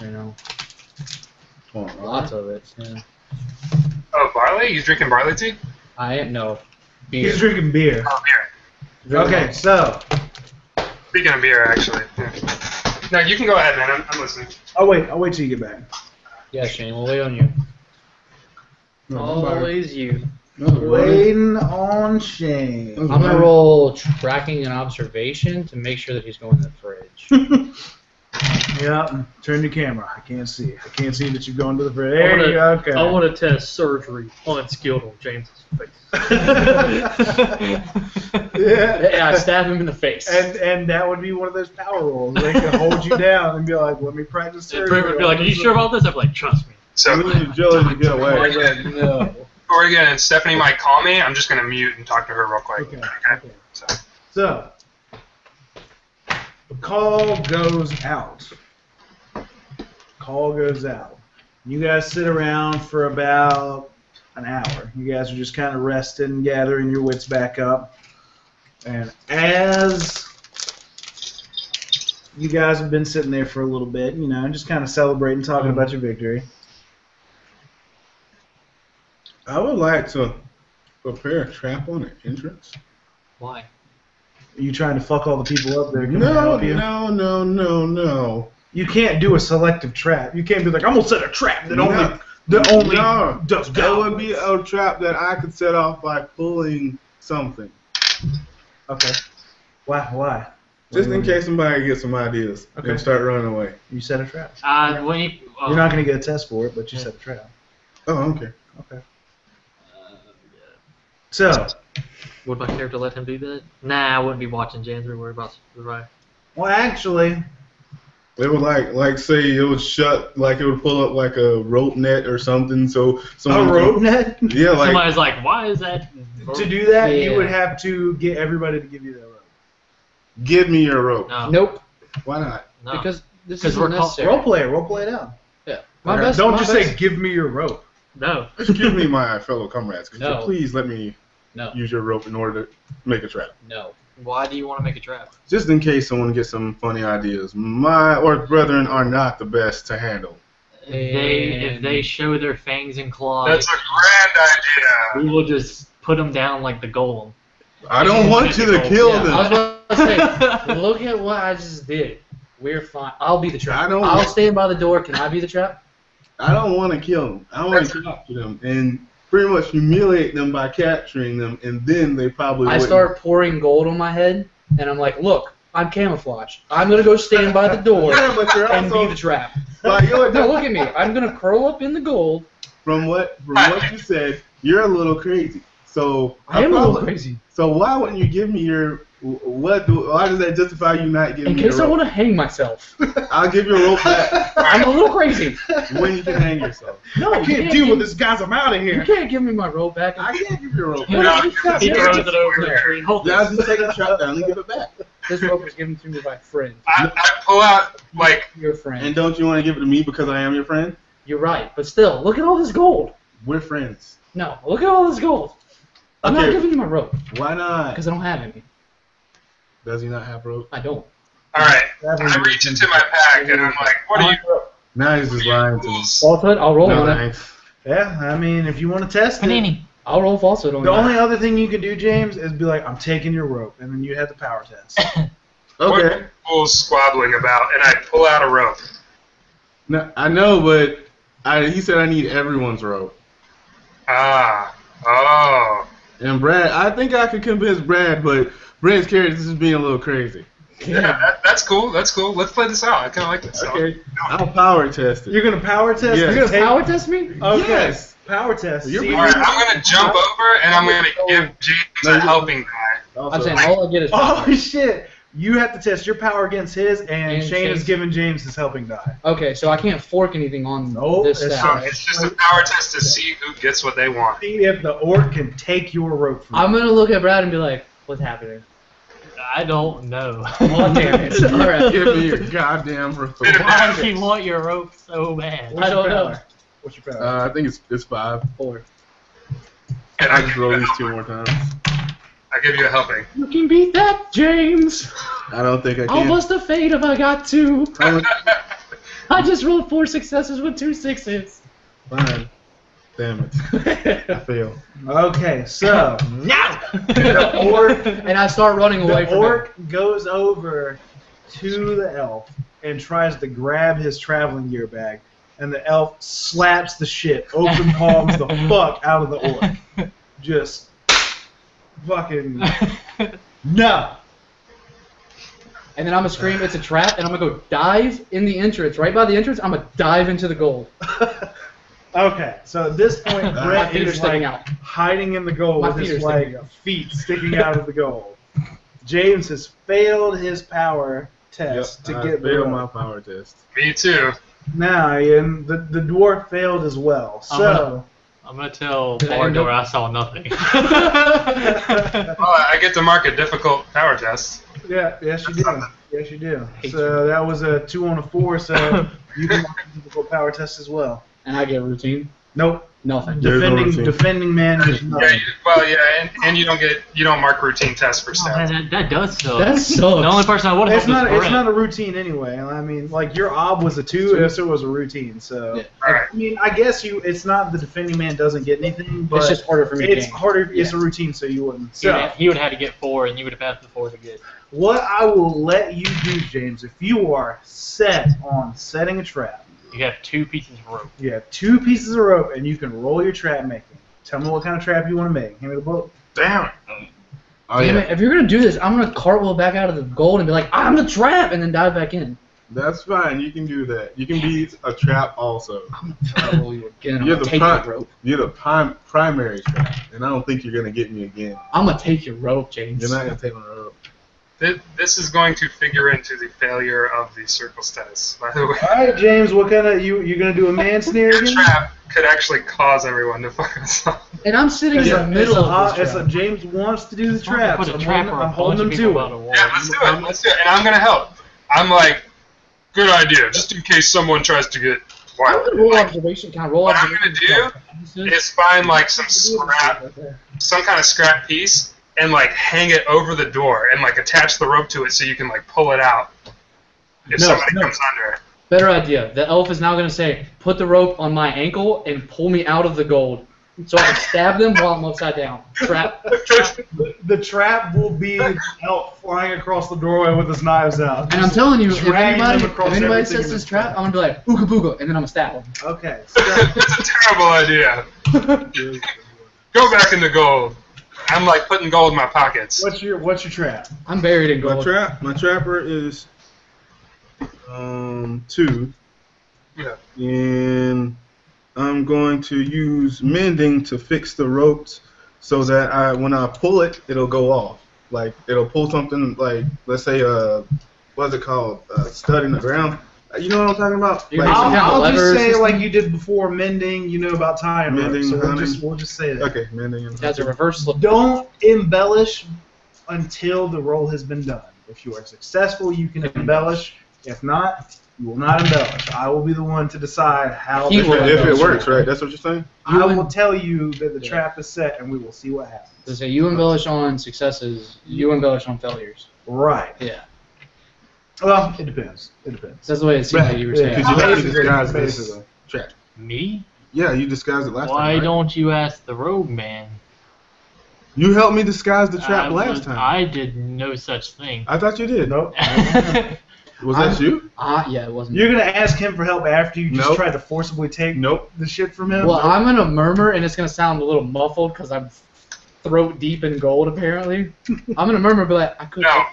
right now. Oh, lots of it. Yeah. Oh, barley? You drinking barley tea? I am, no. Beer. He's drinking beer. Oh, beer. Okay, so. Speaking of beer, actually. Yeah. No, you can go ahead, man. I'm, I'm listening. I'll wait. I'll wait till you get back. Yeah, Shane, we'll wait on you. No, Always you. No, Waiting on Shane. I'm gonna roll tracking and observation to make sure that he's going to the fridge. Yeah. Turn the camera. I can't see it. I can't see that you're going to the fridge. There wanna, you go. Okay. I want to test surgery unskilled on James's face. Yeah. Yeah. I stab him in the face. And and that would be one of those power rolls. They can hold you down and be like, "Let me practice surgery." Be like, "Are you sure about this?" I'm like, "Trust me." So you Joey get away. No. Oregon and Stephanie might call me. I'm just going to mute and talk to her real quick. Okay. Okay. So. so, the call goes out. Call goes out. You guys sit around for about an hour. You guys are just kind of resting, gathering your wits back up. And as you guys have been sitting there for a little bit, you know, just kind of celebrating, talking mm-hmm. about your victory. I would like to prepare a trap on the entrance. Why? Are you trying to fuck all the people up there? No, no, no, no, no. You can't do a selective trap. You can't be like, I'm gonna set a trap that no. only that only no. does that would be a trap that I could set off by pulling something. Okay. Why? Why? Just in case somebody gets some ideas okay. and start running away. You set a trap. Uh, when you, uh, You're not gonna get a test for it, but you yeah. set a trap. Oh, okay. Okay. So, would my character let him do that? Nah, I wouldn't be watching James or worry about the ride. Well, actually, it would like like say it would shut like it would pull up like a rope net or something. So someone a rope net? Yeah, like somebody's like, why is that? Rope? To do that, yeah. you would have to get everybody to give you that rope. Give me your rope. No. Nope. Why not? No. Because this is necessary. Role play, role play it out. Yeah. My best, Don't my just best. say give me your rope. No. Just give me my fellow comrades. Could no. you please let me no. use your rope in order to make a trap? No. Why do you want to make a trap? Just in case someone gets some funny ideas. My orc brethren are not the best to handle. And they, if they show their fangs and claws... That's a grand idea! We will just put them down like the golem. I don't and want you to the kill yeah, them. I was about to say, look at what I just did. We're fine. I'll be the trap. I don't I'll want... stand by the door. Can I be the trap? I don't want to kill them. I want to talk to them and pretty much humiliate them by capturing them, and then they probably. I wouldn't. Start pouring gold on my head, and I'm like, "Look, I'm camouflaged. I'm gonna go stand by the door yeah, but you're and also, be the trap." Like, you're no, look at me. I'm gonna curl up in the gold. From what from what you said, you're a little crazy. So I am I probably, a little crazy. So why wouldn't you give me your? What? Do, why does that justify you not giving? In me case I want to hang myself. I'll give you a rope back. I'm a little crazy. When you can hang yourself. No, I can't, can't deal give, with this, guys. I'm out of here. You can't give me my rope back. I can't give you a rope back. He throws it over the tree. Now just take a shot down and give it back. This rope is given to me by a friend. I, I pull out like your friend. And don't you want to give it to me because I am your friend? You're right, but still, look at all this gold. We're friends. No, look at all this gold. I'm okay. not giving you my rope. Why not? Because I don't have any. Does he not have rope? I don't. Alright, I reach into my pack and I'm like, what are you... Now he's just lying to me. Falsehood? I'll roll on it. Yeah, I mean, if you want to test it... I'll roll falsehood on that. The only other thing you can do, James, is be like, I'm taking your rope, and then you have the power test. Okay. What squabbling about, and I pull out a rope. No, I know, but I, he said I need everyone's rope. Ah. Oh. And Brad, I think I could convince Brad, but... Brent's character is being a little crazy. Yeah, that, that's cool. That's cool. Let's play this out. I kind of like this. Okay. I'll power test it. You're going to power test? Yes. You're going to power test me? Okay. Yes. Power test. All right, I'm gonna jump over and I'm gonna give James a helping guy. I'm saying all I get is power. Holy shit! You have to test your power against his, and, and Shane Chase. is giving James his helping die. Okay, so I can't fork anything on no, this it's, so it's just a power test to see who gets what they want. See if the orc can take your rope from I'm going to look at Brad and be like, what's happening? I don't know. Well, damn it. All right. Give me your goddamn rope. Why does she want your rope so bad? What's I don't power? know. What's your power? Uh, I think it's, it's five. Four. And I just roll these two more times. I give you a helping. You can beat that, James. I don't think I can. Almost a fate if I got two. I just rolled four successes with two sixes. Fine. Damn it. I fail. Okay, so now the orc and I start running away the from orc him. goes over to the elf and tries to grab his traveling gear bag, and the elf slaps the shit open palms the fuck out of the orc. Just. Fucking no! And then I'm gonna scream, it's a trap, and I'm gonna go dive in the entrance. Right by the entrance, I'm gonna dive into the gold. Okay, so at this point, Brett is like out. hiding in the gold My with his like feet sticking out of the gold. James has failed his power test yep, to I get failed my power test. Me too. Now, and the the dwarf failed as well. So. I'm going to tell Bardur I saw nothing. Well, I get to mark a difficult power test. Yeah, yes you do. Yes you do. So you. That was a two on a four, so you can mark a difficult power test as well. And I get routine? Nope. Nothing. There's defending no defending man is nothing. Yeah, you, well, yeah, and, and you don't get you don't mark routine tests for stats. Oh, that, that does suck. That sucks. The only person I would have. It's not it's not a routine anyway. I mean, like your ob was a two, and so it was a routine. So yeah. Right. I mean, I guess you. It's not the defending man doesn't get anything, but it's just harder for me. It's harder. Yeah. It's a routine, so you wouldn't. So yeah, he would have to get four, and you would have passed the four to get. What I will let you do, James, if you are set on setting a trap. You have two pieces of rope. You have two pieces of rope, and you can roll your trap making. Tell me what kind of trap you want to make. Hand me the book. Damn it. Oh, Damn yeah. it. If you're going to do this, I'm going to cartwheel back out of the gold and be like, I'm the trap, and then dive back in. That's fine. You can do that. You can be a trap also. I'm going to roll you again. I'm you're, the take your rope. You're the prim primary trap, and I don't think you're going to get me again. I'm going to take your rope, James. You're not going to take my rope. This is going to figure into the failure of the circle status, by the way. All right, James, what kind of you you're gonna do a man snare again? The trap could actually cause everyone to fuck himself. And I'm sitting in the middle of this trap. James wants to do the trap. I'm holding him to it. Yeah, let's do it. Let's do it. And I'm gonna help. I'm like, good idea, just in case someone tries to get wild. I'm gonna roll observation. Can I roll observation? What I'm gonna do is find like some scrap, some kind of scrap piece. And like hang it over the door, and like attach the rope to it so you can like pull it out if no, somebody no. comes under it. Better idea. The elf is now going to say, "Put the rope on my ankle and pull me out of the gold," so I can stab them while I'm upside down. Trap. the, the trap will be the elf flying across the doorway with his knives out. And I'm telling you, if anybody, if anybody says this trap, I'm gonna be like, "Ooga booga," and then I'm gonna stab them. Okay. So. That's a terrible idea. Go back in the gold. I'm like putting gold in my pockets. What's your what's your trap? I'm buried in gold. My trap my trapper is um two. Yeah. And I'm going to use mending to fix the ropes so that I when I pull it it'll go off. Like it'll pull something like let's say uh what's it called? Uh stud in the ground. You know what I'm talking about? Like, I'll, I'll just say like you did before, mending, you know about tying mending, ropes, so we'll just, we'll just say that. Okay, mending. That's a reverse look. Don't embellish until the roll has been done. If you are successful, you can embellish. If not, you will not embellish. I will be the one to decide how the trap If it works, right? That's what you're saying? I will tell you that the yeah. trap is set, and we will see what happens. So say you embellish on successes, you embellish on failures. Right. Yeah. Well, it depends. It depends. That's the way it seems like you were saying. Because you have to disguise this as a trap. Me? Yeah, you disguised it last time. Why don't you ask the rogue man? You helped me disguise the trap last time. I did no such thing. I thought you did. Nope. Was that you? Ah, yeah, it wasn't. You're going to ask him for help after you just tried to forcibly take the shit from him? Well, I'm going to murmur, and it's going to sound a little muffled because I'm throat deep in gold, apparently. I'm going to murmur, but I couldn't.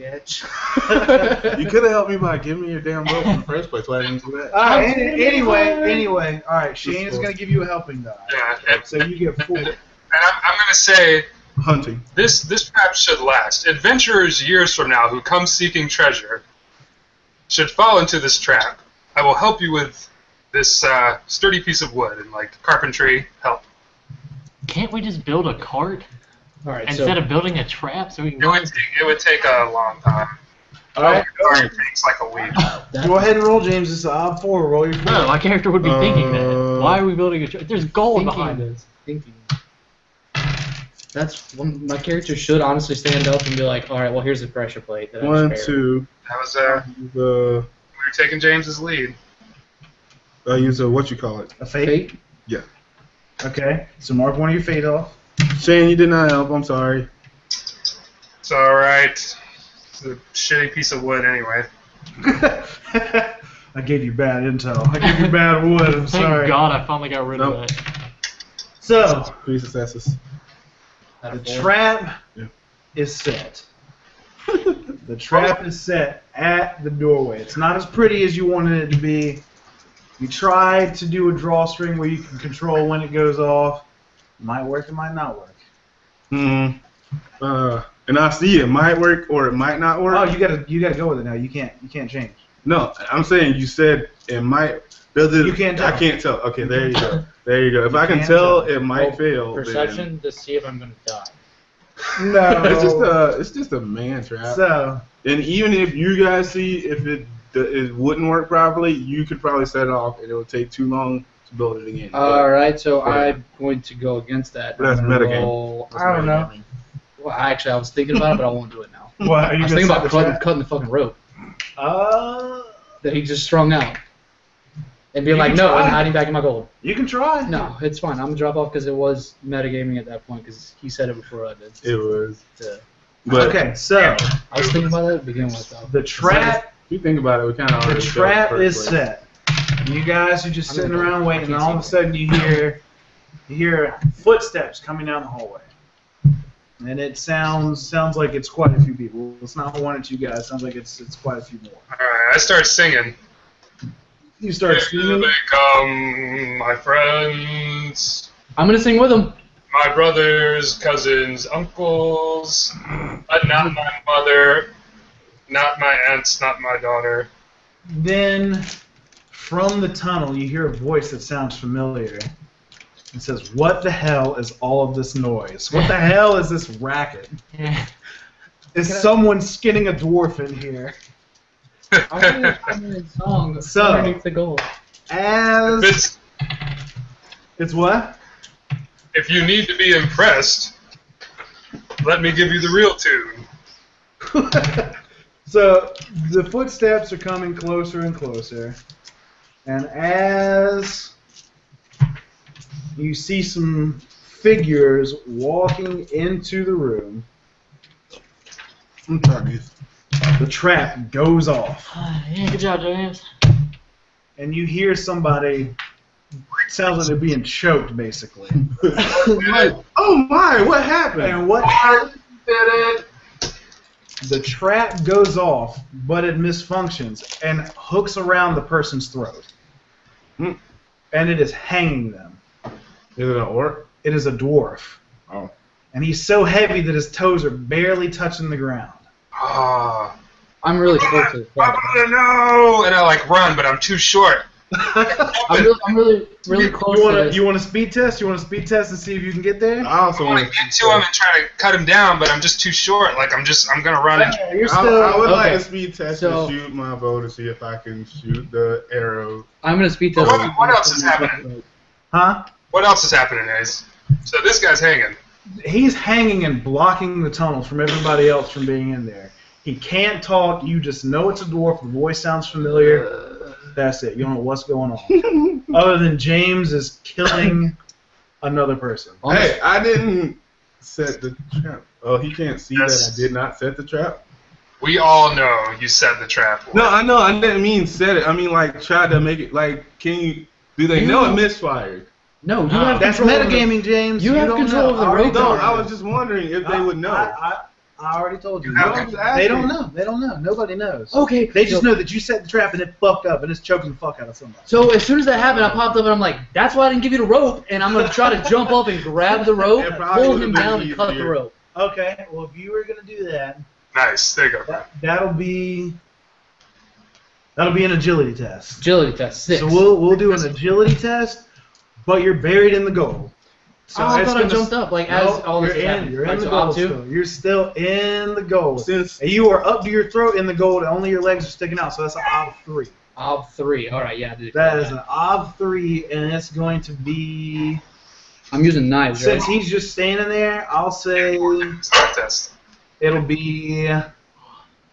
bitch. You could have helped me by giving me your damn rope in the first place. Why didn't you do that? All right, any, anyway, anyway. All right, Shane is going to give you a helping die. Yeah, okay. So you get four. And I'm, I'm going to say... Hunting. This, this trap should last. Adventurers years from now who come seeking treasure should fall into this trap. I will help you with this uh, sturdy piece of wood and, like, carpentry help. Can't we just build a cart? All right, Instead so, of building a trap, so we can. It would, it would take a long time. All right, it takes like a week. Go ahead and roll, James. It's an odd four. Roll your. No, my character would be uh, thinking that. Why are we building a trap? There's gold thinking, behind us. Thinking. That's one. My character should honestly stand up and be like, "All right, well, here's the pressure plate." That one, two. That was uh. The. We were taking James's lead. I used a what you call it? A fate. Yeah. Okay. So mark one of your fate off. Shane, you did not help. I'm sorry. It's all right. It's a shitty piece of wood, anyway. I gave you bad intel. I gave you bad wood. I'm Thank sorry. Thank God, I finally got rid nope. of it. So three successes. The trap yeah. is set. The trap is set at the doorway. It's not as pretty as you wanted it to be. You tried to do a drawstring where you can control when it goes off. Might work, it might not work. Mm. Uh, and I see it might work or it might not work. Oh, you gotta you gotta go with it now. You can't you can't change. No, I'm saying you said it might. Does it? You can't tell. I can't tell. Okay, there you go. There you go. If you I can tell, tell, it might well, fail. Perception then. To see if I'm gonna die. No, it's just a it's just a man trap. So, and even if you guys see if it it wouldn't work properly, you could probably set it off, and it would take too long. Build it again. All but, right, so yeah. I'm going to go against that. That's metagame. That's I don't know. Well, actually, I was thinking about it, but I won't do it now. What, are you I was thinking about cutting, cutting the fucking rope. Uh, that he just strung out. And be like, no, try. I'm hiding back in my gold. You can try. No, it's fine. I'm going to drop off because it was metagaming at that point because he said it before I did. It was. Yeah. But, okay, so. I was thinking about that to begin with, though. The trap. So, if you think about it, we kind of already The trap is place. set. You guys are just sitting around waiting, and all of a sudden you hear you hear footsteps coming down the hallway, and it sounds sounds like it's quite a few people. It's not one, it's you guys. It sounds like it's it's quite a few more. All right, I start singing. You start Here singing. They come, my friends. I'm gonna sing with them. My brothers, cousins, uncles, but not my mother, not my aunts, not my daughter. Then. From the tunnel, you hear a voice that sounds familiar. It says, "What the hell is all of this noise? What the hell is this racket? Yeah. Is Can someone I... skinning a dwarf in here?" song so, underneath the gold. As it's, it's what? If you need to be impressed, let me give you the real tune. So the footsteps are coming closer and closer. And as you see some figures walking into the room, the trap goes off. Yeah, good job, James. And you hear somebody, it sounds like they're being choked, basically. Like, oh my, what happened? And what happened? The trap goes off, but it misfunctions and hooks around the person's throat. Mm. And it is hanging them. Is it an orc? It is a dwarf. Oh. And he's so heavy that his toes are barely touching the ground. Ah. Oh. I'm really close to the trap. No! And I like run, but I'm too short. I'm, really, I'm really, really close you wanna, to it. You want to speed test? You want to speed test and see if you can get there? I also want to get to him and try to cut him down, but I'm just too short. Like I'm just, I'm gonna run. Yeah, you're still, I, I would okay. like a speed test so, to shoot my bow to see if I can shoot the arrow. I'm gonna speed test. What, what else is happening? Huh? What else is happening, Ace? So this guy's hanging. He's hanging and blocking the tunnel from everybody else from being in there. He can't talk. You just know it's a dwarf. The voice sounds familiar. Uh, That's it. You don't know what's going on. Other than James is killing another person. Honestly. Hey, I didn't set the trap. Oh, he can't see yes. that I did not set the trap? We all know you set the trap. Boy. No, I know. I didn't mean set it. I mean, like, try to make it, like, can you, do they you know, know it misfired? No, you uh, have that's metagaming, James. You, you have control of the rope. No, I was just wondering if I, they would know. I, I, I already told you. Okay. They don't know. They don't know. Nobody knows. Okay. They just so, know that you set the trap and it fucked up and it's choking the fuck out of somebody. So as soon as that happened, I popped up and I'm like, that's why I didn't give you the rope, and I'm going to try to jump up and grab the rope, pull him down, and cut the rope. Okay. Well, if you were going to do that... Nice. There you go. That, that'll be... That'll be an agility test. Agility test, six. So we'll, we'll do an agility test, but you're buried in the goal. So oh, I thought I jumped up. Like, as no, all this you're in, you're in like, the goal so still. You're still in the goal. Since and you are up to your throat in the goal, and only your legs are sticking out, so that's an ob three. Ob three. All right, yeah. Dude, that is that. An ob three, and it's going to be... I'm using knives, Since right? he's just standing there, I'll say... It'll be...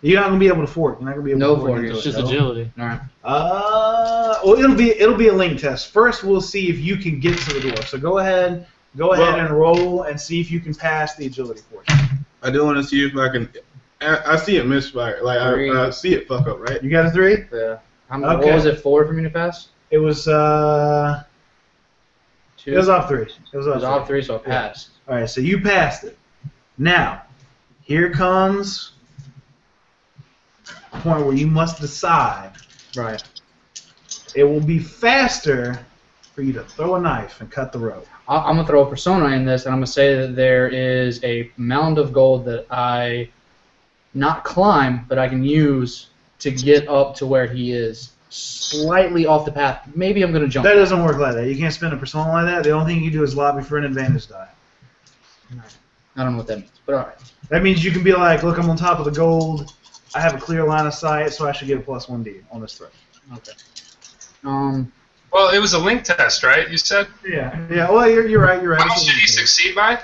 You're not gonna be able to fork. You're not gonna be able no to fork. No fork. It's just no. agility. All right. Uh, well, it'll be it'll be a link test. First, we'll see if you can get to the door. So go ahead, go ahead well, and roll and see if you can pass the agility portion. I do want to see if I can. I, I see it misfire. Like I, I see it fuck up. Right. You got a three? Yeah. How many, okay. What was it? Four for me to pass? It was uh. Two. It was off three. It was off, it was three. off three, so I passed. Yeah. All right. So you passed it. Now, here comes. Point where you must decide. Right. It will be faster for you to throw a knife and cut the rope. I'm gonna throw a persona in this, and I'm gonna say that there is a mound of gold that I not climb, but I can use to get up to where he is, slightly off the path. Maybe I'm gonna jump. That doesn't work like that. You can't spend a persona like that. The only thing you do is lobby for an advantage die. I don't know what that means, but all right. That means you can be like, look, I'm on top of the gold. I have a clear line of sight, so I should get a plus one D on this throw. Okay. Um. Well, it was a link test, right? You said. Yeah. Yeah. Well, you're you're right. You're right. How much did he succeed by?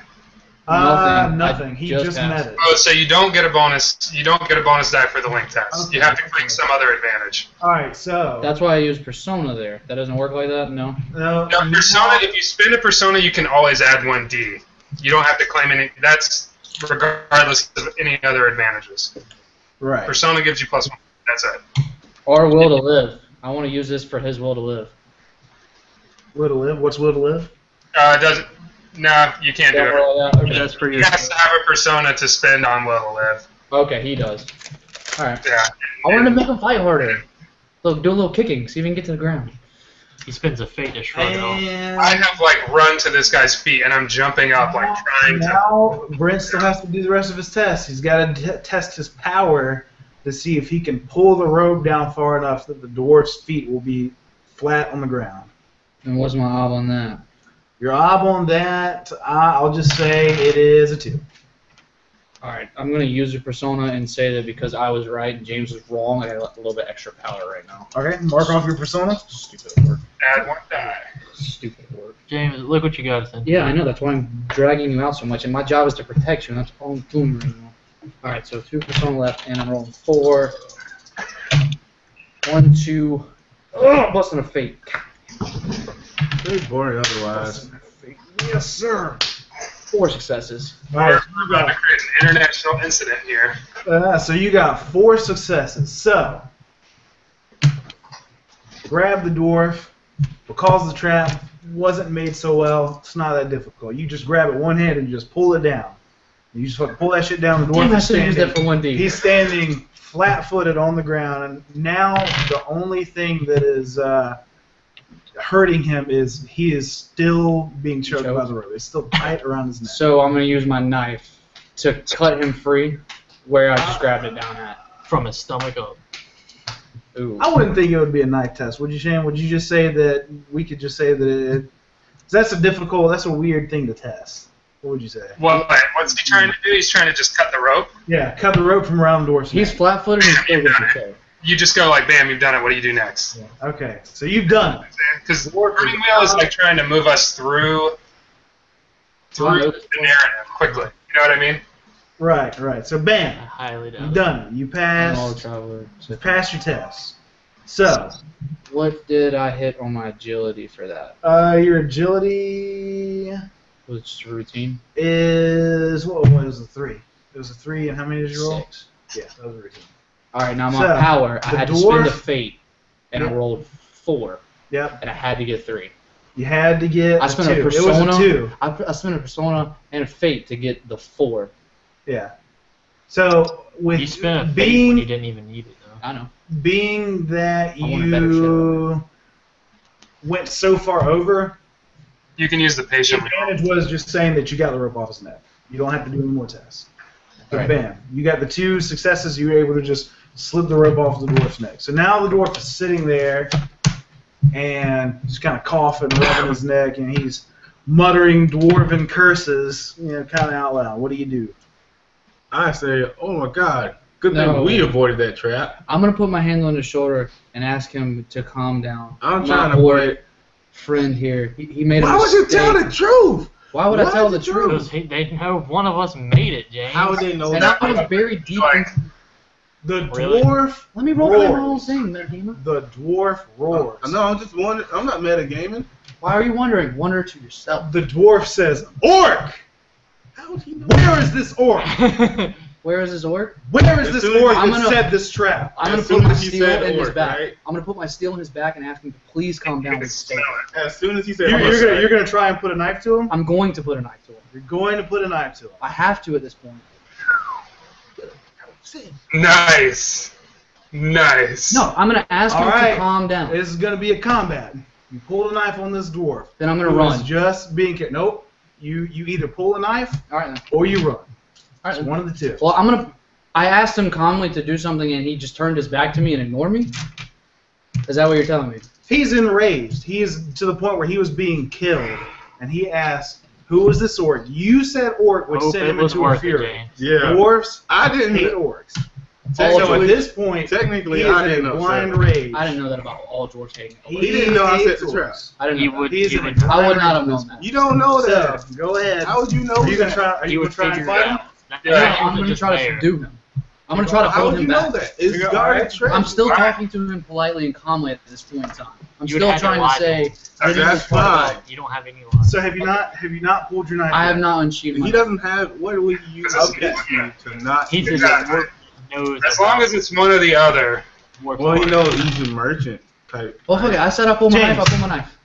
Uh, nothing. nothing. He just, just met it. Oh, so you don't get a bonus. You don't get a bonus die for the link test. Okay. You have to click some other advantage. All right. So. That's why I use persona there. That doesn't work like that. No. No. no persona. If you spin a persona, you can always add one D. You don't have to claim any. That's regardless of any other advantages. Right. Persona gives you plus one. That's it. Or will to live. I want to use this for his will to live. Will to live? What's will to live? Uh, doesn't. No, you can't yeah, do it. That. Okay. That's for you. He has to have a persona to spend on will to live. Okay, he does. All right. Yeah. I wanted to make him fight harder. Look, do a little kicking, see if he can get to the ground. He spins a fate to shrug it off. I have like run to this guy's feet, and I'm jumping up like trying now, to. Now Brent still has to do the rest of his test. He's got to test his power to see if he can pull the rope down far enough that the dwarf's feet will be flat on the ground. And what's my ob on that? Your ob on that, I'll just say it is a two. All right, I'm gonna use your persona and say that because I was right and James was wrong, I got a little bit extra power right now. All right, mark off your persona. Stupid work. Add one die. Stupid work. James, look what you got. Then. Yeah, I know. That's why I'm dragging you out so much, and my job is to protect you, and that's all I'm doing right now. All right, so two persona left, and I'm rolling four. One, two. Oh, I'm busting a fate. Pretty boring otherwise. Yes, sir. Four successes. All right. We're about to create an international incident here. Uh, so you got four successes. So, grab the dwarf, because the trap wasn't made so well, it's not that difficult. You just grab it one hand and just pull it down. You just fucking pull that shit down. The dwarf Damn, is standing, that for one D. He's standing flat-footed on the ground, and now the only thing that is... Uh, hurting him is he is still being choked by the rope. It's still tight around his neck. So I'm going to use my knife to cut him free where I just grabbed it down at. From his stomach up. Ooh. I wouldn't think it would be a knife test. Would you, Shane? Would you just say that we could just say that it... That's a difficult... That's a weird thing to test. What would you say? Well, what's he trying to do? He's trying to just cut the rope? Yeah, cut the rope from around the door's neck. He's flat-footed and still with the choke. You just go like, bam, you've done it. What do you do next? Yeah. Okay, so you've done it. Because Burning Wheel is like trying to move us through, through the narrative quickly. You know what I mean? Right, right. So bam, I highly doubt you've done it. it. You passed. You passed your test. So, what did I hit on my agility for that? Uh, your agility. Which routine? Is what well, was a three? It was a three, and how many did you roll? Six. Yeah, that was a routine. All right, now I'm so, on power. I had dwarf, to spend a fate, and yeah. I rolled four. Yep. And I had to get three. You had to get I spent a, a persona. It was a two. I, I spent a persona and a fate to get the four. Yeah. So with you spent a being when you didn't even need it though. I know. Being that I you went so far over, you can use the patient. The advantage was just saying that you got the rope off his neck. You don't have to do any more tests. So right. Bam! You got the two successes. You were able to just slip the rope off the dwarf's neck. So now the dwarf is sitting there and just kind of coughing, rubbing his neck, and he's muttering dwarven curses, you know, kind of out loud. What do you do? I say, oh my God! Good no, thing we man. avoided that trap. I'm gonna put my hand on his shoulder and ask him to calm down. I'm my trying to play friend here. He, he made. Why a would you tell the truth? Why would Why I tell the truth? Because he, they know one of us made it, James. How would they know? And that? I was buried deep in the really? dwarf. Let me roll roars. my whole thing, there, gamer. The dwarf roars. Uh, no, I'm just wondering. I'm not metagaming. Why are you wondering? Wonder to yourself. The dwarf says, "Orc." How would he know? Where is this orc? Where is this orc? Where is this orc that gonna, set this trap? I'm gonna put my steel in orc, his back. Right? I'm gonna put my steel in his back and ask him to please calm down. With steel. As soon as he says, you're, you're gonna you're gonna try and put a knife to him. I'm going to put a knife to him. You're going to put a knife to him. I have to at this point. Nice, nice. No, I'm gonna ask All him right. to calm down. This is gonna be a combat. You pull the knife on this dwarf. Then I'm gonna run. Just being kidding. Nope. You you either pull a knife. All right, then. Or you run. It's one of the two. Well, I'm gonna. I asked him calmly to do something, and he just turned his back to me and ignored me. Is that what you're telling me? He's enraged. He is to the point where he was being killed, and he asked, "Who was this orc?" You said orc, which sent him into a fury. Yeah. Dwarves. I didn't hate orcs. So at this point, technically, I didn't know. Blind rage. I didn't know that about all dwarves hating. He didn't know I set the trap. I didn't know. I would not have known that. You don't know that. Go ahead. How would you know? Are you gonna try? Are you gonna try and fight him? Yeah, yeah, I'm going to try to subdue him. I'm going to try to hold him back. How would you know that? I'm still talking to him politely and calmly at this point in time. I'm still trying to say... That's fine. You don't have any lie. So have you not Have you not pulled your knife? I have not unsheathed my knife. He doesn't have... What do we use to not... He doesn't know. As long as it's one or the other. Well, you know, he's a merchant type. Well, okay, I set up all my knife. I pull my knife.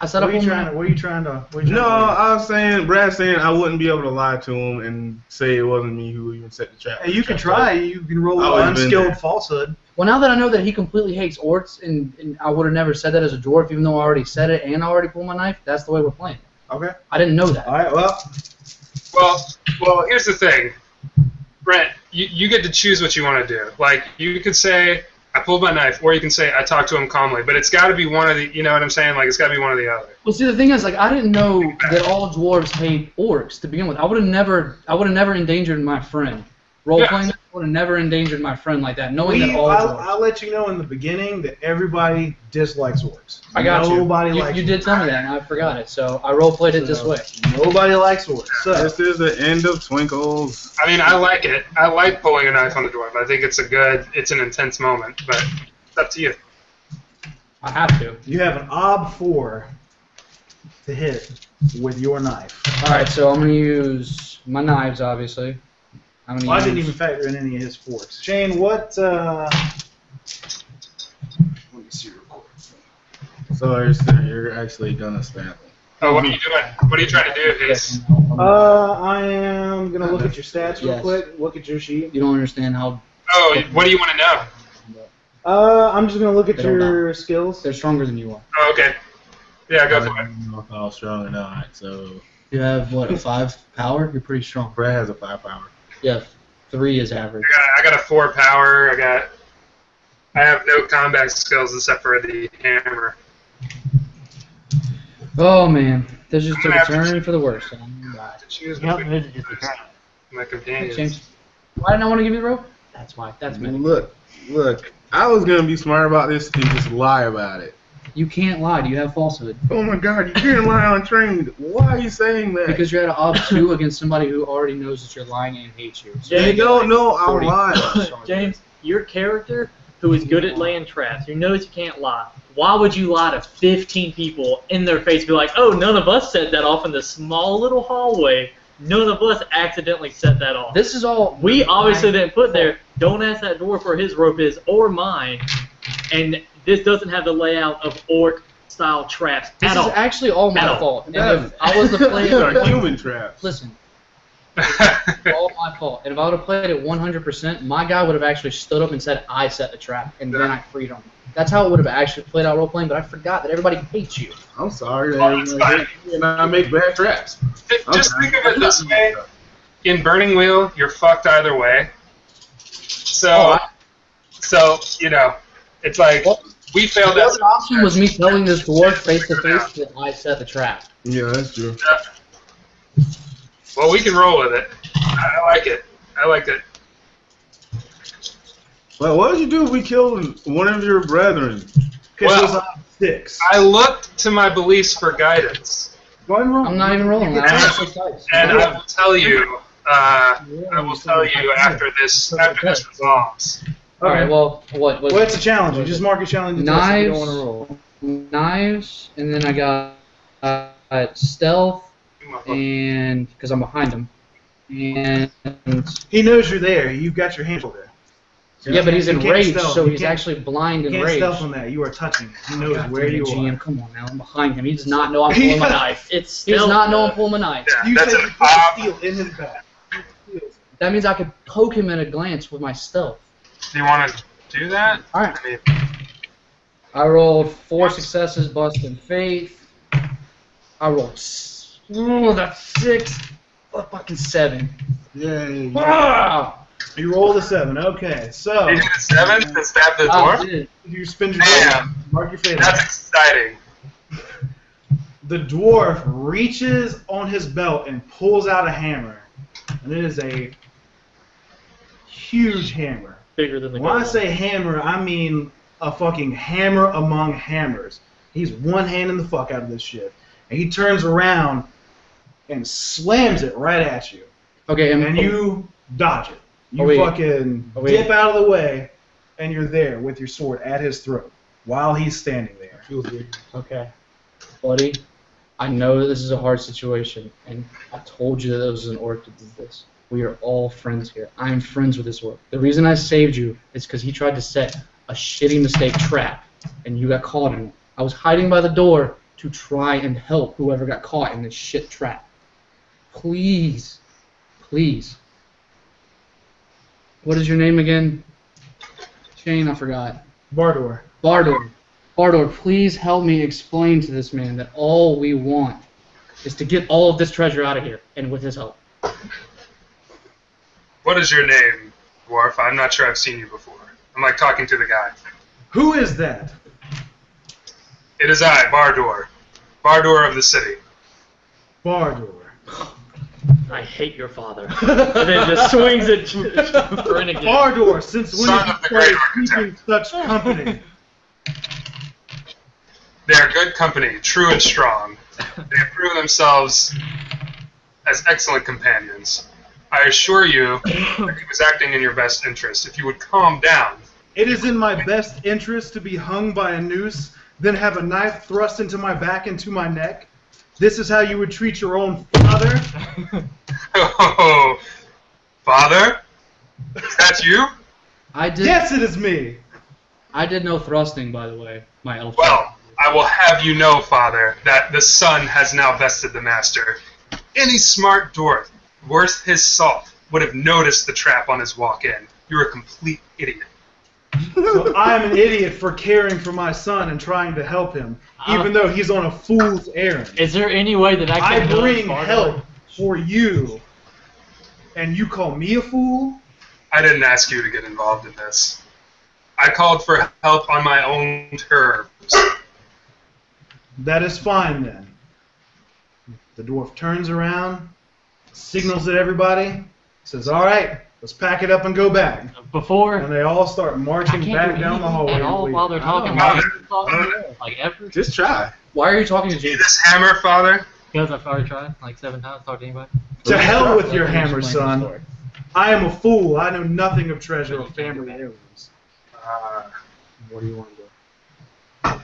I set up what, are you to, what are you trying to? You trying no, to I was saying, Brad's saying I wouldn't be able to lie to him and say it wasn't me who even set the trap. Hey, you can try. Up. You can roll an unskilled falsehood. Well, now that I know that he completely hates orcs, and, and I would have never said that as a dwarf, even though I already said it and I already pulled my knife, that's the way we're playing. Okay. I didn't know that. All right, well. Well, well here's the thing. Brent, you, you get to choose what you want to do. Like, you could say... I pulled my knife, or you can say I talked to him calmly, but it's got to be one of the, you know what I'm saying? Like it's got to be one or the other. Well, see, the thing is, like I didn't know that all dwarves hate orcs to begin with. I would have never, I would have never endangered my friend. Role yeah. playing, I would have never endangered my friend like that, knowing we, that all. I'll, I'll let you know in the beginning that everybody dislikes orcs. I got nobody you. Nobody likes. You, you did tell me that, and I forgot it, so I role played it so, this way. Nobody likes orcs. So. This is the end of Twinkles. I mean, I like it. I like pulling a knife on the dwarf. I think it's a good, it's an intense moment, but it's up to you. I have to. You have an ob four to hit with your knife. All right, so I'm gonna use my knives, obviously. Well, I didn't even factor in any of his forks. Shane, what? Uh... Let me see real quick. So you're, you're actually gonna stab him. Oh, what are you doing? What are you trying to do? Is uh, I am gonna look at your stats real yes. quick. Look at your sheet. You don't understand how. Oh, what do you want to know? Uh, I'm just gonna look at your know. skills. They're stronger than you are. Oh, okay. Yeah, go for it. I don't know if I was strong or not. So you have what a five power? You're pretty strong. Brad has a five power. Yeah, three is average. I got, I got a four power. I got. I have no combat skills except for the hammer. Oh man, this just took a turn to for the worst. Choose my, my companions. Hey, why didn't I want to give you the rope? That's why. That's me. Look, look. I was gonna be smart about this and just lie about it. You can't lie. Do you have falsehood? Oh my God! You can't lie on train. Why are you saying that? Because you're at an ob two against somebody who already knows that you're lying and hates you. So James, you don't know I'll lie. James, your character who is good at laying traps, who knows you can't lie. Why would you lie to fifteen people in their face? Be like, oh, none of us said that off in the small little hallway. None of us accidentally set that off. This is all we obviously didn't put there. Don't ask that dwarf where his rope is or mine. And this doesn't have the layout of orc-style traps at all. This is actually all my fault. I was the player. These are human traps. Listen, All my fault. And if I would have played it one hundred percent, my guy would have actually stood up and said, I set the trap, and yeah. then I freed him. That's how it would have actually played out role-playing, but I forgot that everybody hates you. I'm sorry. Oh, and I make bad traps. Just okay. think of it this way. In Burning Wheel, you're fucked either way. So, oh, I, so you know, it's like, well, we failed that. The option was me telling this dwarf face-to-face that I set the trap. Yeah, that's true. Yeah. Well, we can roll with it. I like it. I like it. Well, what did you do if we killed one of your brethren? Well, six. I looked to my beliefs for guidance. I'm not even rolling. And, and I will tell you, uh, I will tell you after this, after this resolves. All right. Well, what? What well, it's a challenge. You just mark a challenge. Knives. You don't want to roll. Knives, and then I got uh, stealth, and because I'm behind him, and he knows you're there. You've got your handle there. So yeah, but he's enraged, so he's actually blind and enraged. You can't stealth on that. You are touching him. He knows God, where you G M, are. Come on now, I'm behind him. He does not know I'm pulling my knife. It's he does not know I'm pulling my knife. Yeah, you said you can't steal in his back. That means I could poke him at a glance with my stealth. Do you want to do that? All right. I, mean, I rolled four successes, bust and faith. I rolled... Oh, that's six. Oh, fucking seven. Yay. Wow! You rolled a seven. Okay, so. You did a seven to stab the door? I did. You spin your Damn. Mark your favorite. That's exciting. The dwarf reaches on his belt and pulls out a hammer. And it is a huge hammer. Bigger than the When I say hammer, I mean a fucking hammer among hammers. He's one-handing the fuck out of this shit. And he turns around and slams it right at you. Okay, and, and you dodge it. You oh, fucking oh, dip out of the way, and you're there with your sword at his throat while he's standing there. Okay. Buddy, I know this is a hard situation, and I told you that it was an orc that did this. We are all friends here. I am friends with this orc. The reason I saved you is because he tried to set a shitty mistake trap, and you got caught in it. I was hiding by the door to try and help whoever got caught in this shit trap. Please, please. What is your name again? Shane, I forgot. Bardur. Bardur. Bardur, please help me explain to this man that all we want is to get all of this treasure out of here, and with his help. What is your name, dwarf? I'm not sure I've seen you before. I'm like talking to the guy. Who is that? It is I, Bardur. Bardur of the city. Bardur. I hate your father. And then just swings it for an again. Bardur, since when did you start keeping such company? They are good company, true and strong. They have proven themselves as excellent companions. I assure you that he was acting in your best interest. If you would calm down. It is in my best interest to be hung by a noose, then have a knife thrust into my back and to my neck. This is how you would treat your own father? Oh, father? Is that you? I did. Yes, it is me. I did no thrusting, by the way, my elf. Well, I will have you know, father, that the son has now vested the master. Any smart dwarf worth his salt would have noticed the trap on his walk-in. You're a complete idiot. So I'm an idiot for caring for my son and trying to help him, even uh, though he's on a fool's errand. Is there any way that I can I bring help for you, and you call me a fool? I didn't ask you to get involved in this. I called for help on my own terms. That is fine, then. The dwarf turns around, signals at everybody, says, all right. Let's pack it up and go back. Before and they all start marching back down the hallway. At all while they're talking, why talking like ever? Just try. Why are you talking to Jesus? This hammer, father? Because I've already tried like seven times. Talk to anybody. To so hell with your hammer, son. I am a fool. I know nothing of treasure or family heirlooms. Uh, what do you want to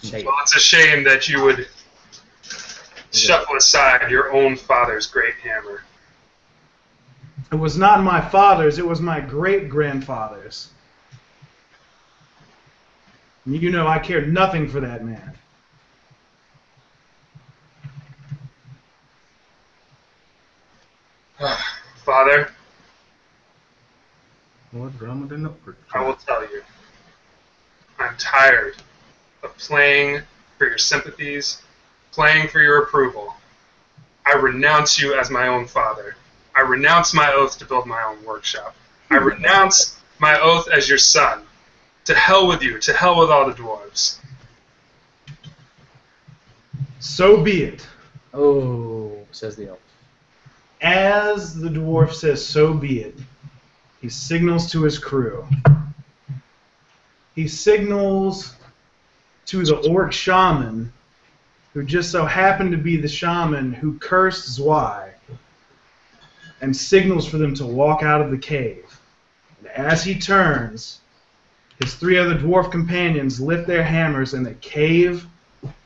do? Shame. Well, it's a shame that you would yeah. shuffle aside your own father's great hammer. It was not my father's, it was my great-grandfather's. You know I care nothing for that man. Father. What drama did not portray? I will tell you. I'm tired of playing for your sympathies, playing for your approval. I renounce you as my own father. I renounce my oath to build my own workshop. I renounce my oath as your son. To hell with you. To hell with all the dwarves. So be it. Oh, says the elf. As the dwarf says, so be it, he signals to his crew. He signals to the orc shaman, who just so happened to be the shaman who cursed Zwei, and signals for them to walk out of the cave. And as he turns, his three other dwarf companions lift their hammers and they cave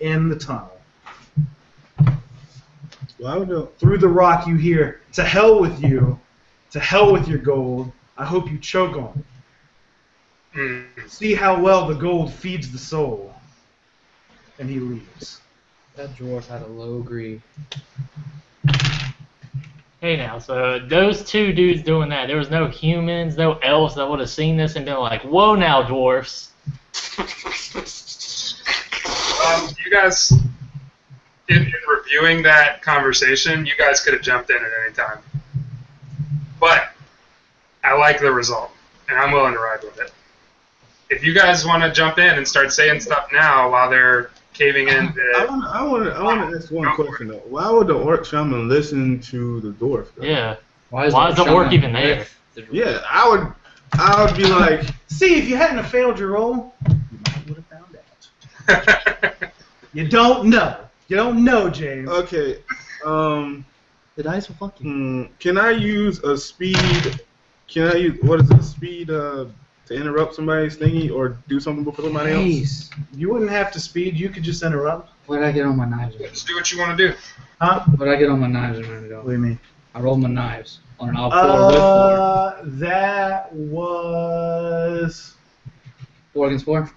in the tunnel. Well, through the rock you hear, to hell with you, to hell with your gold, I hope you choke on it. Mm. See how well the gold feeds the soul. And he leaves. That dwarf had a low gree. Hey now, so those two dudes doing that, there was no humans, no elves that would have seen this and been like, whoa now, dwarfs. Um, you guys... In, in reviewing that conversation, you guys could have jumped in at any time. But I like the result, and I'm willing to ride with it. If you guys want to jump in and start saying stuff now while they're caving in... I want to I wanna, I wanna ask one question, though. Why would the orc shaman listen to the dwarf? Though? Yeah. Why is, Why is the orc even there? Yeah, I would, I would be like, see, if you hadn't have failed your roll, you might would have found out. You don't know. You don't know, James. Okay. Um, the dice were fucking. Can I use a speed? Can I use what is it? Speed uh, to interrupt somebody's thingy or do something before somebody Jeez. Else? You wouldn't have to speed. You could just interrupt. What did I get on my knives? Yeah, just do what you want to do. Huh? What did I get on my knives? What do you mean? I rolled my knives on an off floor with floor. That was. Four against four.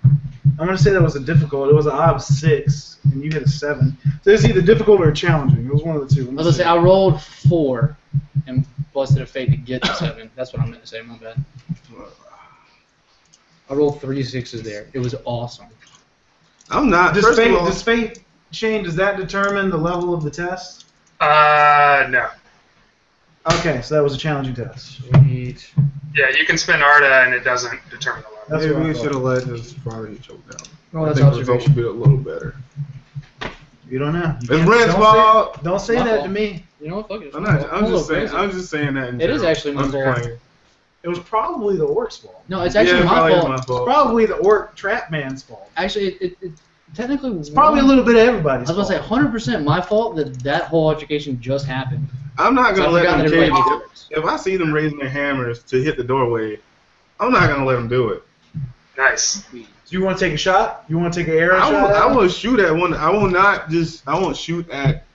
I'm going to say that was a difficult. It was an ob six, and you hit a seven. So it's either difficult or challenging. It was one of the two. I was going to say, I rolled four and busted a fate to get to seven. That's what I meant to say. My bad. I rolled three sixes there. It was awesome. I'm not. Does, fate, all, does fate chain, does that determine the level of the test? Uh, no. Okay, so that was a challenging test. Sweet. Yeah, you can spend Arda, and it doesn't determine the level. That's Maybe we should have let his priority choke down. Well, I think the result should be a little better. You don't know. It's Red's fault. Don't say that to me. You know what? Fuck it. I'm, not, I'm just saying. Crazy. I'm just saying that. In it is actually my fault. It was probably the orc's fault. No, it's actually yeah, my, fault. my fault. It's probably the orc trap man's fault. Actually, it, it, it technically it's probably a little bit of everybody's. I was gonna fault. say one hundred percent my fault that that whole altercation just happened. I'm not gonna let them cave. If I see them raising their hammers to hit the doorway, I'm not gonna let them do it. Nice. Do you want to take a shot? You want to take an arrow I shot? I will shoot at one. I will not just. I won't shoot at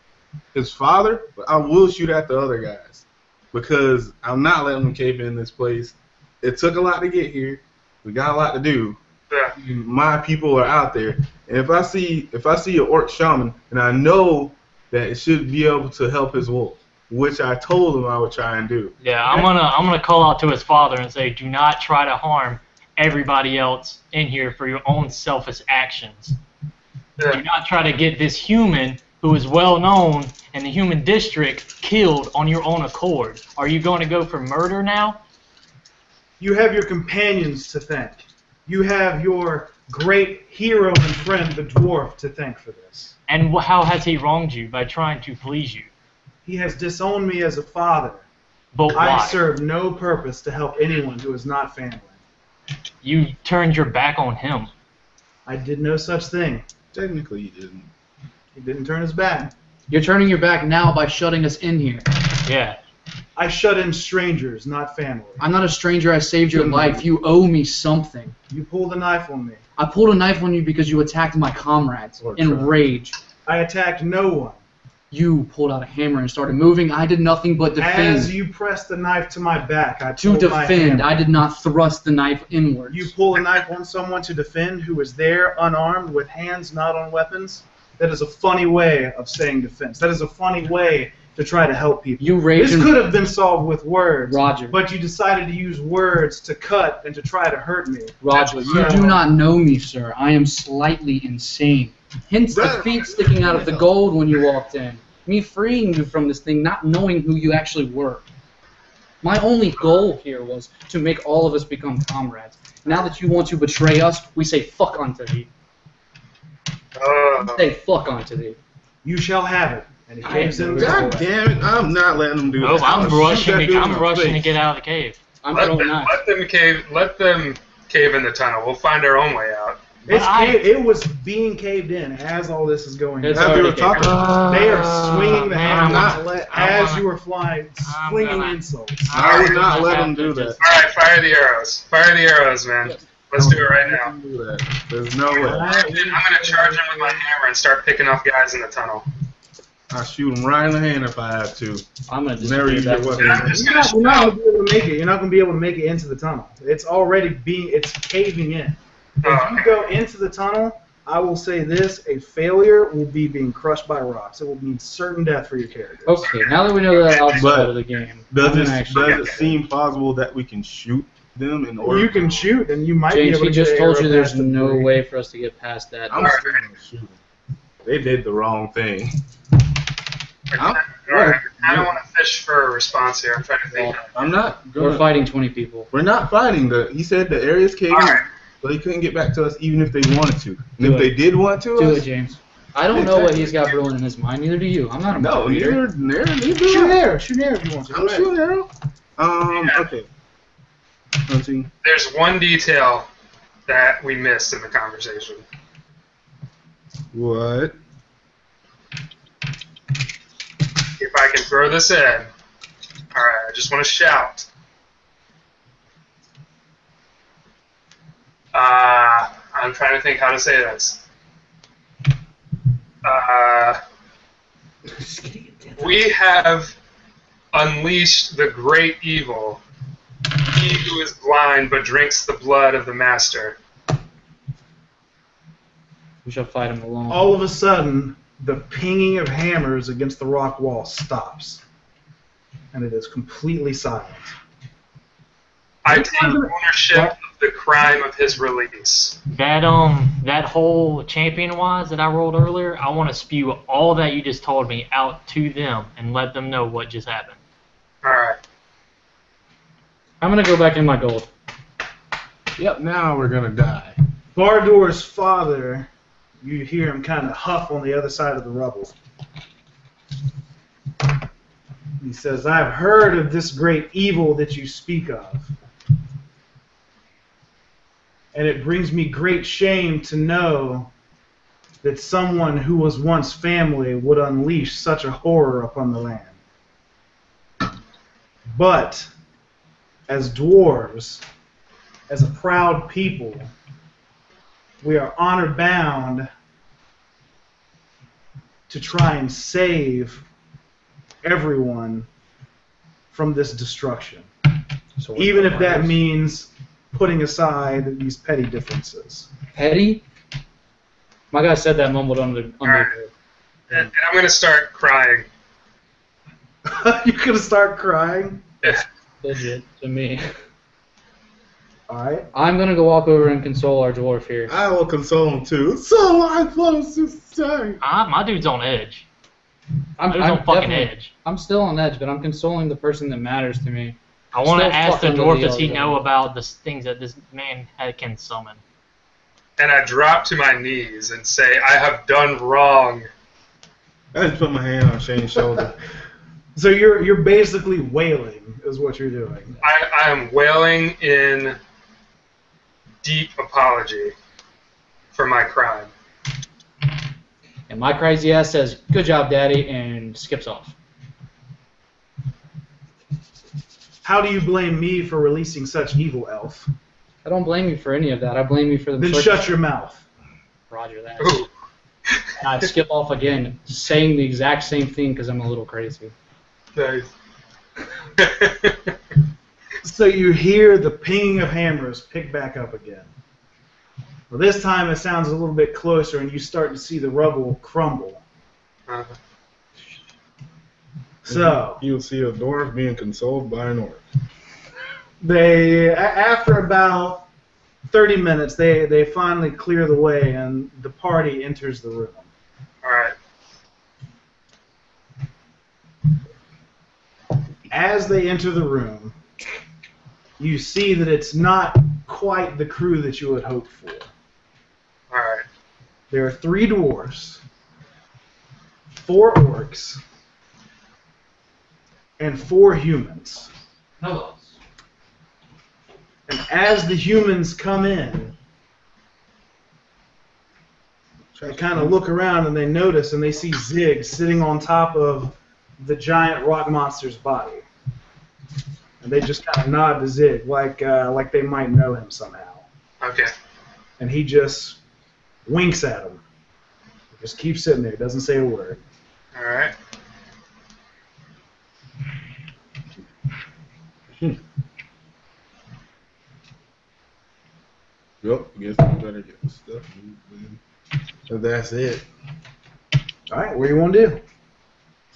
his father, but I will shoot at the other guys because I'm not letting them cave in this place. It took a lot to get here. We got a lot to do. Yeah. My people are out there, and if I see if I see an orc shaman, and I know that it should be able to help his wolf, which I told him I would try and do. Yeah, I'm gonna I'm gonna call out to his father and say, do not try to harm everybody else in here for your own selfish actions. Yeah. Do not try to get this human who is well known in the human district killed on your own accord. Are you going to go for murder now? You have your companions to thank. You have your great hero and friend, the dwarf, to thank for this. And how has he wronged you by trying to please you? He has disowned me as a father. But why? I serve no purpose to help anyone who is not family. You turned your back on him. I did no such thing. Technically, you didn't. He didn't turn his back. You're turning your back now by shutting us in here. Yeah. I shut in strangers, not family. I'm not a stranger. I saved your life. You owe me something. You pulled a knife on me. I pulled a knife on you because you attacked my comrades in rage. I attacked no one. You pulled out a hammer and started moving. I did nothing but defend. As you pressed the knife to my back, I pulled To defend. My I did not thrust the knife inwards. You pull a knife on someone to defend who is there unarmed with hands not on weapons? That is a funny way of saying defense. That is a funny way to try to help people. You this could have been solved with words, Roger. But you decided to use words to cut and to try to hurt me. Roger, you yeah. do not know me, sir. I am slightly insane. Hence the feet sticking out of the gold when you walked in. Me freeing you from this thing, not knowing who you actually were. My only goal here was to make all of us become comrades. Now that you want to betray us, we say fuck unto thee. Uh, we say fuck unto thee. You shall have it. And he came to God damn it! I'm not letting them do that. Oh, I'm rushing. To, I'm rushing place. to get out of the cave. I'm let, them, not. let them cave. Let them cave in the tunnel. We'll find our own way out. It's, I, it, it was being caved in as all this is going. As we were talking, uh, they are swinging the hammer as you were flying, flinging insults. I would not let them do that. All right, fire the arrows. Fire the arrows, man. Yes. Let's do it right now. There's no way. I'm gonna charge him with my hammer and start picking off guys in the tunnel. I'll shoot him right in the hand if I have to. I'm gonna just marry you your weapon. Yeah, you're, not, you're not gonna be able to make it. You're not gonna be able to make it into the tunnel. It's already being. It's caving in. If oh, okay. you go into the tunnel, I will say this: a failure will be being crushed by rocks. It will mean certain death for your character. Okay. Now that we know that outside of the game, does it actually, does it seem plausible that we can shoot them in order? You can shoot, and you might. James, be able to he just told you there's no way. way for us to get past that. I'm still gonna shoot them. They did the wrong thing. I'm, right. I don't want to fish for a response here. I'm trying to think. Well, I'm not. Gonna, we're fighting twenty people. We're not fighting. The he said the area's caving, right. so they couldn't get back to us even if they wanted to. And do if it. they did want to, do us, it, James. I don't know what he's got brewing in his mind. Neither do you. I'm not a no. Neither, neither, neither. Shoot an arrow. Shoot an arrow if you want to. I'm shooting an arrow. Um. Yeah. Okay. Hunting. There's one detail that we missed in the conversation. What? If I can throw this in, all right. I just want to shout. Uh, I'm trying to think how to say this. Uh, we have unleashed the great evil. He who is blind but drinks the blood of the master. We shall fight him alone. All of a sudden, the pinging of hammers against the rock wall stops, and it is completely silent. I take ownership what? of the crime of his release. That um, that whole champion-wise that I rolled earlier, I want to spew all that you just told me out to them and let them know what just happened. All right. I'm gonna go back in my gold. Yep. Now we're gonna die. Bardur's father. You hear him kind of huff on the other side of the rubble. He says, I've heard of this great evil that you speak of. And it brings me great shame to know that someone who was once family would unleash such a horror upon the land. But as dwarves, as a proud people, we are honor-bound to try and save everyone from this destruction, so even if that means putting aside these petty differences. Petty? My guy said that mumbled under the... Under right. the and, and I'm going to start crying. You're going to start crying? Yeah. Legit, to me. Alright. I'm gonna go walk over and console our dwarf here. I will console him too. So I was just saying. I, my dude's on edge. I'm, dude's I'm on fucking edge. I'm still on edge, but I'm consoling the person that matters to me. I want to ask the dwarf, does he know about the things that this man can summon? And I drop to my knees and say, I have done wrong. I just put my hand on Shane's shoulder. So you're you're basically wailing, is what you're doing. I, I am wailing in deep apology for my crime. And my crazy ass says, good job, Daddy, and skips off. How do you blame me for releasing such evil, elf? I don't blame you for any of that. I blame you for the... Then shut your mouth. Roger that. Ooh. And I skip off again, saying the exact same thing because I'm a little crazy. Nice. So you hear the pinging of hammers pick back up again. Well, this time it sounds a little bit closer, and you start to see the rubble crumble. Uh-huh. So you'll see a dwarf being consoled by an orc. They, after about thirty minutes, they they finally clear the way, and the party enters the room. All right. As they enter the room, you see that it's not quite the crew that you had hoped for. All right. There are three dwarves, four orcs, and four humans. Hello. And as the humans come in, they kind of look around and they notice, and they see Zig sitting on top of the giant rock monster's body. And they just kind of nod to Zig, like uh, like they might know him somehow. Okay. And he just winks at him. He just keeps sitting there. He doesn't say a word. All right. Hmm. Yep, I guess we better get stuff moving. So that's it. All right, what do you want to do?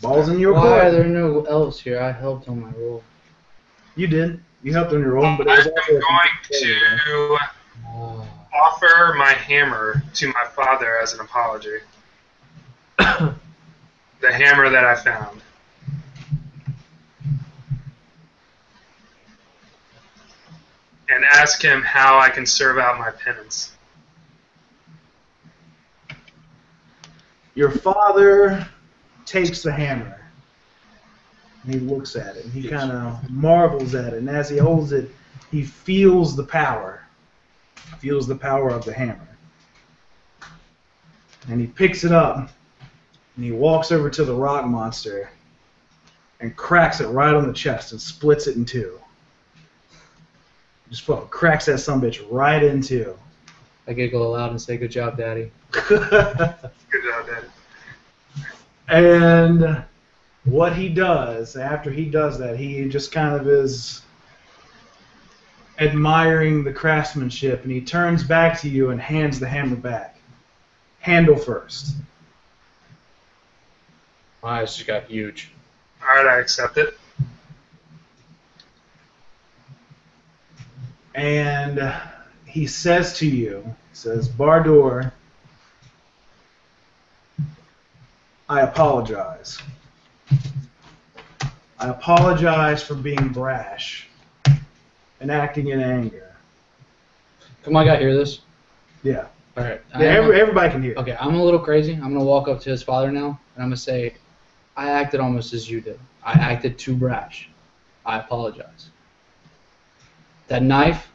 Ball's in your court. Why are there no elves here? I helped on my roll. You did. You helped on your roll, but it was I'm going to oh. offer my hammer to my father as an apology. The hammer that I found. And ask him how I can serve out my penance. Your father takes the hammer, and he looks at it, and he kind of marvels at it, and as he holds it, he feels the power, feels the power of the hammer. And he picks it up, and he walks over to the rock monster, and cracks it right on the chest, and splits it in two. Just fucking cracks that sumbitch right in two. I giggle aloud and say, "Good job, Daddy." Good job, Daddy. And what he does, after he does that, he just kind of is admiring the craftsmanship, and he turns back to you and hands the hammer back. Handle first. My eyes just got huge. All right, I accept it. And he says to you, he says, "Bardur, I apologize. I apologize for being brash and acting in anger." Can my guy hear this? Yeah. All right. Yeah, every, everybody can hear. Okay, I'm a little crazy. I'm going to walk up to his father now, and I'm going to say, "I acted almost as you did. I acted too brash. I apologize. That knife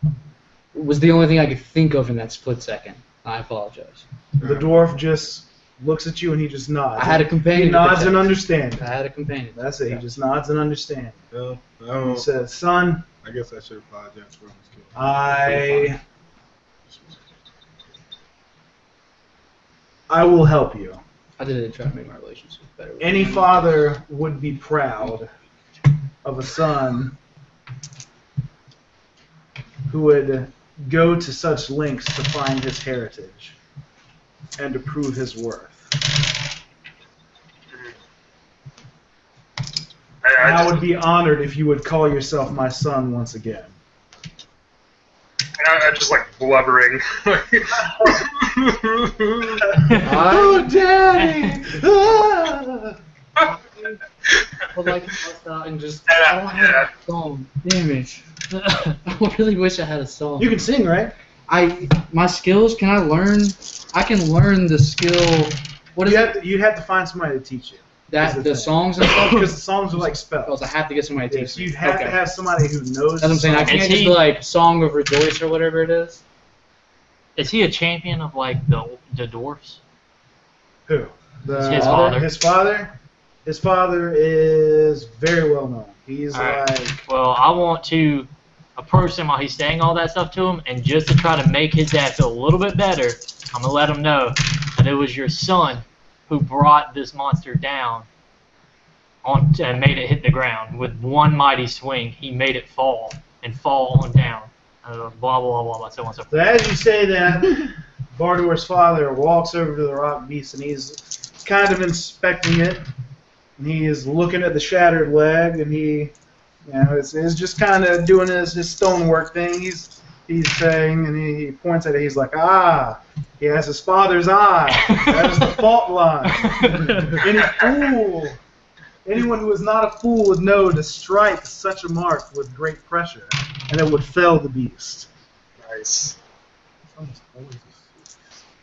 was the only thing I could think of in that split second. I apologize." The dwarf just looks at you and he just nods. I had a companion. He nods and understands. I had a companion. That's it. Yeah. He just nods and understands. Yeah. Oh. He says, "Son, I guess I should apologize for him. I, I will help you." I didn't try to make my relationship better. Any father would be proud of a son who would go to such lengths to find his heritage and to prove his worth. I, I, I would be honored if you would call yourself my son once again. I, I'm just like blubbering. Oh, Daddy! Ah! But like, and just, I don't have a song. Damn it. I really wish I had a song. You can sing, right? I my skills. Can I learn? I can learn the skill. What is you have it? To, you'd have to find somebody to teach you. That the, the songs and stuff. Because the songs are like spells. I have to get somebody to yes, teach you. You have okay. to have somebody who knows. That's what I'm saying. I can't just like Song of Rejoice or whatever it is. Is he a champion of like the the dwarfs? Who? The, his father. His father. His father is very well known. He's right. like... Well, I want to approach him while he's saying all that stuff to him, and just to try to make his dad feel a little bit better, I'm going to let him know that it was your son who brought this monster down on and made it hit the ground. With one mighty swing, he made it fall, and fall on down. Uh, blah, blah, blah, blah, so on and so forth. So as you say that, Bardur's father walks over to the rock beast, and he's kind of inspecting it. And he is looking at the shattered leg, and he, you know, is, is just kind of doing his, his stonework thing. He's he's saying, and he, he points at it. He's like, ah, he has his father's eye. That is the fault line. Any fool, anyone who is not a fool would know to strike such a mark with great pressure, and it would fell the beast. Nice.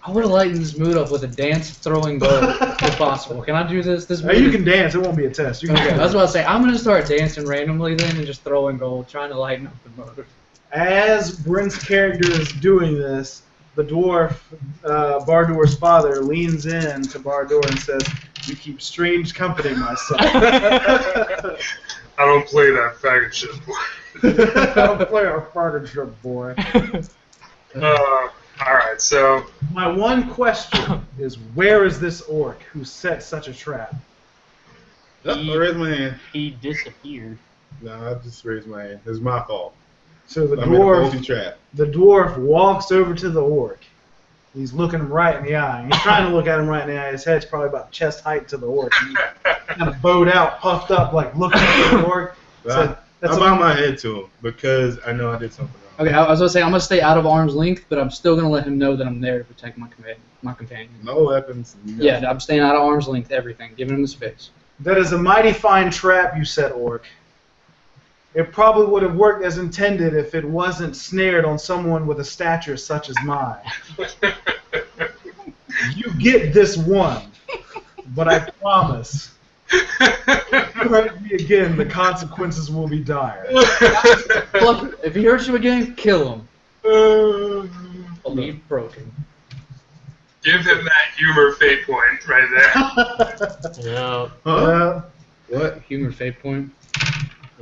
I would have lightened this mood up with a dance throwing bow, if possible. Can I do this? This hey, you can dance. It won't be a test. You can okay, I was about to say, I'm going to start dancing randomly then and just throwing gold, trying to lighten up the mood. As Bryn's character is doing this, the dwarf, uh, Bardur's father, leans in to Bardur and says, "You keep strange company, my son." I don't play that faggot shit, boy. I don't play our faggot shit, boy. uh... Alright, so... My one question is, where is this orc who set such a trap? He, oh, I raised my hand. He disappeared. No, I just raised my hand. It's my fault. So the dwarf, trap. the dwarf walks over to the orc. He's looking him right in the eye. He's trying to look at him right in the eye. His head's probably about chest height to the orc. He's kind of bowed out, puffed up, like looking at the orc. So I bow my head to him because I know I did something wrong. Okay, I was going to say, I'm going to stay out of arm's length, but I'm still going to let him know that I'm there to protect my companion. My companion. No weapons. No. Yeah, I'm staying out of arm's length, everything, giving him the space. That is a mighty fine trap you set, orc. It probably would have worked as intended if it wasn't snared on someone with a stature such as mine. You get this one, but I promise... If you hurt me again, the consequences will be dire. Look, if he hurts you again, kill him. Uh, I'll be broken. Give him that humor fate point right there. Yeah. Huh? Uh, what? Humor fate point?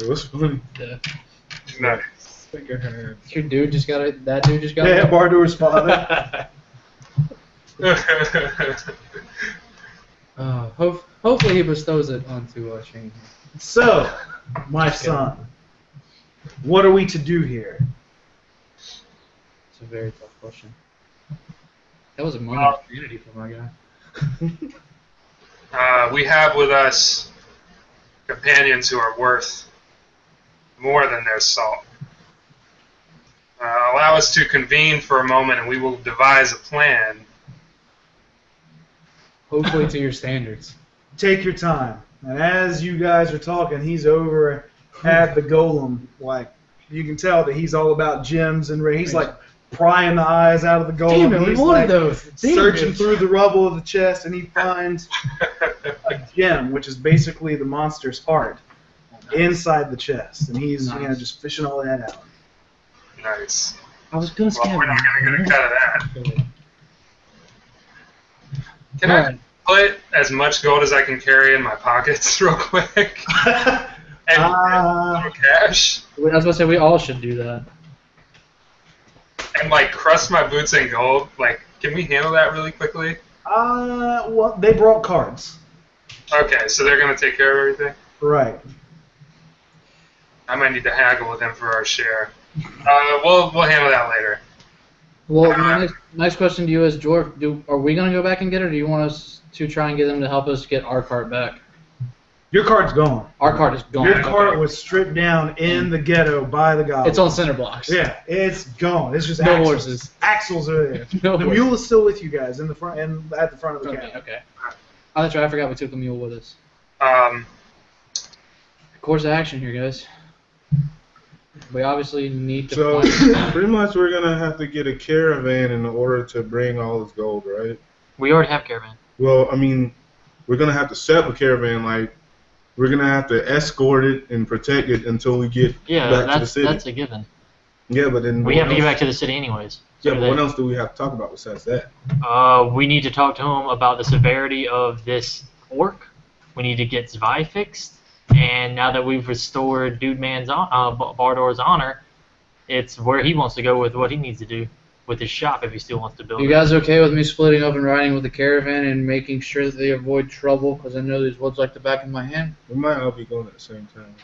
It was funny. Yeah. Nice. Your dude just got it. That dude just got it. Yeah, Bardur's father. Uh, hope, hopefully he bestows it onto uh, Shane. So, my son, what are we to do here? It's a very tough question. That was a moment of community for my guy. uh, we have with us companions who are worth more than their salt. Uh, allow us to convene for a moment, and we will devise a plan. Hopefully to your standards. Take your time. And as you guys are talking, he's over at the golem. Like, you can tell that he's all about gems and he's like prying the eyes out of the golem. Damn it, we wanted like those. Searching through the rubble of the chest, and he finds a gem, which is basically the monster's heart, inside the chest. And he's nice. you know, just fishing all that out. Nice. I was gonna well, we're not gonna get a cut of that. Can I put as much gold as I can carry in my pockets real quick? and uh, no cash? I was going to say, we all should do that. And, like, crust my boots in gold? Like, can we handle that really quickly? Uh, well, they brought cards. Okay, so they're going to take care of everything? Right. I might need to haggle with them for our share. Uh, we'll, we'll handle that later. Well, my next, next question to you is, Dwarf, do, are we going to go back and get it, or do you want us to try and get them to help us get our cart back? Your cart's gone. Our cart is gone. Your cart okay. was stripped down in the ghetto by the goblins. It's on center blocks. Yeah, it's gone. It's just no axles. horses. Axles are there. no the horses. Mule is still with you guys in the front and at the front of the okay, ghetto. Okay. Oh, that's right. I forgot we took the mule with us. Um. Course of action here, guys. We obviously need to. So find pretty much, we're gonna have to get a caravan in order to bring all this gold, right? We already have a caravan. Well, I mean, we're gonna have to set up a caravan. Like, we're gonna have to escort it and protect it until we get yeah, back to the city. Yeah, that's a given. Yeah, but then we have else? to get back to the city anyways. So yeah, but they, what else do we have to talk about besides that? Uh, we need to talk to him about the severity of this orc. We need to get Zwei fixed. And now that we've restored Dude Man's uh, Bardur's honor, it's where he wants to go with what he needs to do with his shop if he still wants to build. You guys it. okay with me splitting up and riding with the caravan and making sure that they avoid trouble? Because I know these woods like the back of my hand. We might all be going at the same time.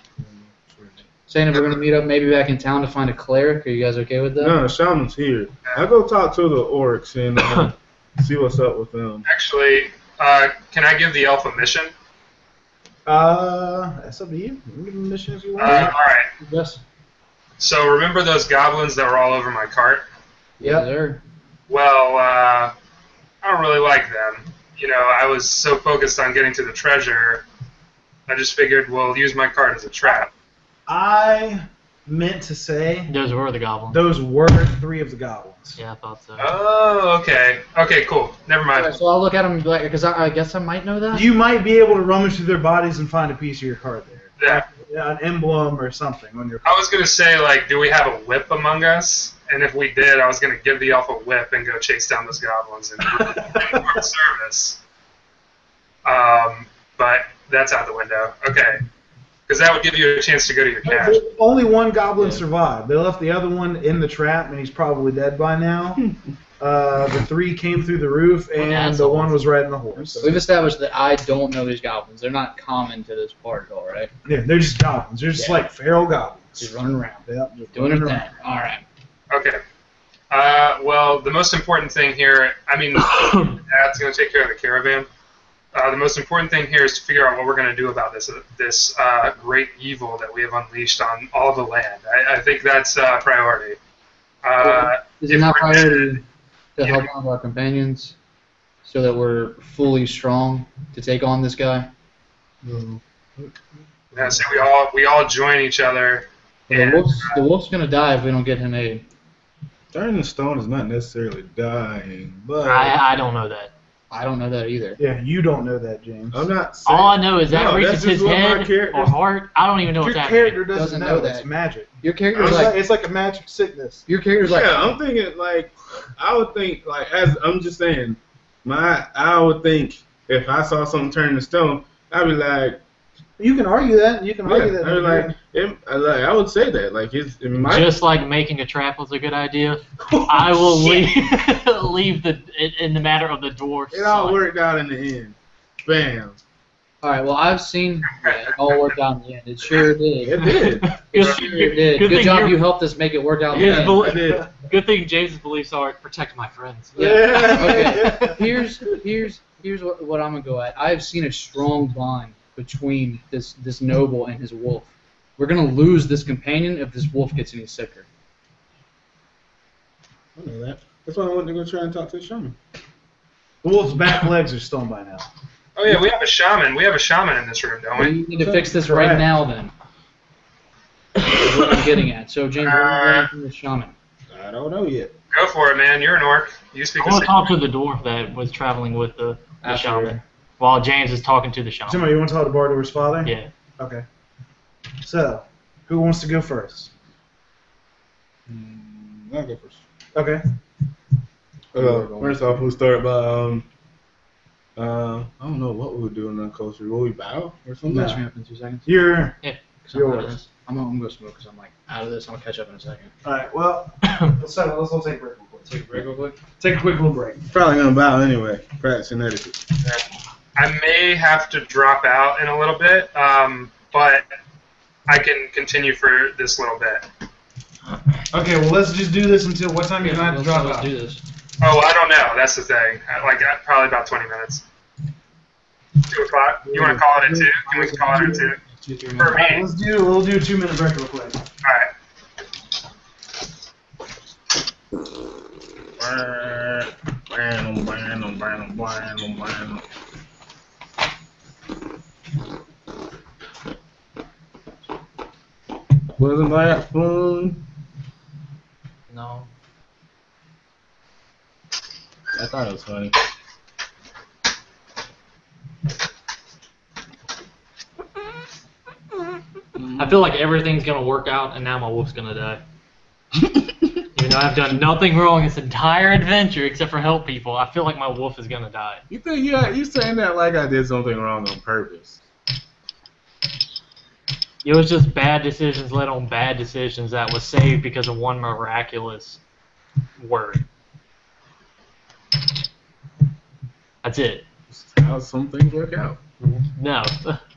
Saying if we're going to meet up maybe back in town to find a cleric, are you guys okay with that? No, Shaman's here. I go talk to the orcs and uh, see what's up with them. Actually, uh, can I give the elf a mission? Uh, that's up to you. You can mission if you want. Uh, all right. Yes. So remember those goblins that were all over my cart? Yeah. Yep. Well, uh, I don't really like them. You know, I was so focused on getting to the treasure, I just figured, well, use my cart as a trap. I meant to say... Those were the goblins. Those were three of the goblins. Yeah, I thought so. Oh, okay. Okay, cool. Never mind. Right, so I'll look at them, because I, I guess I might know that. You might be able to rummage through their bodies and find a piece of your cart there. Yeah. An emblem or something. When you're... I was going to say, like, do we have a whip among us? And if we did, I was going to give the elf a whip and go chase down those goblins and do more service. Um, but that's out the window. Okay. Because that would give you a chance to go to your cache. Only one goblin yeah. survived. They left the other one in the trap, and he's probably dead by now. uh, the three came through the roof, and well, the one was riding the horse. So we've established that I don't know these goblins. They're not common to this part at all, right? Yeah, they're just goblins. They're just yeah. like feral goblins. Just running around. Yep, just doing their thing. All right. Okay. Uh, well, the most important thing here, I mean, that's going to take care of the caravan. Uh, the most important thing here is to figure out what we're going to do about this uh, this uh, great evil that we have unleashed on all the land. I, I think that's uh, priority. Uh, is it not priority to help out our companions so that we're fully strong to take on this guy? Mm. Yeah, so we all we all join each other. And and the wolf's, uh, wolf's going to die if we don't get him aid. Turning the stone is not necessarily dying, but I, I don't know that. I don't know that either. Yeah, you don't know that, James. I'm not saying. All I know is that no, reaches his head or heart. I don't even know what's happening. Your character doesn't, doesn't know that. It's magic. Your character's like, like... It's like a magic sickness. Your character's yeah, like... Yeah, I'm thinking, like... I would think, like, as... I'm just saying, my... I would think if I saw something turn to stone, I'd be like... You can argue that. You can argue yeah, that. I'd be like, it, I, like... I would say that. Like, it's... It might... Just like making a trap was a good idea. I will leave... leave the in the matter of the dwarf. It all worked out in the end. Bam. All right. Well, I've seen that. It all worked out in the end. It sure did. It did. It sure did. Good, good job. You helped us make it work out. In the end. Did. Good thing James's beliefs are protect my friends. Yeah. Okay. Here's here's here's what, what I'm gonna go at. I've seen a strong bond between this this noble and his wolf. We're gonna lose this companion if this wolf gets any sicker. I know that. That's why I wanted to go try and talk to the shaman. The wolf's back legs are stoned by now. Oh yeah, we have a shaman. We have a shaman in this room, don't we? We need to fix this right now, then. That's what I'm getting at. So, James, uh, where are you from the shaman? I don't know yet. Go for it, man. You're an orc. You speak. I want to talk to the dwarf that was traveling with the, the shaman while James is talking to the shaman. Somebody, you want to talk to Bardur's father? Yeah. Okay. So, who wants to go first? Mm, I'll go first. Okay. Uh, first off, we'll start by, um, uh, I don't know what we would do in that culture. Will we bow or something? Catch me up in two seconds. You're yeah, yours. I'm, I'm going to go smoke because I'm like out of this. I'll catch up in a second. All right, well, let's, have, let's all take a break real quick. Take a break real quick? Take a quick little break. Probably going to bow anyway. Practicing etiquette. I may have to drop out in a little bit, um, but I can continue for this little bit. Okay, well, let's just do this until what time yeah, you're going to drop out? Let's do this. Oh, I don't know. That's the thing. Like, probably about twenty minutes. two o'clock. You want to call it at two? Can we call it at two? Two, three minutes. For me. Right, let's do, we'll do a two-minute break real quick. All right. Wasn't that fun? No. I thought it was funny. I feel like everything's going to work out, and now my wolf's going to die. Even though I've done nothing wrong this entire adventure except for help people, I feel like my wolf is going to die. You think you're, you're saying that like I did something wrong on purpose. It was just bad decisions led on bad decisions that was saved because of one miraculous word. That's it. How some things work out. No.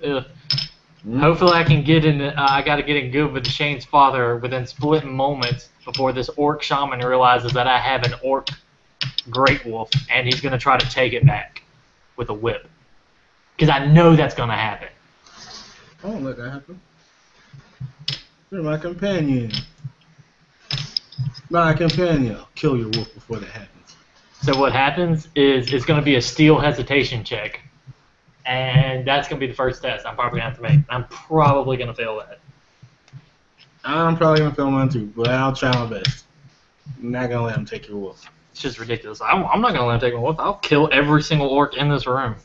Mm-hmm. Hopefully I can get in, uh, I gotta get in good with Shane's father within split moments before this orc shaman realizes that I have an orc great wolf and he's gonna try to take it back with a whip. Because I know that's gonna happen. I won't let that happen. You're my companion. My companion. I'll kill your wolf before that happens. So what happens is it's going to be a steel hesitation check. And that's going to be the first test I'm probably going to have to make. I'm probably going to fail that. I'm probably going to fail mine too, but I'll try my best. I'm not going to let him take your wolf. It's just ridiculous. I'm, I'm not going to let him take my wolf. I'll kill every single orc in this room.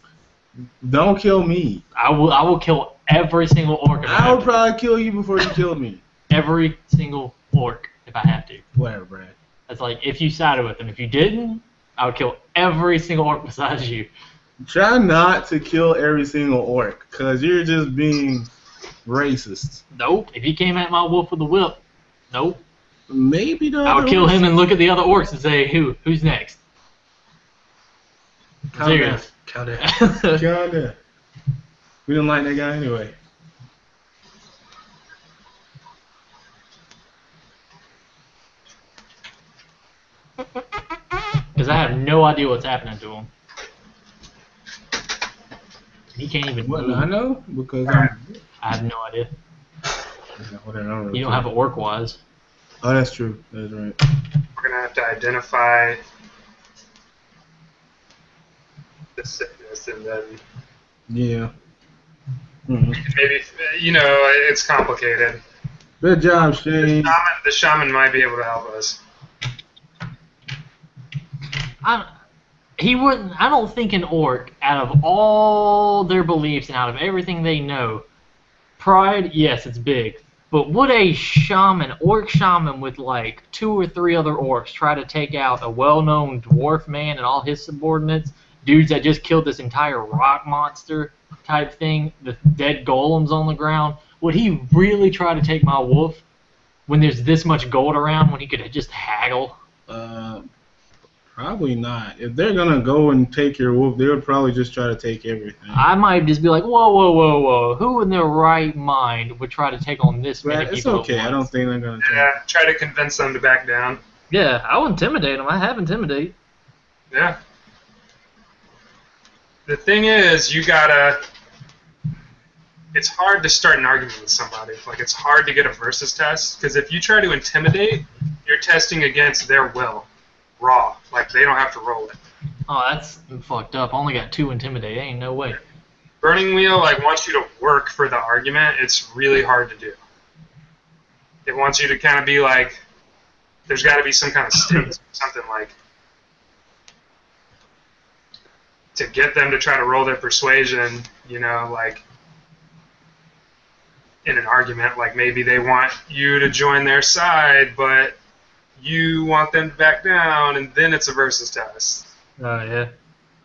Don't kill me. I will I will kill every single orc if I have to. I will probably kill you before you kill me. Every single orc if I have to. Whatever, Brad. That's like if you sided with them. If you didn't, I would kill every single orc besides you. Try not to kill every single orc, because you're just being racist. Nope. If he came at my wolf with a whip, nope. Maybe the I would kill him and look at the other orcs and say, who? Who's next? Serious. Count it. Count it. We didn't like that guy anyway. Because I have no idea what's happening to him. He can't even what, move. I know? Because I'm... I have no idea. No, don't you don't have an orc wise. Oh, that's true. That's right. We're going to have to identify... the sickness, and then yeah, mm-hmm. maybe you know it's complicated. Good job, Shane. The shaman, the shaman might be able to help us. I, he wouldn't. I don't think an orc, out of all their beliefs and out of everything they know, pride, yes, it's big. But would a shaman, orc shaman with like two or three other orcs, try to take out a well-known dwarf man and all his subordinates? Dudes that just killed this entire rock monster type thing, the dead golems on the ground, would he really try to take my wolf when there's this much gold around when he could just haggle? Uh, probably not. If they're going to go and take your wolf, they would probably just try to take everything. I might just be like, whoa, whoa, whoa, whoa. Who in their right mind would try to take on this many people? It's okay. I don't think they're going to try. Yeah, try to convince them to back down. Yeah, I'll intimidate them. I have intimidate. Yeah. The thing is, you gotta, it's hard to start an argument with somebody. Like, it's hard to get a versus test, because if you try to intimidate, you're testing against their will, raw. Like, they don't have to roll it. Oh, that's fucked up. I only got two intimidate. Ain't no way. Burning Wheel, like, wants you to work for the argument. It's really hard to do. It wants you to kind of be like, there's got to be some kind of stakes or something like to get them to try to roll their persuasion, you know, like in an argument, like maybe they want you to join their side, but you want them to back down, and then it's a versus test. Oh, yeah.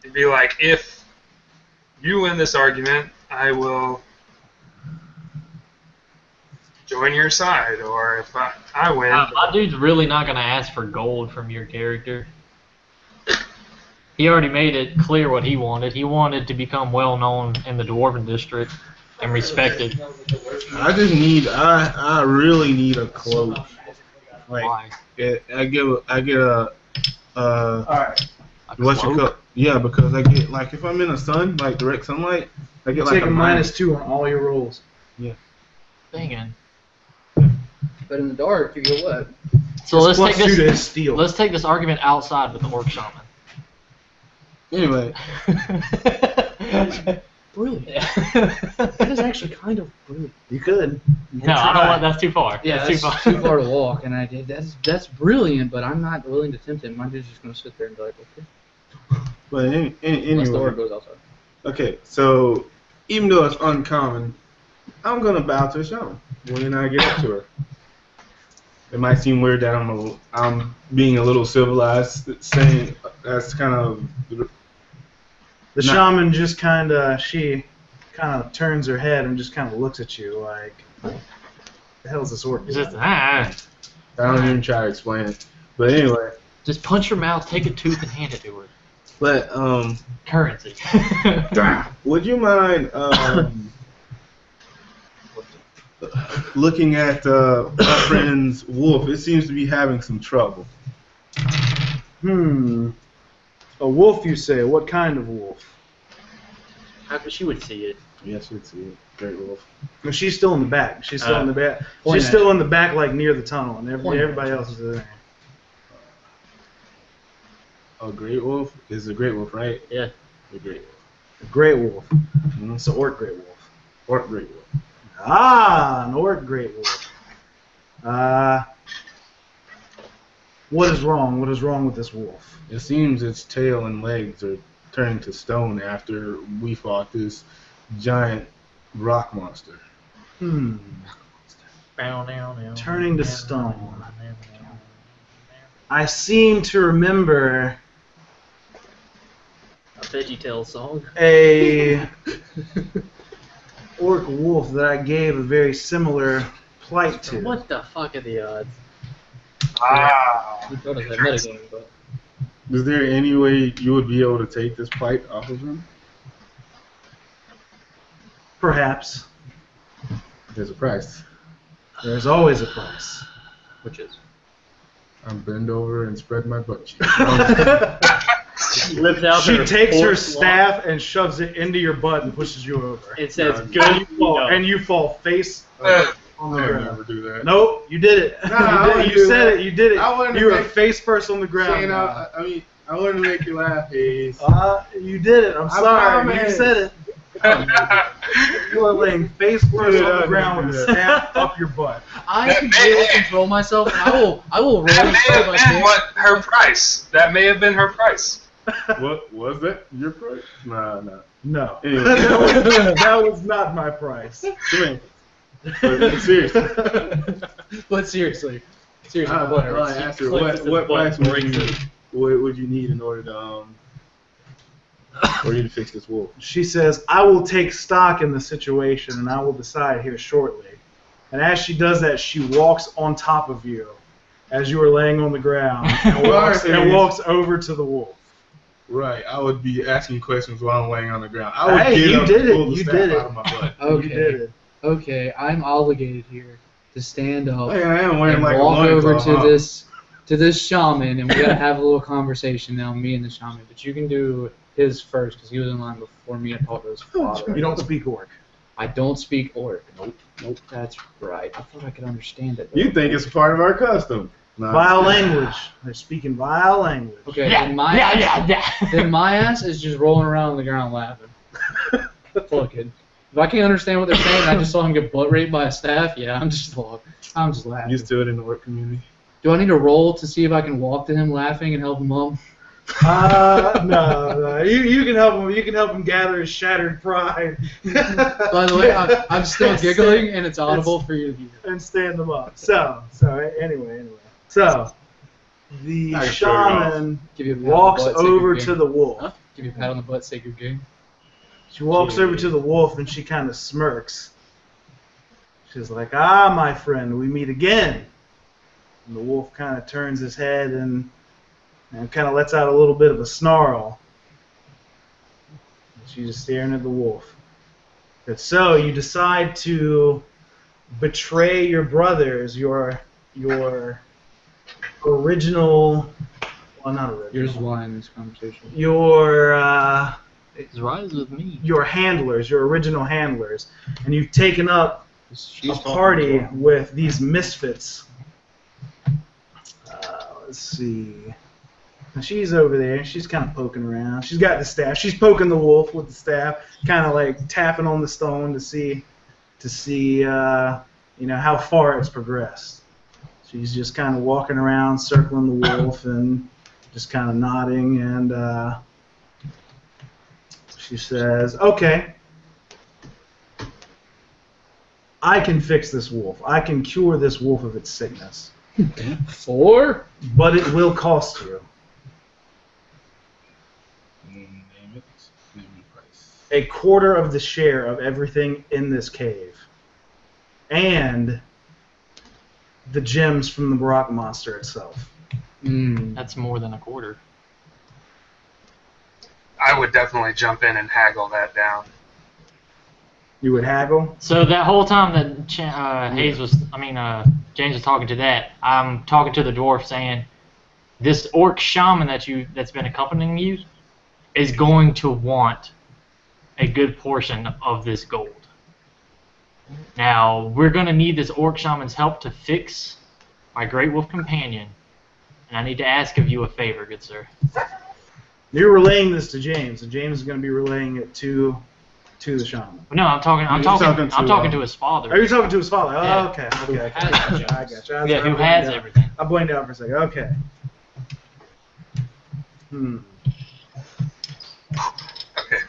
It'd be like, if you win this argument, I will join your side, or if I, I win... Uh, my dude's really not going to ask for gold from your character. He already made it clear what he wanted. He wanted to become well known in the Dwarven district and respected. I just need, I, I really need a cloak. Like, why? It, I get, I get a, uh, right. what's your cloak? Yeah, because I get like if I'm in the sun, like direct sunlight, I get you like take a, a minus two on all your rolls. Yeah. Dang it. But in the dark, you get what? So let's take this. Steel. Let's take this argument outside with the orc shaman. Anyway. Brilliant. Yeah. That is actually kind of brilliant. You could. No, try. I don't want that's too far. Yeah, that's, that's too, far. too far to walk, and I did. That's that's brilliant, but I'm not willing to tempt him. My dude's just going to sit there and be like, okay. But any, any, anyway. Unless the orc goes outside. Okay, so even though it's uncommon, I'm going to bow to a shaman when I get up to her. It might seem weird that I'm a, I'm being a little civilized, saying that's kind of. The shaman just kind of she, kind of turns her head and just kind of looks at you like, what the hell's this orc? Just ah. I don't even try to explain it, but anyway. Just punch her mouth, take a tooth, and hand it to her. But um. Currency. Would you mind um. looking at uh, my friend's wolf, it seems to be having some trouble. Hmm. A wolf, you say? What kind of wolf? She would see it. Yes, she would see it. Great wolf. No, she's still in the back. She's still uh, in the back. She's still in the back, like near the tunnel, and everybody, everybody else is there. Oh, great wolf? This is a great wolf, right? Yeah, the great wolf. A great wolf. Mm-hmm. It's an orc great wolf. Orc great wolf. Ah, an orc great wolf. Uh, what is wrong? What is wrong with this wolf? It seems its tail and legs are turning to stone after we fought this giant rock monster. Hmm. Bow, bow, bow, turning to stone. I seem to remember a VeggieTales song. A orc wolf that I gave a very similar plight to. What the fuck are the odds? Ah. We thought it was a metagame, but. Is there any way you would be able to take this plight off of him? Perhaps. There's a price. There's always a price. Which is? I'm bend over and spread my butt cheeks. She, out she her takes her staff long. and shoves it into your butt and pushes you over. It says, no, "Good." You fall, no. And you fall face. Uh, on the I ground. Never do that. Nope, you did it. No, you did, I you said that. it. You did it. I you were face first on the ground. Shane, I, I mean, I wanted to make you laugh, Hayes. Uh, you did it. I'm I sorry. Promise. You said it. You are laying face first on the ground with a staff up your butt. I can really control myself. And I will. I will roll. That may have been what her price. That may have been her price. What was that? Your price? Nah, nah. No, no, anyway. no. That was not my price. But, but seriously. But seriously, seriously. Uh, what, well, I asked her, what, what price would you, what would you need in order to um. Or you to fix this wolf. She says, I will take stock in the situation and I will decide here shortly. And as she does that, she walks on top of you as you are laying on the ground and walks, and walks over to the wolf. Right. I would be asking questions while I'm laying on the ground. I would hey, get you up did and pull it. The you did it. Out of my butt. Okay. You did it. Okay. I'm obligated here to stand up hey, I am wearing and like walk over to home. this to this shaman, and we gotta have a little conversation now, me and the shaman. But you can do his first, because he was in line before me. I thought it was father. You don't speak orc. I don't speak orc. Nope. Nope. That's right. I thought I could understand it. Though. You think it's part of our custom. No. Vile language. They're speaking vile language. Okay, yeah, then, my yeah, ass, yeah, yeah. then my ass is just rolling around on the ground laughing. Fuck it. If I can't understand what they're saying, I just saw him get butt raped by a staff, yeah, I'm just, I'm just laughing. Used to it in the orc community. Do I need to roll to see if I can walk to him laughing and help him up? Uh, no, no. You you can help him. You can help him gather his shattered pride. By the way, I'm, I'm still giggling, and it's audible for you. And stand them up. So, so anyway, anyway. So, the shaman walks over to the wolf. Huh? Give you a pat on the butt, say good game. She walks Gee. over to the wolf, and she kind of smirks. She's like, "Ah, my friend, we meet again." And the wolf kind of turns his head and. And kind of lets out a little bit of a snarl. She's just staring at the wolf. And so you decide to betray your brothers, your your original, well, not original. Here's why in this conversation. Your uh, it's rise with me. Your handlers, your original handlers, and you've taken up a party with these misfits. Uh, let's see. She's over there. She's kind of poking around. She's got the staff. She's poking the wolf with the staff, kind of like tapping on the stone to see, to see, uh, you know, how far it's progressed. She's just kind of walking around, circling the wolf, and just kind of nodding. And uh, she says, "Okay, I can fix this wolf. I can cure this wolf of its sickness. For, but it will cost you." A quarter of the share of everything in this cave, and the gems from the rock monster itself. Mm. That's more than a quarter. I would definitely jump in and haggle that down. You would haggle? So that whole time that Ch uh, Hayes was, I mean, uh, James was talking to that, I'm talking to the dwarf saying, "This orc shaman that you that's been accompanying you is going to want." A good portion of this gold. Now, we're going to need this Orc Shaman's help to fix my Great Wolf Companion. And I need to ask of you a favor, good sir. You're relaying this to James, and James is going to be relaying it to to the shaman. No, I'm talking. I'm talking. talking to, I'm talking uh, to his father. Are you talking to his father? Oh, yeah. okay, okay. I got you. I got you. I yeah, who has everything? I blamed out for a second. Okay. Hmm. Okay.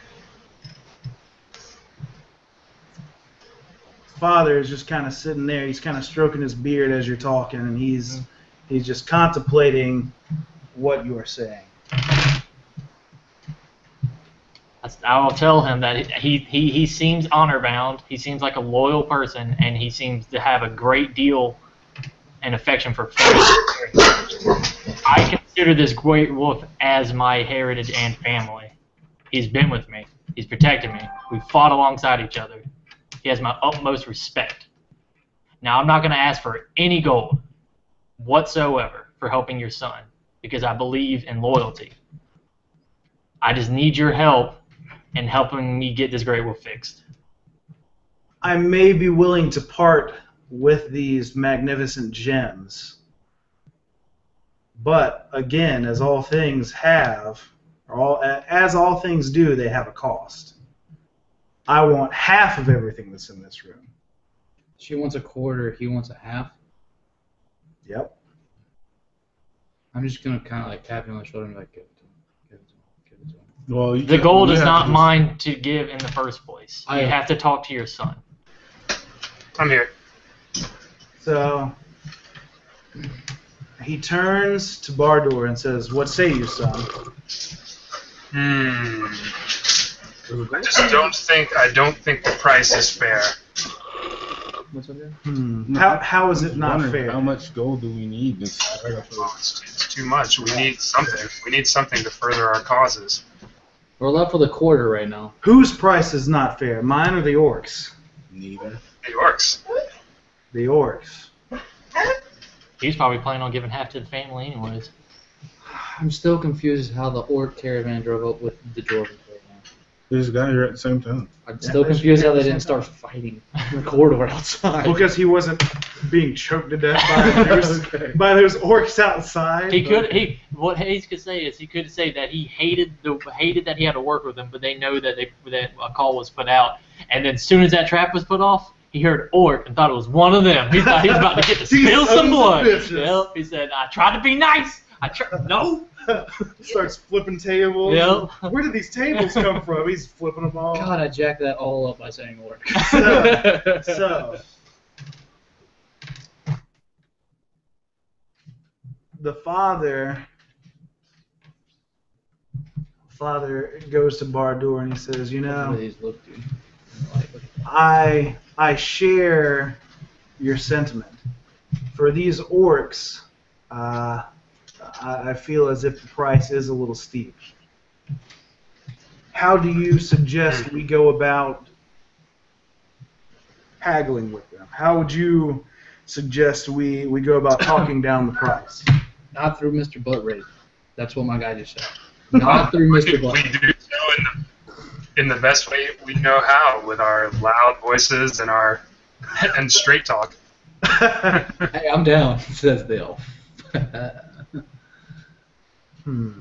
Father is just kind of sitting there. He's kind of stroking his beard as you're talking, and he's mm-hmm. he's just contemplating what you are saying. I'll tell him that he, he, he seems honor-bound, he seems like a loyal person, and he seems to have a great deal and affection for family. I consider this Great Wolf as my heritage and family. He's been with me. He's protected me. We've fought alongside each other. He has my utmost respect. Now, I'm not going to ask for any gold whatsoever for helping your son, because I believe in loyalty. I just need your help and helping me get this Great Wolf fixed. I may be willing to part with these magnificent gems, but again, as all things have, or all as all things do, they have a cost. I want half of everything that's in this room. She wants a quarter. He wants a half. Yep. I'm just gonna kind of like tap him on the shoulder and like. Well, the gold is not mine to give in the first place. You have to talk to your son. I'm here. So he turns to Bardur and says, "What say you, son?" Hmm. Just don't think. I don't think the price is fair. What's up there? Hmm. How how is it not fair? How much gold do we need? It's, it's too much. We need something. We need something to further our causes. We're left with a quarter right now. Whose price is not fair? Mine or the orcs? Neither. The orcs. The orcs. He's probably planning on giving half to the family anyways. I'm still confused how the orc caravan drove up with the dwarven caravan. They just got here at the same time. I'm yeah, still confused how they didn't start fighting in the corridor outside. Because he wasn't being choked to death by those, okay. by those orcs outside. He could he what Hayes could say is he could say that he hated the hated that he had to work with them, but they know that they that a call was put out, and then as soon as that trap was put off, he heard orc and thought it was one of them. He thought he was about to get to spill some blood. Yep. He said, "I tried to be nice. I tried no." Starts flipping tables. Yep. Where did these tables come from? He's flipping them all. God, I jacked that all up by saying orc. So. so The father, father goes to Bardur and he says, "You know, I I share your sentiment. For these orcs, uh, I, I feel as if the price is a little steep. How do you suggest we go about haggling with them? How would you suggest we we go about talking down the price?" Not through Mister Butt-Rape. That's what my guy just said. Not through Mister Butt-Rape. We do so in the, in the best way we know how, with our loud voices and our and straight talk. Hey, I'm down, says the elf. hmm.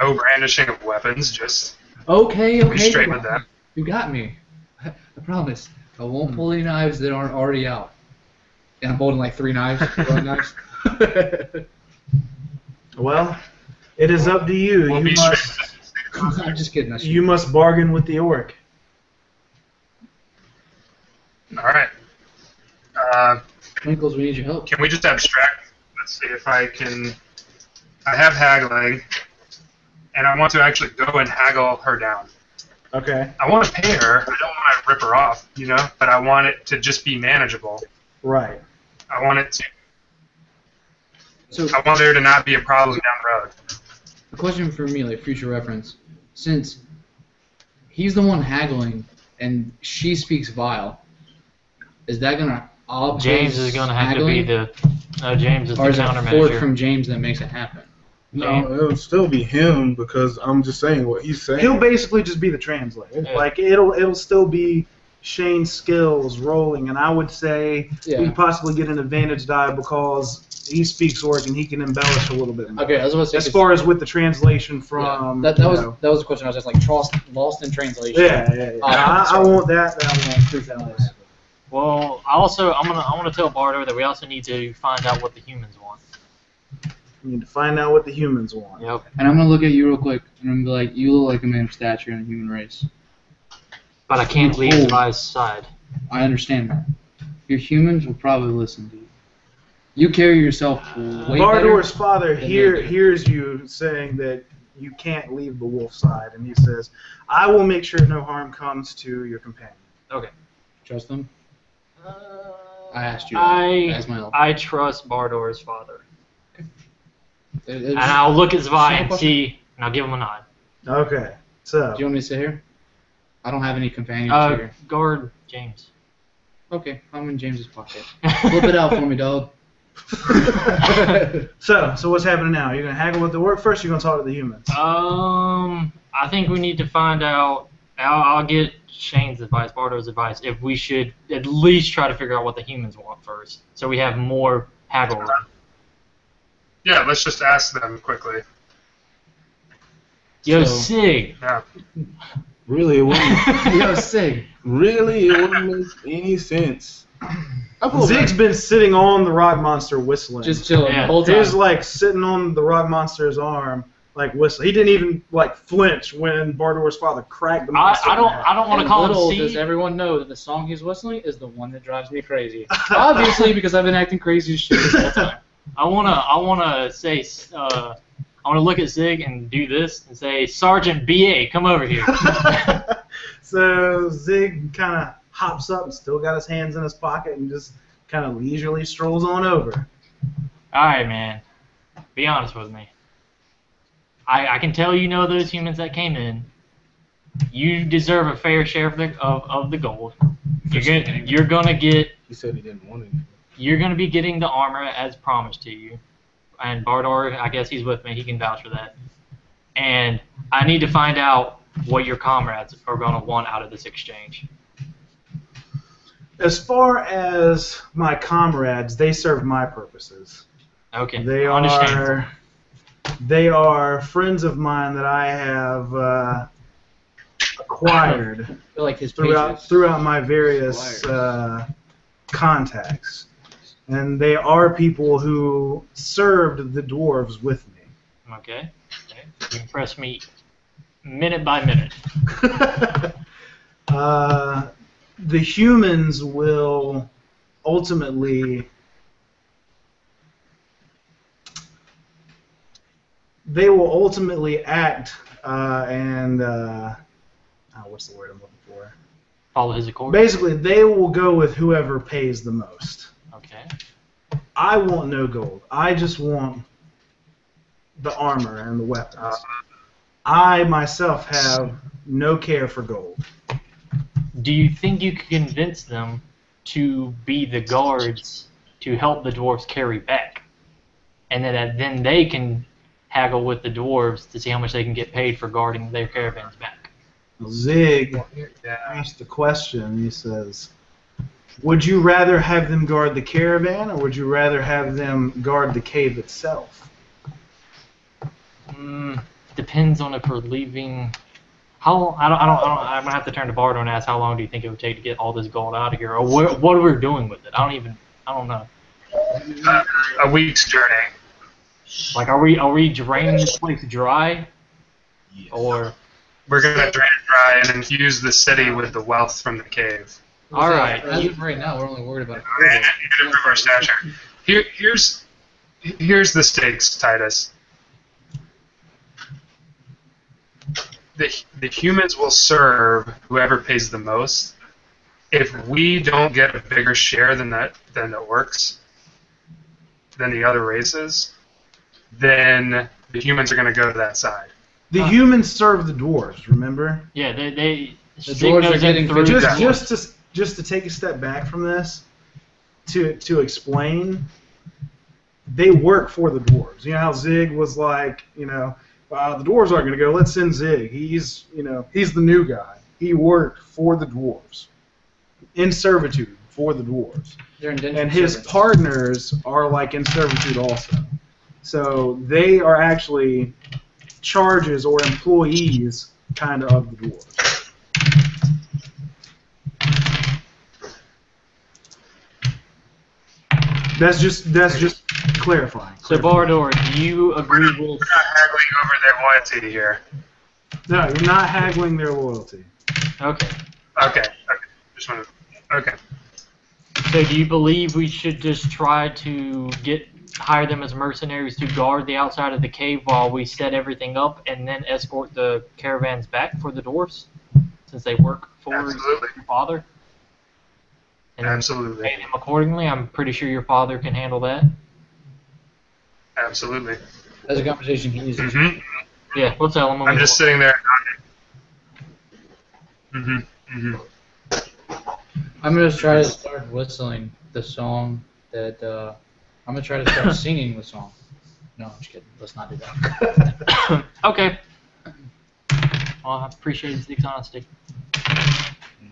No brandishing of weapons, just okay, okay. Be straight with them. You got me. I, I promise. I won't pull any knives that aren't already out. And I'm holding like three knives. knives. Well, it is up to you. We'll you must. I'm just kidding. You kidding. must bargain with the orc. All right. Uh, Twinkles, we need your help. Can we just abstract? Let's see if I can. I have haggling, and I want to actually go and haggle her down. Okay. I want to pay her. I don't want to rip her off, you know, but I want it to just be manageable. Right. I want it to. So I want there to not be a problem down the road. A question for me, like future reference, since he's the one haggling and she speaks vile, is that gonna all James is gonna have haggling? to be the no, James is or the countermeasure. Or is it a fork from James that makes it happen? No, it'll still be him because I'm just saying what he's saying. He'll basically just be the translator. Yeah. Like it'll it'll still be Shane's skills rolling, and I would say yeah. we possibly get an advantage die because he speaks Orc and he can embellish a little bit more. Okay, I was about to say as far as with the translation from yeah, that, that was know. that was the question I was just like lost in translation. Yeah, yeah, yeah. Uh, I, I want that. I want that. Well, I also I'm gonna I want to tell Bardur that we also need to find out what the humans want. We need to find out what the humans want. Yep. And I'm going to look at you real quick, and I'm going to be like, you look like a man of stature in the human race. But I can't oh. leave my side. I understand that. Your humans will probably listen to you. You carry yourself way Bardur's father hear, hears you saying that you can't leave the wolf side, and he says, I will make sure no harm comes to your companion. Okay. Trust them? Uh, I asked you. I, as my I trust Bardur's father. It, and I'll look at Zwei and see, and I'll give him a nod. Okay, so. Do you want me to sit here? I don't have any companions uh, here. Guard James. Okay, I'm in James's pocket. Flip it out for me, dog. so, so what's happening now? You're gonna haggle with the work first, or you're gonna talk to the humans? Um, I think we need to find out. I'll, I'll get Shane's advice, Bardur's advice, if we should at least try to figure out what the humans want first, so we have more haggling. Yeah, let's just ask them quickly. Yo, so, Sig. Yeah. Really, it wouldn't. Yo, Sig. Really, it wouldn't make any sense. Zig's been sitting on the rock monster whistling. Just chilling yeah. the whole time. He was like sitting on the rock monster's arm, like whistling. He didn't even like flinch when Bardur's father cracked the monster. I, I don't. I don't want to call him Sig. Does everyone know that the song he's whistling is the one that drives me crazy? Obviously, because I've been acting crazy as shit this whole time. I wanna, I wanna say, uh, I wanna look at Zig and do this and say, Sergeant B A, come over here. So Zig kind of hops up and still got his hands in his pocket and just kind of leisurely strolls on over. All right, man. Be honest with me. I, I can tell you know those humans that came in. You deserve a fair share of the of, of the gold. You're gonna, you're gonna get. He said he didn't want anything. You're going to be getting the armor as promised to you. And Bardur, I guess he's with me. He can vouch for that. And I need to find out what your comrades are going to want out of this exchange. As far as my comrades, they serve my purposes. Okay, they I understand. Are, they are friends of mine that I have uh, acquired I feel like his throughout, throughout my various uh, contacts. And they are people who served the dwarves with me. Okay. okay. You impress me minute by minute. uh, the humans will ultimately... They will ultimately act uh, and... Uh, oh, what's the word I'm looking for? Follow his accord? Basically, they will go with whoever pays the most. Okay. I want no gold. I just want the armor and the weapons. Uh, I myself have no care for gold. Do you think you can convince them to be the guards to help the dwarves carry back? And then, then they can haggle with the dwarves to see how much they can get paid for guarding their caravans back. Zig asked the question. He says... Would you rather have them guard the caravan, or would you rather have them guard the cave itself? Mm, depends on if we're leaving. How I don't I don't, I don't I'm gonna have to turn to Bardur and ask how long do you think it would take to get all this gold out of here, or wh what we're doing with it? I don't even I don't know. Uh, a week's journey. Like, are we are we draining this place dry, yes. or we're gonna drain it dry and infuse the city with the wealth from the cave? All right. As of right now, we're only worried about. Yeah, you can improve our stature. Here, here's, here's the stakes, Titus. The the humans will serve whoever pays the most. If we don't get a bigger share than that, than the orcs, than the other races, then the humans are going to go to that side. The huh. humans serve the dwarves. Remember? Yeah, they they. The dwarves are getting through. Just just to. Just to take a step back from this, to to explain, they work for the dwarves. You know how Zig was like, you know, uh, the dwarves aren't going to go. Let's send Zig. He's, you know, he's the new guy. He worked for the dwarves. in servitude for the dwarves. They're indentured and his servants. Partners are like in servitude also. So they are actually charges or employees kind of of the dwarves. That's just that's just clarifying. So Bardur, do you agree with? We're not haggling over their loyalty here. No, you're not haggling their loyalty. Okay. Okay. Okay. Just wanted to, okay. So do you believe we should just try to get hire them as mercenaries to guard the outside of the cave while we set everything up and then escort the caravans back for the dwarves, since they work for Absolutely. Your father? And Absolutely. Pay them accordingly? I'm pretty sure your father can handle that. Absolutely. That's a conversation he uses. Mm-hmm. Yeah, we'll tell him. I'm just sitting there. Mm-hmm. Mm-hmm. I'm going to try to start whistling the song that... Uh, I'm going to try to start singing the song. No, I'm just kidding. Let's not do that. Okay. Well, I appreciate Zig's honesty.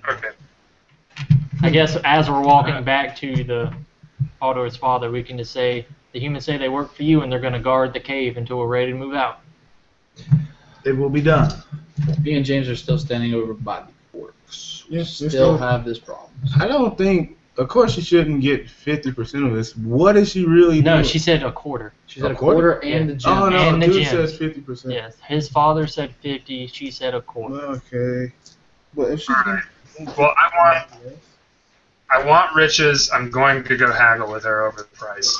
Okay. I guess as we're walking back to the Baldur's father, we can just say, the humans say they work for you and they're going to guard the cave until we're ready to move out. It will be done. Me and James are still standing over by the orcs. Yes, still, still have this problem. I don't think... Of course, she shouldn't get fifty percent of this. What is she really doing? No, she said a quarter. She said a quarter, quarter and the gem. Oh no, and the dude says fifty percent. Yes, his father said fifty. She said a quarter. Okay. Well, if she can... well, I want, I want riches. I'm going to go haggle with her over the price.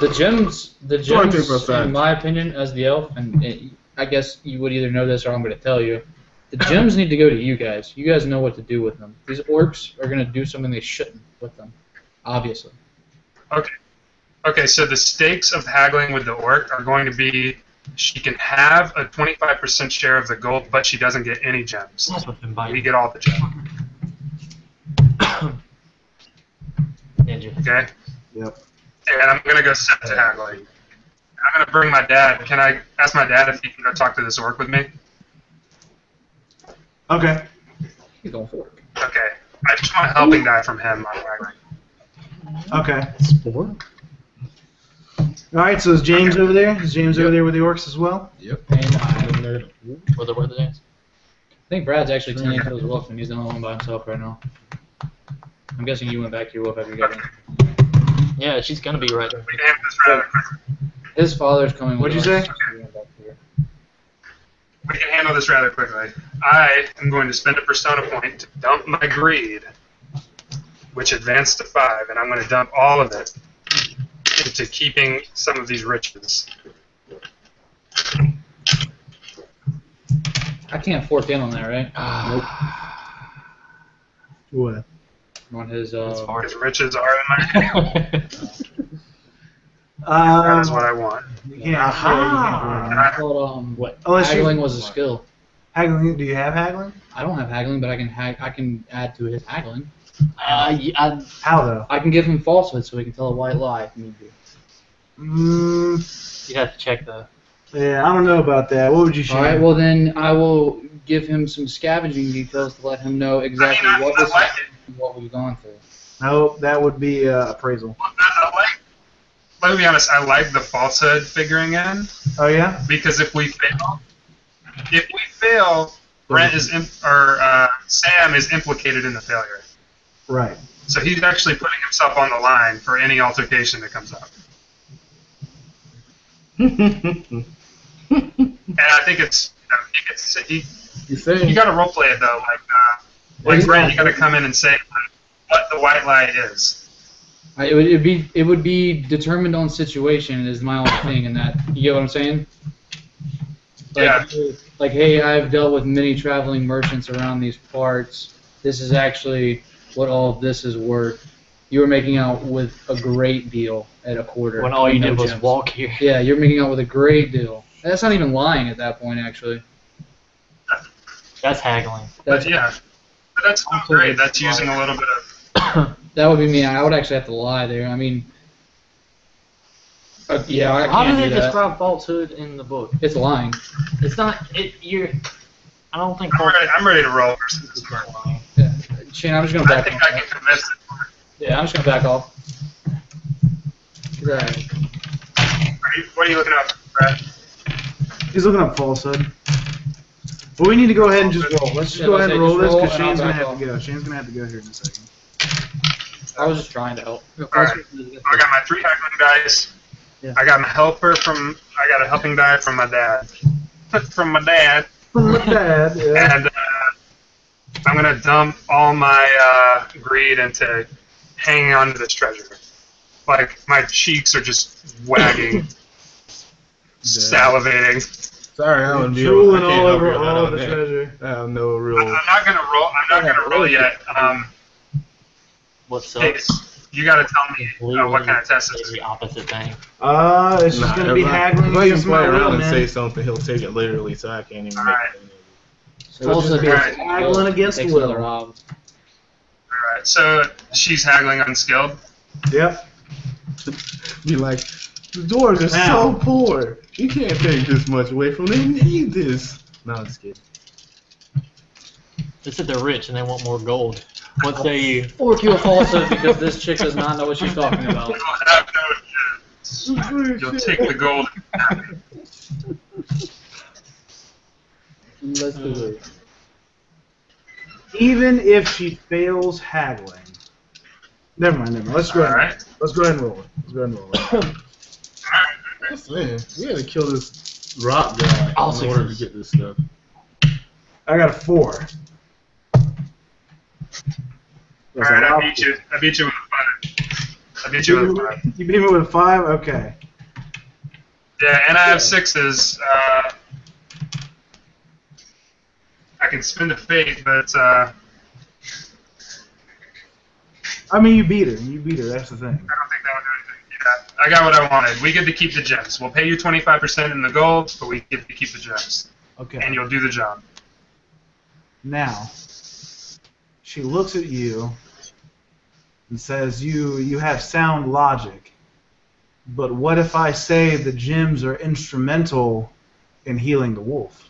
The gems, the gems, in my opinion, as the elf, and it, I guess you would either know this or I'm going to tell you. The gems need to go to you guys. You guys know what to do with them. These orcs are going to do something they shouldn't with them, obviously. Okay. Okay, so the stakes of haggling with the orc are going to be she can have a twenty-five percent share of the gold, but she doesn't get any gems. That's what's been biting. We get all the gems. Okay? Yep. And I'm going to go set to haggling. I'm going to bring my dad. Can I ask my dad if he can go talk to this orc with me? Okay. He's going for it. Okay. I just want a helping die from him on waggling. Okay. Spore. Alright, so is James okay. over there? Is James yep. over there with the orcs as well? Yep. And I'm there. Where the, where the dance? I think Brad's actually tending to his wolf, and he's the only one by himself right now. I'm guessing you went back to your wolf after you got in. Yeah, she's going to be right there. We can this rather quickly. His father's coming What'd with you orcs. Say? We can handle this rather quickly. I am going to spend a persona point to dump my greed, which advanced to five, and I'm going to dump all of it into keeping some of these riches. I can't fork in on that, right? Uh, nope. What? On his, uh, as far as riches are in my account. Uh, that is what I want. Yeah. Aha. And I thought, um, what? Haggling was a skill. Haggling? Do you have haggling? I don't have haggling, but I can hag I can add to his haggling. Uh, I, how though? I can give him falsehood so he can tell a white lie if need be. Mm. You have to check the. Yeah, I don't know about that. What would you share? All right. Well, then I will give him some scavenging details to let him know exactly I mean, I, what I was like what we've gone through. No, that would be uh, appraisal. Let's be honest, I like the falsehood figuring in. Oh, yeah? Because if we fail, if we fail, Brent is, imp or uh, Sam is implicated in the failure. Right. So he's actually putting himself on the line for any altercation that comes up. And I think it's, I think it's he, you think? You got to roleplay it, though. Like, uh, like Brent, you got to come in and say what the white lie is. It would it'd be it would be determined on situation is my only thing in that. You know what I'm saying? Like, yeah. Like, hey, I've dealt with many traveling merchants around these parts. This is actually what all of this is worth. You were making out with a great deal at a quarter. When all you did was walk here. Yeah, you're making out with a great deal. That's not even lying at that point, actually. That's haggling. That's but, yeah, but that's not great. That's using a little bit of. That would be me. I would actually have to lie there. I mean, uh, yeah. I How can't do they do describe falsehood in the book? It's lying. It's not. It. You're. I don't think. I'm, ready, I'm ready to roll. Versus this part. Yeah. Shane, I'm just going to back I think off. I can convince it. Yeah, I'm just going to back off. Right. Are you, what are you looking up, Brad? He's looking up falsehood. Well, we need to go ahead and just roll. Let's just yeah, go ahead and roll this, because Shane's going to have to go. Shane's going to have to go here in a second. I was just trying to help. Alright. I got my three heckling dice. Yeah. I got my helper from, I got a helping die from my dad. From my dad. From my dad, yeah. And uh, I'm going to dump all my uh, greed into hanging on to this treasure. Like, my cheeks are just wagging, salivating. Sorry, I wouldn't be able to. all over all of the treasure. I have no real... I'm not going to roll, I'm not going to roll yet. Um... What's up? Hey, you gotta tell me uh, what kind of test is the opposite thing. Uh, it's nah, just gonna be haggling. Well, you can play around and say something. He'll take it literally, so I can't even. All right. So it's just haggling against will. All right. So she's haggling unskilled. Yep. Be like, the dwarves are Ow. so poor. You can't take this much away from them. They need this. No, I'm just kidding. They said they're rich and they want more gold. What say you? Or cue a falsehood because this chick does not know what she's talking about. You'll take the gold. Let's do it. Even if she fails haggling. Never mind, never mind. Let's go ahead. Right. Let's go ahead and roll it. Let's go ahead and roll it. All right. Man, we gotta kill this rock guy I'll in order this. to get this stuff. I got a four. Alright, I beat you. I beat you with a five. I beat you, you with a five. You beat me with a five? Okay. Yeah, and I have sixes. Uh, I can spend a fate, but... Uh, I mean, you beat her. You beat her, that's the thing. I don't think that would do anything. Yeah, I got what I wanted. We get to keep the gems. We'll pay you twenty-five percent in the gold, but we get to keep the gems. Okay. And you'll do the job. Now... She looks at you and says, you, you have sound logic, but what if I say the gems are instrumental in healing the wolf?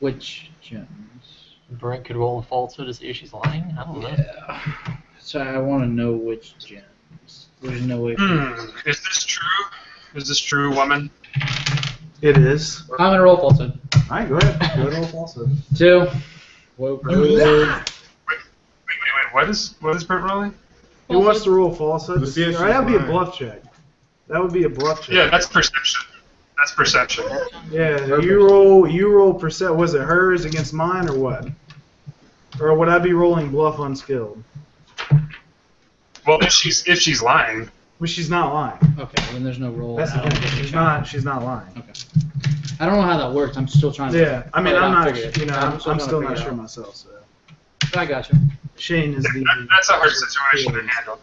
Which gems? Brent could roll a falsehood to see if she's lying? I don't know. Yeah. So I want to know which gems. There's no way. Mm, is this true? Is this true, woman? It is. I'm going to roll falsehood. All right, go ahead. Go ahead and roll falsehood. Two. Whoa, wait, wait, wait, what is, what is Brent rolling? He wants to roll falsehood. Right, that would be a bluff check. That would be a bluff check. Yeah, that's perception. That's perception. Yeah, you roll, you roll percep. Was it hers against mine or what? Or would I be rolling bluff unskilled? Well, if she's, if she's lying. Well, she's not lying. Okay, well, then there's no roll. That's the thing. She's not, she's not lying. Okay. I don't know how that works. I'm still trying to. Yeah, I mean, I'm not. You know, I'm, I'm still not sure myself. So. I got you. Shane is the. That's a hard situation to handle.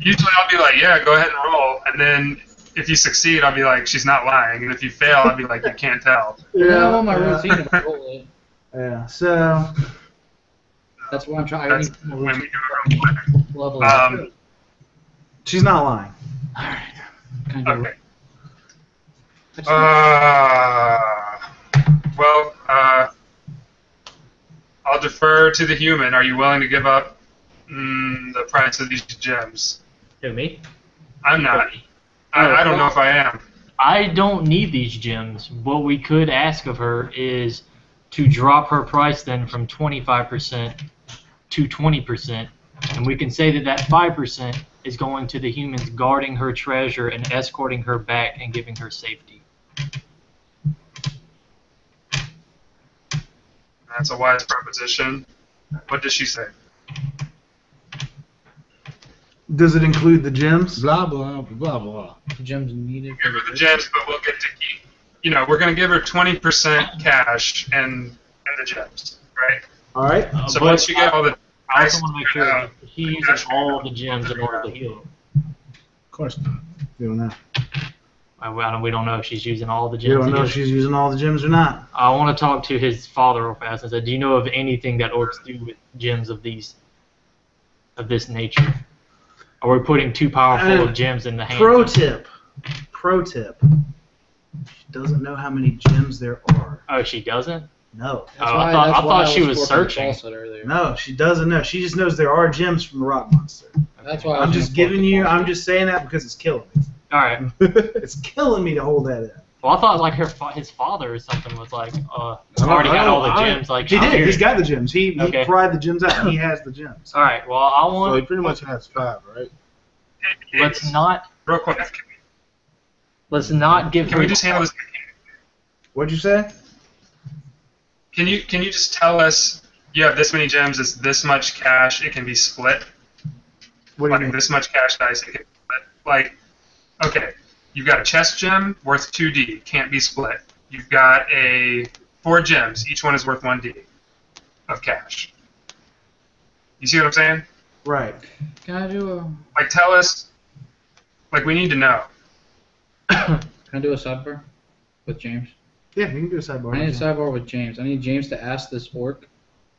Usually, I'll be like, "Yeah, go ahead and roll," and then if you succeed, I'll be like, "She's not lying," and if you fail, I'll be like, "You can't tell." Yeah, I want my routine to roll it. Yeah, so. That's what I'm trying. That's when we do a roll. Um. She's not lying. All right. Okay. Uh, well, uh, I'll defer to the human. Are you willing to give up mm, the price of these gems? Who, me? I'm not. I, I don't know if I am. I don't need these gems. What we could ask of her is to drop her price then from twenty-five percent to twenty percent, and we can say that that five percent is going to the humans guarding her treasure and escorting her back and giving her safety. That's a wise proposition. What does she say? Does it include the gems? Blah, blah, blah, blah. The gems needed. Give her the gems, but we'll get to keep. You know, we're going to give her twenty percent cash and, and the gems, right? All right. So uh, once you get all the... I also want to make sure that he uses all the gems in order to heal. Of course not. We don't know. I, well, we don't know if she's using all the gems. We don't know if she's using all the gems or not. I want to talk to his father real fast and say, do you know of anything that orcs do with gems of these, of this nature? Are we putting too powerful uh, gems in the hand? Pro tip. Pro tip. She doesn't know how many gems there are. Oh, she doesn't? No. That's oh, why, I thought, that's I thought I she was, was searching. No, she doesn't know. She just knows there are gems from the rock monster. That's why I'm just giving you. I'm just saying that because it's killing me. All right. It's killing me to hold that up. Well, I thought like her, his father or something was like, uh, he's already got all the gems. Like he did. Here. He's got the gems. He, okay. he pried the gems out. And he has the gems. All right. Well, I want. So he pretty much has five, right? Let's not. Real quick. Let's not give. Can we just handle this? What'd you say? Can you can you just tell us you have this many gems? It's this much cash. It can be split. What do you like, mean? This much cash dice. It can be split. Like, okay. You've got a chest gem worth two D, can't be split. You've got a four gems, each one is worth one D of cash. You see what I'm saying? Right. Can I do a... Like, tell us... Like, we need to know. Can I do a sidebar with James? Yeah, you can do a sidebar. I need a sidebar with James. I need James to ask this orc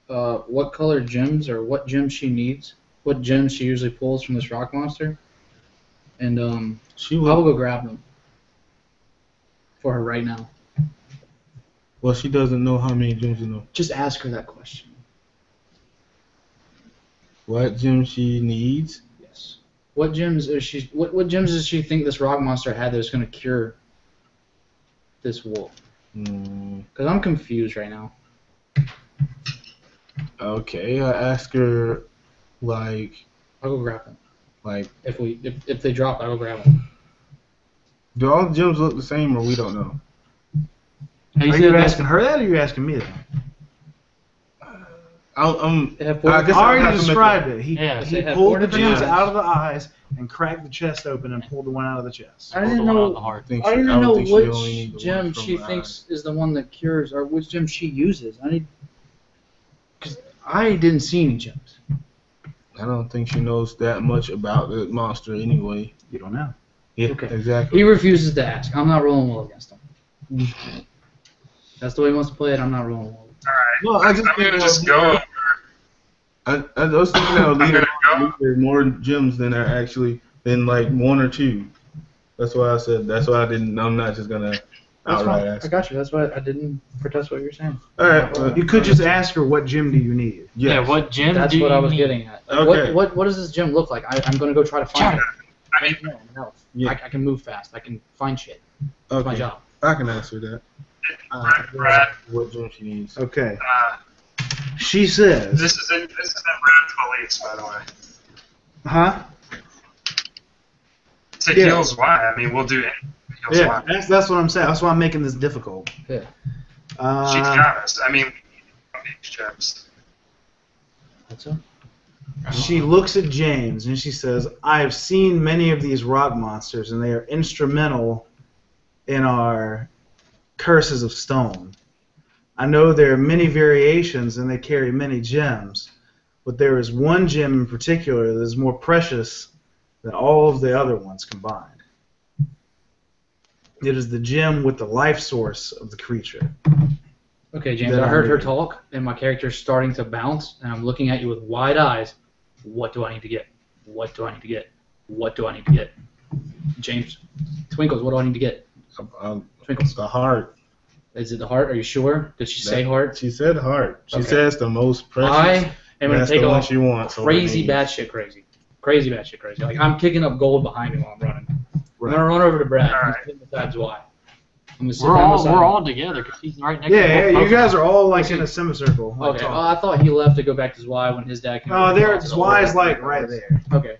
uh, what color gems or what gems she needs, what gems she usually pulls from this rock monster, and um... She will. I will go grab them for her right now. Well, she doesn't know how many gems you know. Just ask her that question. What gems she needs? Yes. What gems is she? What what gems does she think this rock monster had that's going to cure this wolf? Because mm. I'm confused right now. Okay, I ask her like. I'll go grab them. Like if we if, if they drop, I will grab them. Do all the gems look the same, or we don't know? Are you, you asking her that, or are you asking me that? I'll, um, I guess I already described it. it. He, yeah, he pulled the gems out of the eyes and cracked the chest open and pulled the one out of the chest. I didn't know. I didn't know which gem she thinks is the one that cures, or which gem she uses. I need because I didn't see any gems. I don't think she knows that much about the monster anyway. You don't know. Yeah, okay. Exactly. He refuses to ask. I'm not rolling well against him. That's the way he wants to play it. I'm not rolling well. All right. Well, I just I'm going to just go. I, I was thinking that leader there more gems than there actually than like one or two. That's why I said. That's why I didn't. I'm not just gonna. That's outright ask. I got you. That's why I didn't protest what you were saying. All right. Well, you could just ask her, what gem do you need? Yes. Yeah, what gem That's do what you I was need? getting at. Okay. What, what, what does this gem look like? I, I'm going to go try to find yeah. it. I, mean, no. yeah. I, I can move fast. I can find shit. That's okay. my job. I can answer that. Uh, Brad, what gem she needs. Okay. Uh, she says. This is in, this is in Brad's beliefs, by the way. Huh? To yeah. heals why. I mean, we'll do it. Yeah, that's, that's what I'm saying. That's why I'm making this difficult. Yeah. Uh, She's got us. I mean, gems. That's all. She looks at James and she says, "I have seen many of these rock monsters, and they are instrumental in our curses of stone. I know there are many variations, and they carry many gems, but there is one gem in particular that is more precious than all of the other ones combined. It is the gem with the life source of the creature." Okay, James, I heard her talk, and my character's starting to bounce, and I'm looking at you with wide eyes. What do I need to get? What do I need to get? What do I need to get? James, Twinkles, what do I need to get? Um, Twinkles. The heart. Is it the heart? Are you sure? Did she that, say heart? She said heart. She okay. says the most precious. I am going to take off she wants crazy batshit crazy. Crazy batshit crazy. Like, I'm kicking up gold behind me while I'm running. Right. I'm gonna run over to Brad. All right. Besides why. I'm we're all beside we're him. all together because he's right next. Yeah, to Yeah, yeah. You guys are all like in a semicircle. Okay. Well, I thought he left to go back to Zwei when his dad came. Oh, there Zwei's like right there. Okay.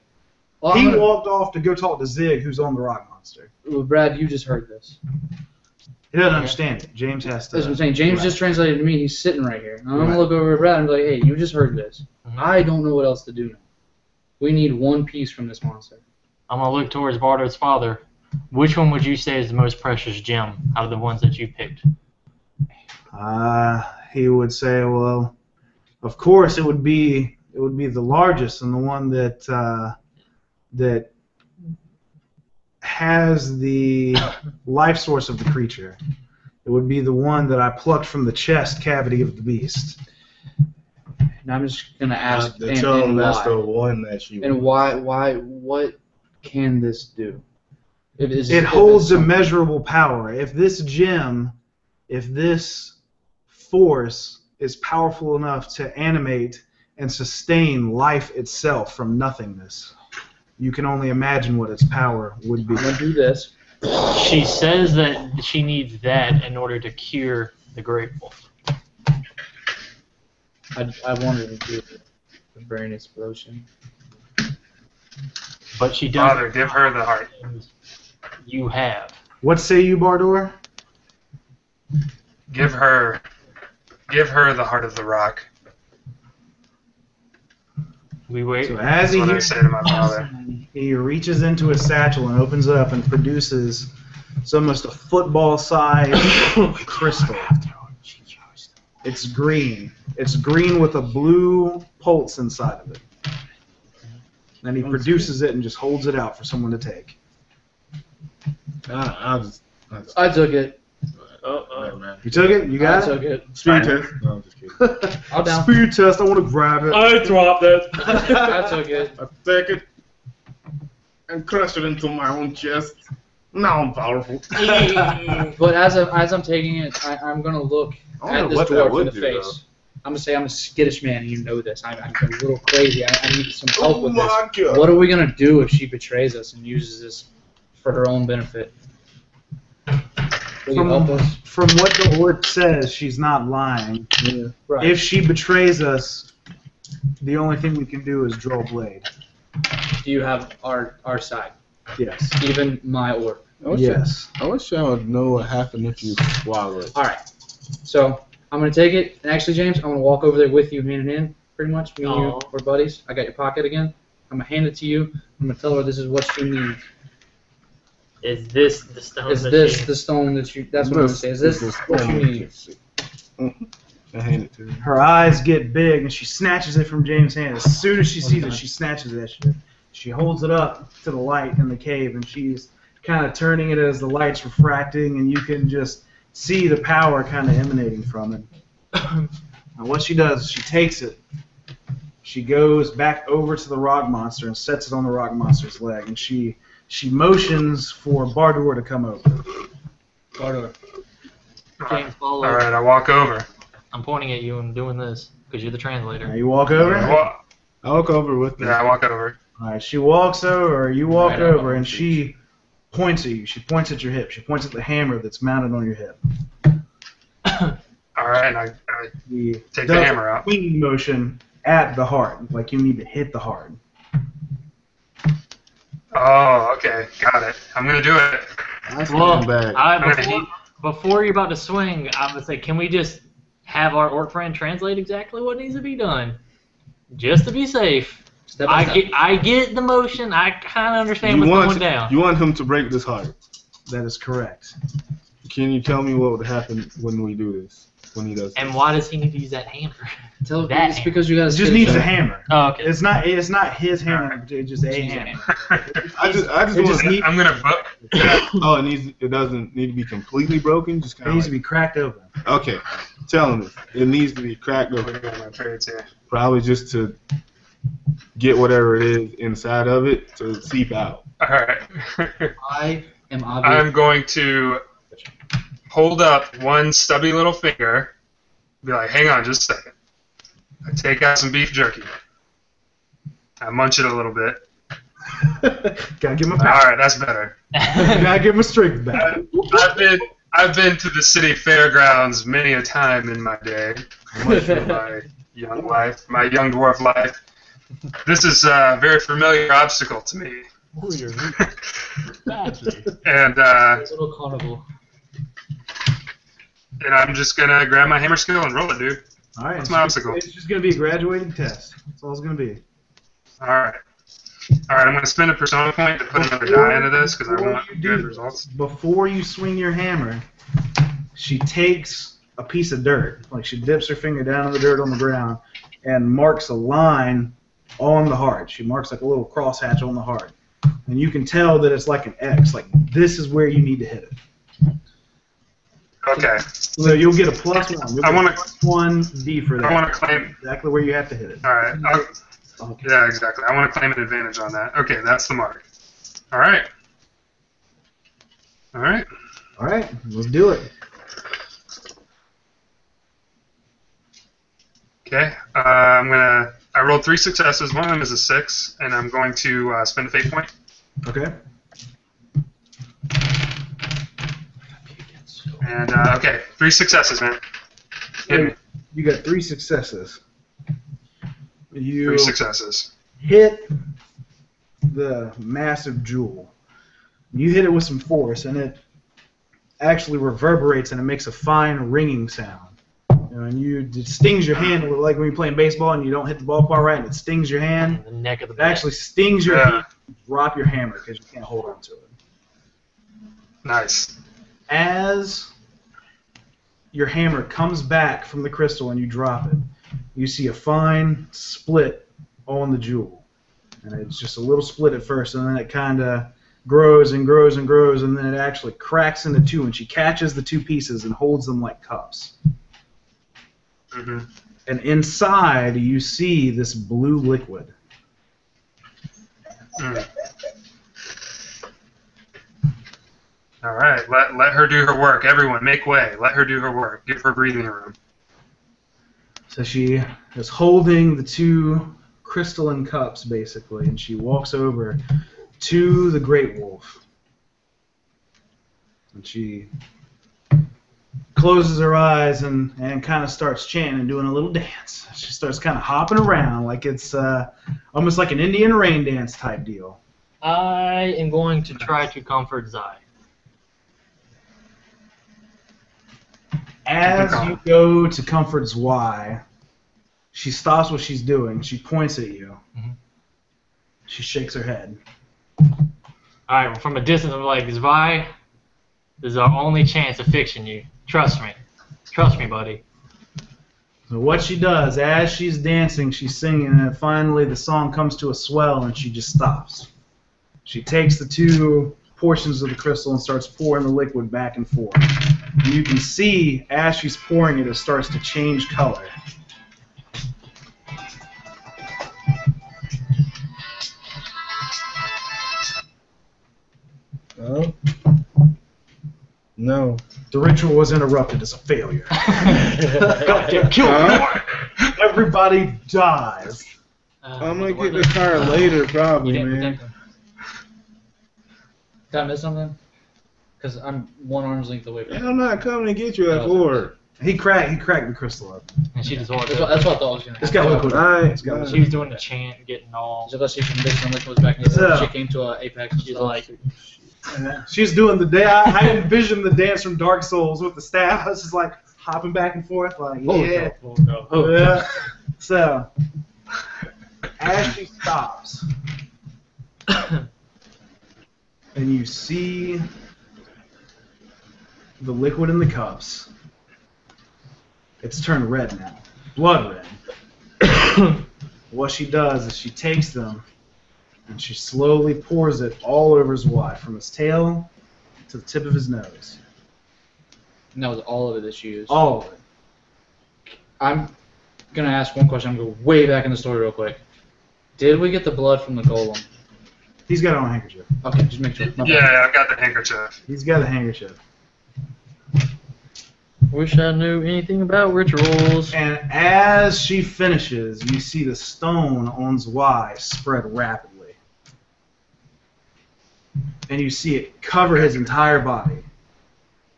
Well, he gonna... walked off to go talk to Zig, who's on the rock monster. Well, Brad, you just heard this. He doesn't okay. understand it. James has to. That's what I'm saying. James right. just translated to me. He's sitting right here. And I'm right. gonna look over at Brad and be like, "Hey, you just heard this. Mm-hmm. I don't know what else to do now. We need one piece from this monster." I'm going to look towards Bardur's father. Which one would you say is the most precious gem out of the ones that you picked? Uh, he would say, well, of course it would be it would be the largest and the one that uh, that has the life source of the creature. It would be the one that I plucked from the chest cavity of the beast. And I'm just going to ask the and that's the one that you And why why what can this do? If it's, it holds immeasurable power. If this gem, if this force is powerful enough to animate and sustain life itself from nothingness. You can only imagine what its power would be. I'm gonna do this. She says that she needs that in order to cure the Great Wolf. I, I wanted to do the brain explosion. But she doesn't. Father, give her the heart. You have. What say you, Bardur? Give her, give her the heart of the rock. We wait. So as he, hears, to my father. He reaches into his satchel and opens it up and produces almost a football-sized crystal. It's green. It's green with a blue pulse inside of it. And he produces it and just holds it out for someone to take. Uh, I'll just, I'll just I took it. Oh, oh. You took it? You got I it? I took it. Speed test. No, I'm just kidding. I'll down. Speed test. I want to grab it. I dropped it. I took it. I took it and crushed it into my own chest. Now I'm powerful. But as, I, as I'm taking it, I, I'm going to look I at this dwarf in the do, face. Though. I'm going to say I'm a skittish man, and you know this. I'm, I'm a little crazy. I, I need some help oh with this. God. What are we going to do if she betrays us and uses this for her own benefit? Will from, you help us? From what the Lord says, she's not lying. Yeah. Right. If she betrays us, the only thing we can do is draw blade. Do you have our, our side? Yes. Even my order? Yes. I wish I would know what happened if you swallow it. All right. So... I'm going to take it, and actually, James, I'm going to walk over there with you, hand and hand, pretty much. Me and you, we're buddies. I got your pocket again. I'm going to hand it to you. I'm going to tell her this is what she needs. Is this the stone is that she Is this the stone that you... That's what I'm going to say. Is this the stone what she needs? I hand it to her. Her eyes get big, and she snatches it from James' hand. As soon as she sees it, she snatches it. She holds it up to the light in the cave, and she's kind of turning it as the light's refracting, and you can just... see the power kind of emanating from it. And what she does is she takes it, she goes back over to the rock monster and sets it on the rock monster's leg, and she she motions for Bardur to come over. Bardur. James, follow. All right, I walk over. I'm pointing at you and doing this because you're the translator. Now you walk over? I walk, I walk over with you. Yeah, I walk over. All right, she walks over, you walk right, over, and she... points at you. She points at your hip. She points at the hammer that's mounted on your hip. All right, and I, I you take the hammer out. Swing motion at the heart, like you need to hit the heart. Oh, okay, got it. I'm gonna do it. That's well, bad. I, I'm before, gonna before you're about to swing, I'm gonna say, can we just have our orc friend translate exactly what needs to be done, just to be safe? Step I step. get, I get the motion. I kind of understand you what's going to, down. You want him to break this heart. That is correct. Can you tell me what would happen when we do this? When he does. And this? Why does he need to use that hammer? Tell that it's hammer. Because you guys just needs a hammer. Oh, okay. It's not. It's not his hammer. It's just a hammer. I just. I just. just need, I'm gonna. Oh, it needs. It doesn't need to be completely broken. Just kind of. It needs like, to be cracked open. Okay. Tell him it needs to be cracked open. Probably just to. Get whatever it is inside of it to seep out. All right. I am obvious. I'm going to hold up one stubby little finger. Be like, hang on, just a second. I take out some beef jerky. I munch it a little bit. Gotta give him a back. All right, that's better. Gotta give him a strength back. I've, I've been I've been to the city fairgrounds many a time in my day, much of my young life, my young dwarf life. This is a very familiar obstacle to me. Ooh, you're and uh, little carnival. And I'm just gonna grab my hammer skill and roll it, dude. All right. That's my obstacle. It's just gonna be a graduating test. That's all it's gonna be. All right. All right. I'm gonna spend a persona point to put before, another die into this because I want good do, results. Before you swing your hammer, she takes a piece of dirt. Like she dips her finger down in the dirt on the ground and marks a line. On the heart. She marks like a little crosshatch on the heart. And you can tell that it's like an X, like this is where you need to hit it. Okay. So you'll get a plus one. You'll I want to one D for that. I want to claim exactly where you have to hit it. All right. Okay. Yeah, exactly. I want to claim an advantage on that. Okay, that's the mark. All right. All right. All right. Let's do it. Okay, uh, I'm gonna. I rolled three successes. One of them is a six, and I'm going to uh, spend a fate point. Okay. And uh, okay, three successes, man. Hit me. You got three successes. You three successes. Hit the massive jewel. You hit it with some force, and it actually reverberates, and it makes a fine ringing sound. You know, and you, it stings your hand, like when you're playing baseball and you don't hit the ball far right, and it stings your hand. The neck of the it back. Actually stings your yeah. hand. You drop your hammer because you can't hold on to it. Nice. As your hammer comes back from the crystal and you drop it, you see a fine split on the jewel. And it's just a little split at first, and then it kind of grows and grows and grows, and then it actually cracks into two, and she catches the two pieces and holds them like cups. Mm-hmm. And inside, you see this blue liquid. Mm. All right, let, let her do her work. Everyone, make way. Let her do her work. Give her breathing room. So she is holding the two crystalline cups, basically, and she walks over to the great wolf. And she closes her eyes and, and kind of starts chanting and doing a little dance. She starts kind of hopping around like it's uh, almost like an Indian rain dance type deal. I am going to try to comfort Zai. As you go to comfort Zwei, she stops what she's doing. She points at you. Mm-hmm. She shakes her head. All right, well, from a distance, I'm like, Zwei, this is our only chance of fixing you. Trust me. Trust me, buddy. So what she does, as she's dancing, she's singing, and finally the song comes to a swell, and she just stops. She takes the two portions of the crystal and starts pouring the liquid back and forth. And you can see as she's pouring it, it starts to change color. Oh. No. The ritual was interrupted. It's a failure. Goddamn, kill uh, everybody dies. Uh, I'm going to get this car uh, later, probably, man. Did I miss something? Because I'm one arm's length away from you. I'm not coming to get you at four. He cracked He cracked the crystal up. And she just walked that's, what, that's what I thought was going to happen. It's got liquid. She was doing the chant, getting all... She thought she was mixing liquids back in the She came to an apex. She's like... She's doing the... day. I, I envisioned the dance from Dark Souls with the staff. I was just like hopping back and forth like, yeah. Oh, no, oh, no. Yeah. So, as she stops, and you see... the liquid in the cups. It's turned red now. Blood red. What she does is she takes them and she slowly pours it all over his wife, from his tail to the tip of his nose. And that was all of it that she used? All of it. I'm going to ask one question. I'm going to go way back in the story real quick. Did we get the blood from the golem? He's got it on a handkerchief. Okay, just make sure. No, yeah, I've got the handkerchief. He's got the handkerchief. Wish I knew anything about rituals. And as she finishes, you see the stone on Zwei spread rapidly. And you see it cover his entire body,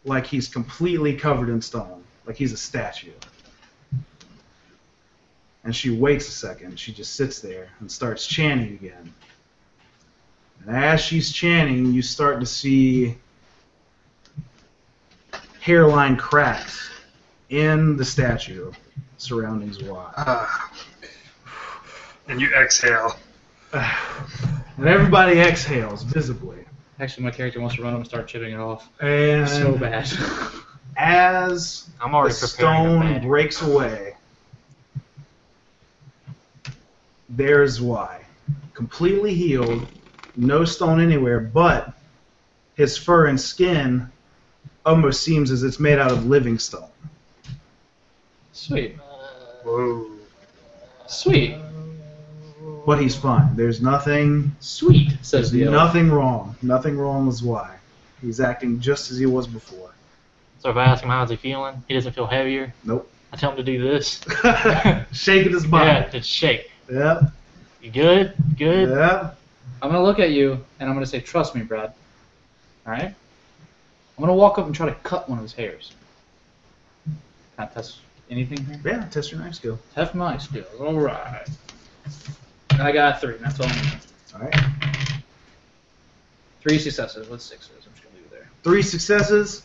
like he's completely covered in stone, like he's a statue. And she waits a second. She just sits there and starts chanting again. And as she's chanting, you start to see hairline cracks in the statue surrounding Zwei. Uh, and you exhale. And everybody exhales visibly. Actually, my character wants to run up and start chipping it off. And so bad. As I'm already the stone breaks away, there's Zwei. Completely healed, no stone anywhere, but his fur and skin almost seems as it's made out of living stone. Sweet. Whoa. Sweet. But he's fine. There's nothing. Sweet. Says the elf. Nothing wrong. Nothing wrong is why. He's acting just as he was before. So if I ask him how's he feeling, he doesn't feel heavier. Nope. I tell him to do this. Shaking his body. Yeah, just shake. Yeah. You good? Good? Yeah. I'm going to look at you, and I'm going to say, trust me, Brad. All right? I'm going to walk up and try to cut one of his hairs. Can I test anything here? Yeah, test your knife skill. Test my skill. All right. I got three, and that's all I need. All right. Three successes. What's sixes? I'm just going to leave it there. Three successes.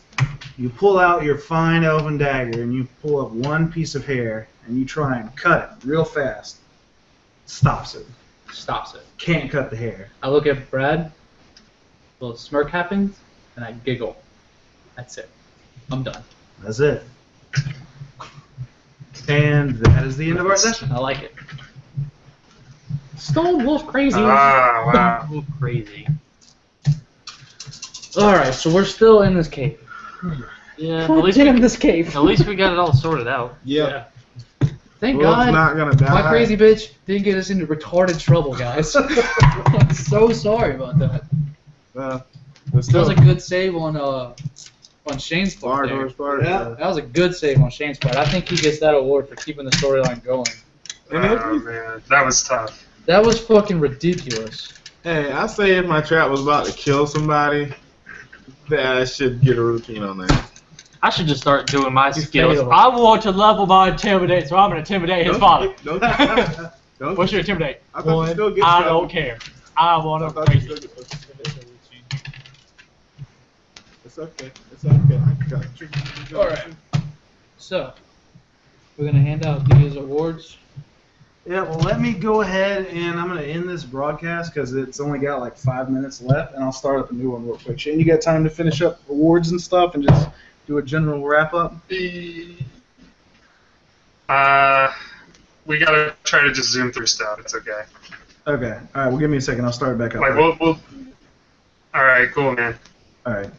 You pull out your fine elven dagger, and you pull up one piece of hair, and you try and cut it real fast. Stops it. Stops it. Can't cut the hair. I look at Brad. A little smirk happens, and I giggle. That's it. I'm done. That's it. And that is the end of our session. I like it. Stone Wolf crazy. Ah, wow. Wolf crazy. All right, so we're still in this cave. Yeah. At least in this cave. At least we got it all sorted out. Yeah. yeah. Thank well, God, not gonna die. My crazy bitch didn't get us into retarded trouble, guys. I'm so sorry about that. Uh, that was a good save on uh on Shane's part. Bar, bar, yeah. uh, that was a good save on Shane's part. I think he gets that award for keeping the storyline going. Oh man, that was tough. That was fucking ridiculous. Hey, I say if my trap was about to kill somebody, that I should get a routine on that. I should just start doing my you skills. I want to level my intimidate, so I'm gonna intimidate his father. Don't, don't, don't, What's your intimidate? I, One, you still get I don't care. I want to. It's okay. It's okay. I got you. you All right. So we're gonna hand out these awards. Yeah. Well, let me go ahead and I'm gonna end this broadcast because it's only got like five minutes left, and I'll start up a new one real quick. Shane, you got time to finish up awards and stuff, and just. Do a general wrap-up? Uh, we got to try to just zoom through stuff. It's okay. Okay. All right, well, give me a second. I'll start back up. Like, we'll, we'll... All right, cool, man. All right.